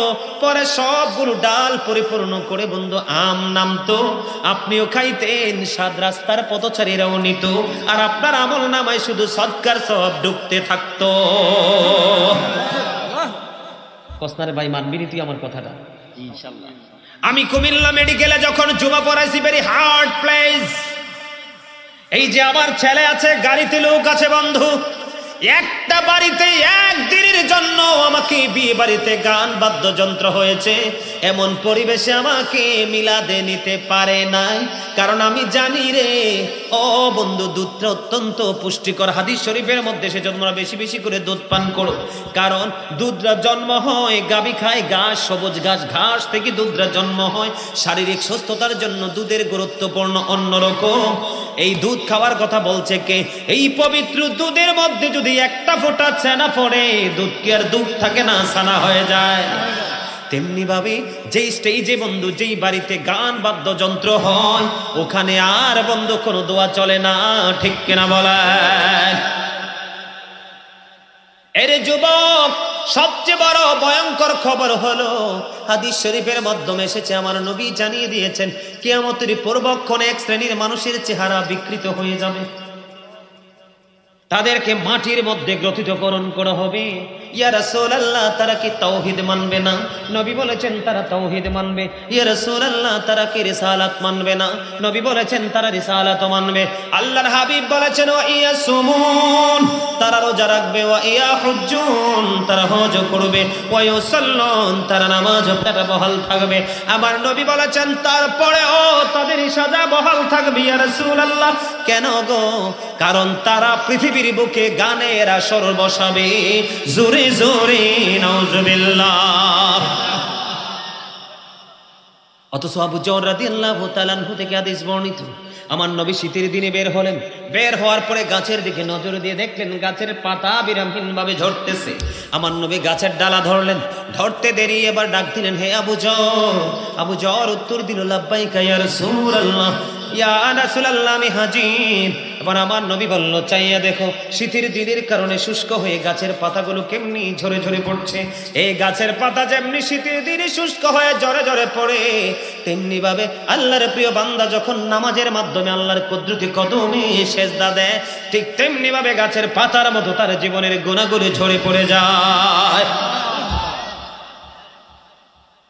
পরে সবগুলো ডাল পরিপূর্ণ করে বন্ধু আম নামতো, আপনিও খাইতেন, সাত রাস্তার পথচারীরাও নিত, আর আপনার আমল নামায় শুধু সৎকার সব ডুবতে থাকতো। কসনারে ভাই মানবিনি তুই আমার কথাটা? ইনশাআল্লাহ। আমি কুমিল্লা মেডিকেলে যখন জুমা পড়াইছি, ভেরি হার্ড প্লেস। এই যে আমার ছেলে আছে, গাড়িতে লোক আছে বন্ধু, একটা বাড়িতে একদিনের জন্য আমাকে বিয়ে বাড়িতে গান বাদ্যযন্ত্র হয়েছে, এমন পরিবেশে আমাকে মিলাদে নিতে পারে নাই, কারণ আমি জানি রে ও বন্ধু দুধটা অত্যন্ত পুষ্টিকর, হাদিস শরীফের মধ্যে, সেজন্য বেশি বেশি করে দুধ পান করো, কারণ দুধরা জন্ম হয়, গাবি খায় ঘাস, সবুজ ঘাস, ঘাস থেকে দুধরা জন্ম হয়, শারীরিক সুস্থতার জন্য দুধের গুরুত্বপূর্ণ অন্যরকম। এই দুধ খাওয়ার কথা বলছে কে? এই পবিত্র দুধের মধ্যে যদি একটা ফোঁটা ছানা পড়ে, দুধ কি আর দুধ থাকে না, ছানা হয়ে যায়। তেমনি ভাবে যেই স্টেজে বন্ধু যেই বাড়িতে গান বাদ্যযন্ত্র হয়, ওখানে আর বন্ধু কোনো দোয়া চলে না। ঠিক কিনা বলেন? এর যুবক, সবচেয়ে বড় ভয়ঙ্কর খবর হলো হাদিস শরীফের মাধ্যমে এসেছে, আমার নবী জানিয়ে দিয়েছেন কিয়ামতের পূর্বক্ষণে এক শ্রেণীর মানুষের চেহারা বিকৃত হয়ে যাবে, তাদেরকে মাটির মধ্যে গ্রথিতকরণ করা হবে। ইয়া রাসূলুল্লাহ, তারা কি তাওহীদ মানবে না? নবী বলেছেন তারা তাওহীদ মানবে। ইয়া রাসূলুল্লাহ, তারা কি রিসালাত মানবে না? নবী বলেছেন তারা রিসালাত মানবে। আল্লাহর হাবিব বলেছেন ওয়া ইয়াসুমুন, তারা রোজা রাখবে, ওয়া ইয়াহুজ্জুন, তারা হজ করবে, ওয়া ইউসাল্লুন, তারা নামাজ বহাল থাকবে। আমার নবী বলেছেন তারপরেও তাদের সাজা বহাল থাকবে। ইয়া রাসূলুল্লাহ, কেন গো? কারণ তারা পৃথিবীর বুকে গানের আসর বসাবে, জোরে জোরে নাউজুবিল্লাহ। অথচ আবু যর রাদিয়াল্লাহু তাআলা আনহু থেকে হাদিস বর্ণিত, আমার নবী শীতের দিনে বের হলেন, বের হওয়ার পরে গাছের দিকে নজর দিয়ে দেখলেন গাছের পাতা বিরামহীনভাবে ঝরতেছে। আমার নবী গাছের ডালা ধরলেন, ধরতে দেরি এবার ডাক দিলেন, হে আবু যর। আবু যর উত্তর দিল, লাব্বাইকা ইয়া রাসূলুল্লাহ, ইয়া রাসূলুল্লাহ আমি হাজির। এবার আমার নবী বলল, চাইয়া দেখো শীতের দিনের কারণে শুষ্ক হয়ে গাছের পাতাগুলো কেমনি ঝরে ঝরে পড়ছে। এই গাছের পাতা যেমনি শীতের দিনে শুষ্ক হয়ে ঝরে ঝরে পড়ে, তেমনি ভাবে আল্লাহর প্রিয় বান্দা যখন নামাজের মাধ্যমে আল্লাহর কুদরতি কদমে সেজদা দেয়, ঠিক তেমনি ভাবে গাছের পাতার মতো তার জীবনের গুনাহগুলো ঝরে পড়ে যায়।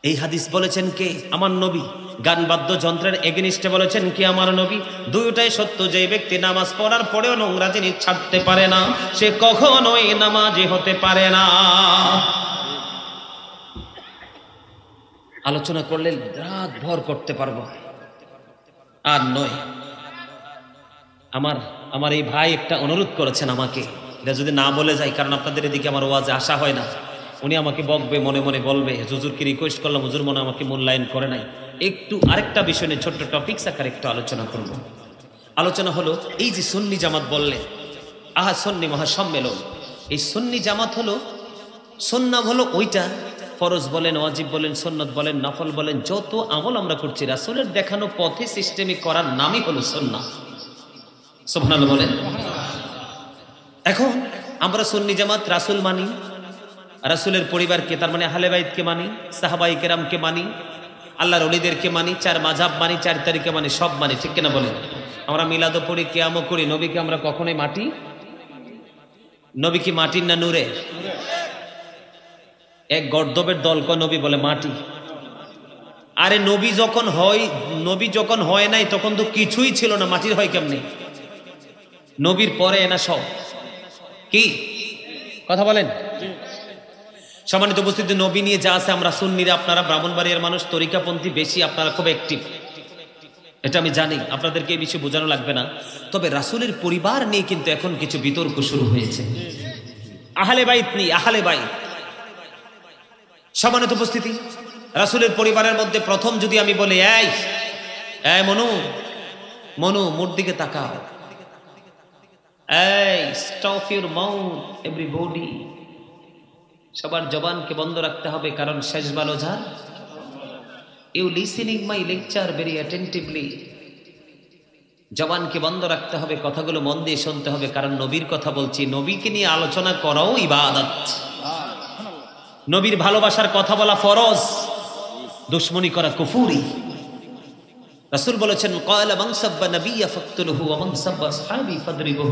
এই হাদিস বলেছেন কে? আমার নবী। গান বাদ্যযন্ত্রের এগেনিস্টে বলেছেন কি? আমার নবী। দুইটাই সত্য। যে ব্যক্তি নামাজ পড়ার পরেও নোংরা জিনিস ছাড়তে পারে না, সে কখনোই নামাজি হতে পারে না। আলোচনা করলে রাত ভর করতে পারবো, আর নয়। আমার আমার এই ভাই একটা অনুরোধ করেছেন আমাকে, এটা যদি না বলে যাই, কারণ আপনাদের এদিকে আমার ওয়াজে আসা হয় না, উনি আমাকে বকবে, মনে মনে বলবে হুজুরকে রিকোয়েস্ট করলাম, হুজুর মনে আমাকে মূল্যায়ন করে নাই। একটু আরেকটা বিষয় নিয়ে ছোট্ট টপিকস আকারে একটু আলোচনা করব। আলোচনা হলো এই যে সুন্নি জামাত বললেন, আহা সুন্নি মহাসম্মেলন, এই সুন্নি জামাত হলো, সুন্নাহ হলো ওইটা, ফরজ বলেন, ওয়াজিব বলেন, সুন্নত বলেন, নফল বলেন, যত আমল আমরা করছি রাসূলের দেখানো পথে সিস্টেমে করার নামই হলো সুন্নাহ। সুবহানাল্লাহ বলেন। এখন আমরা সুন্নি জামাত রাসূল মানি, রাসূলের পরিবারকে, তার মানে আহলে বাইতকে মানি, সাহাবায়ে কেরামকে মানি, আল্লাহর ওলিদেরকে মানি, চার মাযহাব মানি, চার তরিকা মানি, সব মানি। ঠিক কিনা বলেন? मिलादो पढ़ी कियामो करी नबी के आमरा कखनोई माटी नबी की माटिर ना नूरे एक गर्दबेर दल को नबी बोले माटी आरे नबी जखन हय नबी जखन हय नाई तखन तो किछुई छिलो ना माटिर हय केमने नबीर परे एना सब की कथा बोलेन सम्मानित उपस्थिति नबी निये जा आछे आमरा सुन्निरा आपनारा ब्राह्मणबाड़ियार मानुष तरिकापंथी बेशी आपनारा खूब एक्टिव এটা আমি জানি আপনাদেরকে এই বিষয়ে বোঝানো লাগবে না তবে রাসূলের পরিবার নিয়ে কিন্তু এখন কিছু বিতর্ক শুরু হয়েছে আহলে বাইত নিয়ে আহলে বাইত সম্মানিত উপস্থিতি রাসূলের পরিবারের মধ্যে প্রথম যদি আমি বলি এই এই মনু মনু মোর দিকে তাকাও এই স্টপ ইওর মাউথ এভরিবডি সবার জবানকে বন্ধ রাখতে হবে কারণ শেষ ভালো যা You listening my lecture very attentively. जवान के बंद रखते हैं कथागुलो मन दिए सुनते हैं कारण नबीर कथा बोलছি नबी के लिए आलोचना कराओ इबादत नबीर ভালোবাসার कथा बोला फरज दुश्मनी करा कुफुरी रसूल বলেছেন قال من سب نبي فقتله ومن سب اصحابي فضربه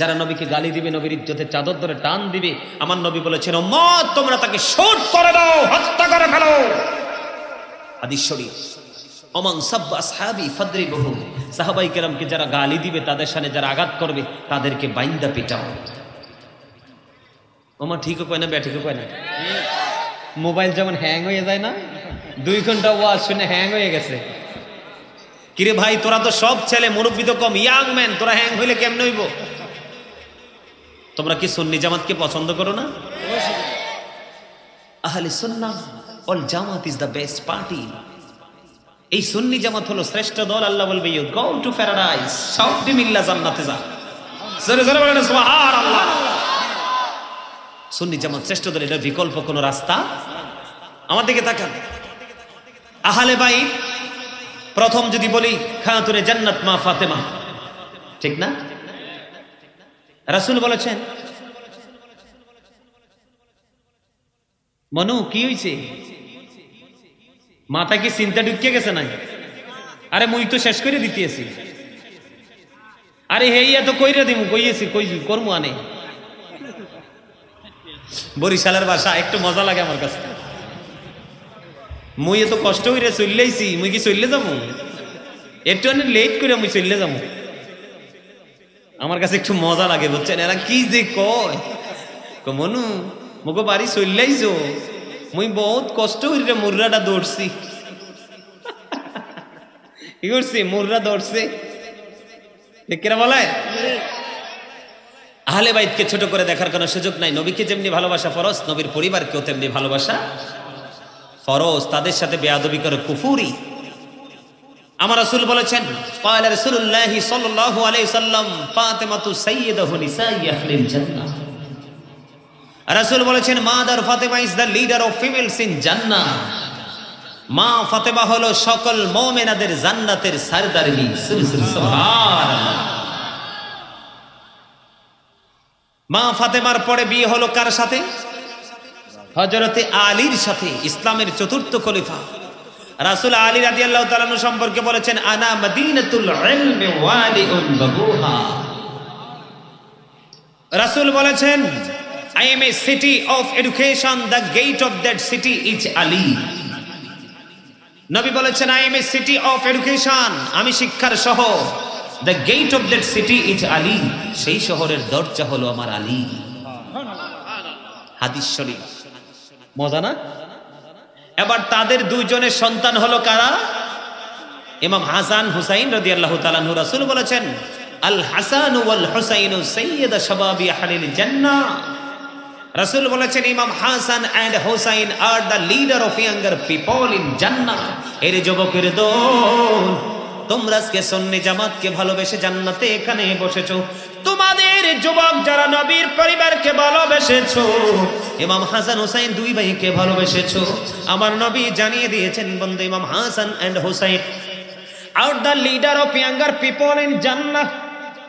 যারা নবীকে গালি দিবে নবীর ইজ্জতে চাদর ধরে টান দিবে আমার নবী বলেছেন উম্মত তোমরা তাকে শূট করে দাও হত্যা করে ফেলো হাদিস শরীফ ওমান সাব্বা আসহাবি ফাদরিবহু সাহাবায়ে কেরামকে যারা গালি দিবে তাদের সামনে যারা আঘাত করবে তাদেরকে বাইন্দা পিটাও ওমা ঠিক কই না ব্যাঠিক কই না মোবাইল যখন হ্যাং হয়ে যায় না 2 ঘন্টা ওয়াজ শুনে হ্যাং হয়ে গেছে কি রে ভাই তোরা তো সব ছেলে মুরব্বি তো কম ইয়াং ম্যান তোরা হ্যাং হইলে কেমনে হইব তোমরা কি সুন্নি জামাতকে পছন্দ করো না আহলে সুন্নাহ ওয়াল জামাত ইজ দা বেস্ট পার্টি এই সুন্নি জামাত হলো শ্রেষ্ঠ দল আল্লাহ বলবে ইউ গো টু প্যারাডাইস সাউথ মিল্লা জান্নাতে যা জোরে জোরে বলেন সুবহানাল্লাহ সুন্নি জামাত শ্রেষ্ঠ দল এটা বিকল্প কোনো রাস্তা আমার দিকে তাকান আহলে বাইত প্রথম যদি বলি খাতুনে জান্নাত মা ফাতেমা ঠিক না रसूल बोलेছেন मनु की হইছে মাথা কি চিন্তা ঢুকে গেছে না আরে মুই তো শেষ করে দিতেছি আরে হেইয়া তো কইরা দিমু কইয়েছি কই করমু আনে বরিশালের ভাষা একটু মজা লাগে আমার কাছে মুই এত কষ্ট কইরা চললেইছি মুই কি চললে যামু একটু অনেক লেট করে মুই চললে যামু আমার কাছে একটু মজা লাগে বুঝছেন এরা কি যে কয় মনু মুগো বাড়ি চললাইছো মুই বহুত কষ্ট হইরে মুররাটা দৌড়ছি কি করছি মুররা দৌড়ছে কেরা বলে আহলে বাইতকে ছোট করে দেখার কোনো সুযোগ নাই নবীকে যেমনি ভালোবাসা ফরজ নবীর পরিবারকেও তেমনি ভালোবাসা ফরজ তাদের সাথে বেয়াদবি করে কুফরি আমার রাসূল বলেছেন ক্বালা রাসূলুল্লাহি সাল্লাল্লাহু আলাইহি সাল্লাম ফাতিমাতু সাইয়্যিদাহু নিসাই আহলিল জান্নাহ রাসূল বলেছেন mother Fatima is the leader of females in জান্নাহ মা ফাতিমা হলো সকল মুমিনাদের জান্নাতের সরদারিনী সুবহানাল্লাহ মা ফাতিমার পরে বিয়ে হলো কার সাথে হযরতে আলীর সাথে ইসলামের চতুর্থ খলিফা রাসূল আলী রাদিয়াল্লাহু তাআলা নু সম্পর্কে বলেছেন আনা মদিনাতুল ইলমি ওয়ালিউন বাবুহা রাসূল বলেছেন I am a city of education the gate of that city is Ali নবী বলেছেন I am a city of education আমি শিক্ষার শহর the gate of that city is Ali সেই শহরের দরজা হলো আমার আলী সুবহানাল্লাহ হাদিস শরীফ মজা না এবার তাদের দুইজনের সন্তান হলো কারা ইমাম হাসান হুসাইন রাদিয়াল্লাহু তাআলা নূর রাসূল বলেছেন আল হাসান ওয়াল হুসাইন সাইয়্যিদা শাবাবি আহলিল জান্নাহ রাসূল বলেছেন Imam Hasan and Hussain are the leader of younger people in জান্নাহ এর যুবকের দল তোমরা আজকে সুন্নি জামাতকে ভালোবেসে জান্নাতে এখানে বসেছো তোমাদের যুবক যারা নবীর পরিবারকে ভালোবেসেছো ইমাম হাসান হুসাইন দুই ভাইকে ভালোবেসেছো আমার নবী জানিয়ে দিয়েছেন বন্ধু Imam Hasan and Hussain are the leader of younger people in জান্নাহ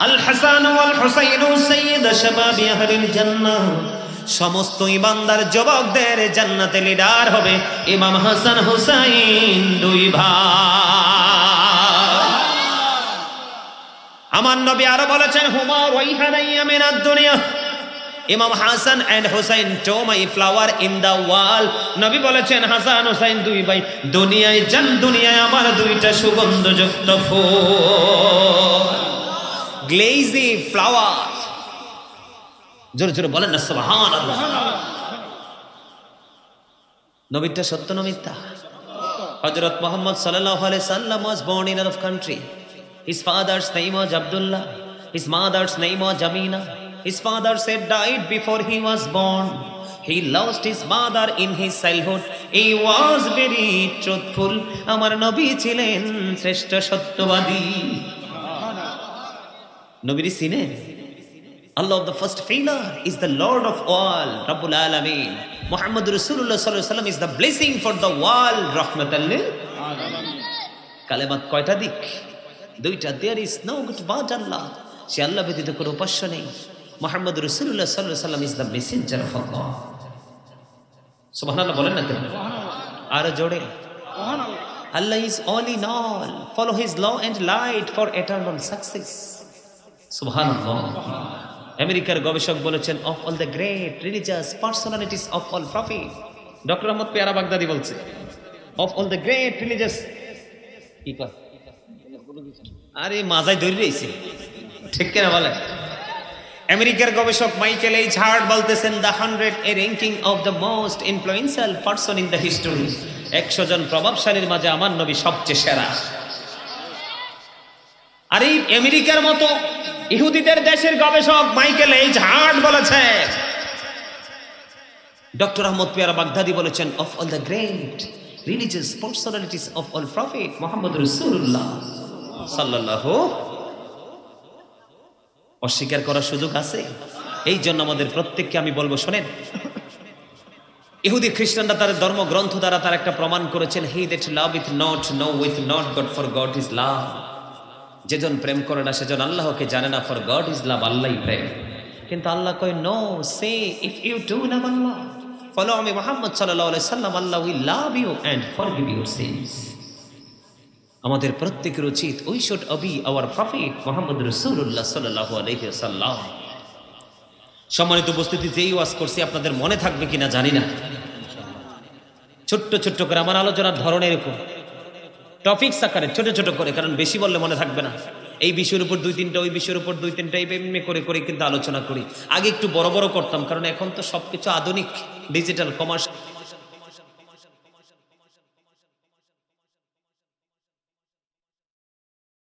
আল হাসান ওয়াল হুসাইন সাইয়্যিদ শাবাব আহলিল জান্নাহ সমস্ত ইমানদার যুবকদের জান্নাতে লিডার হবে ইমাম হাসান হুসাইন দুই ভাই আমার নবী আরো বলেছেন হুমা রাইহানাইয়া মিনাদ দুনিয়া Imam Hasan and Hussain to my flower in the world নবী বলেছেন হাসান হুসাইন দুই ভাই দুনিয়ায় জান দুনিয়ায় আমার দুইটা সুগন্ধযুক্ত ফুল গ্লেজি ফ্লাওয়ার জোরে জোরে বলেন না সুবহানাল্লাহ নবীটা সত্য না মিথ্যা হযরত মুহাম্মদ সাল্লাল্লাহু আলাইহি সাল্লাম ওয়াজ born in another country His father's name was Abdullah. His mother's name was Jamina. His father said died before he was born. He lost his mother in his childhood. He was very truthful. Amar Nabi chilen shreshta satyabadi. Nabir sine. Allah of the first failure is the Lord of all. Rabbul Alameen. Muhammad Rasulullah Sallallahu Alaihi Wasallam is the blessing for the world. Rahmatan lil alamin. Kalimat koyta dik. There is no good but Allah. She Allah with the Kuru Pashani. Muhammad Rasulullah Sallallahu Alaihi Wasallam is the messenger of Allah. Subhanallah Bolanaka. Ara Jode. Allah is all in all. Follow His law and light for eternal success. Subhanallah. America Gobeshok Bolochen of all the great religious personalities of all Prophet. Dr. Ahmad Pyara Baghdadi Bolse. Of all the great religious people. আরে মাজায় ধরে রইছে ঠিক কেনা বলে আমেরিকার গবেষক Michael H Hart বলতেছেন the 100 a ranking of the most influential person in the history 100 জন প্রভাবশালীর মাঝে আমার নবী সবচেয়ে সেরা আরে আমেরিকার মতো ইহুদিদের দেশের গবেষক মাইকেল এইচ হার্ট বলেছে ডক্টর আহমদ পিয়ারা বাগদাদি বলেছেন of all the great religious personalities of all prophet Muhammad রাসূলুল্লাহ সাল্লাল্লাহু অস্বীকার করার সুযোগ আছে এই জন্য আমাদের প্রত্যেককে আমি বলবো শুনেন ইহুদি খ্রিস্টানরা তার ধর্মগ্রন্থ দ্বারা তার একটা প্রমাণ করেছেন he that loveth not knoweth not God for God is love যেজন প্রেম করে না সেজন আল্লাহকে জানে না ফর গড ইজ লাভ আল্লাহই প্রেম কিন্তু আল্লাহ কয় no say if you do love Allah follow me Muhammad সাল্লাল্লাহু আলাইহি সাল্লাম Allah we love you and forgive your sins আমাদের প্রত্যেকের উচিত we should obey our prophet Muhammad রাসূলুল্লাহ সাল্লাল্লাহু আলাইহি ওয়াসাল্লাম সম্মানিত উপস্থিতি যেই ওয়াজ করছি আপনাদের মনে থাকবে কিনা জানি না ছোট ছোট করে আমার আলোচনার ধরন এরকম টপিকস আকারে ছোট ছোট করে কারণ বেশি বললে মনে থাকবে না এই বিষয়ের উপর দুই তিনটা ওই বিষয়ের উপর দুই তিনটা এইভাবে করে করে কিন্তু আলোচনা করি আগে একটু বড় বড় করতাম কারণ এখন তো সবকিছু আধুনিক ডিজিটাল কমার্শিয়াল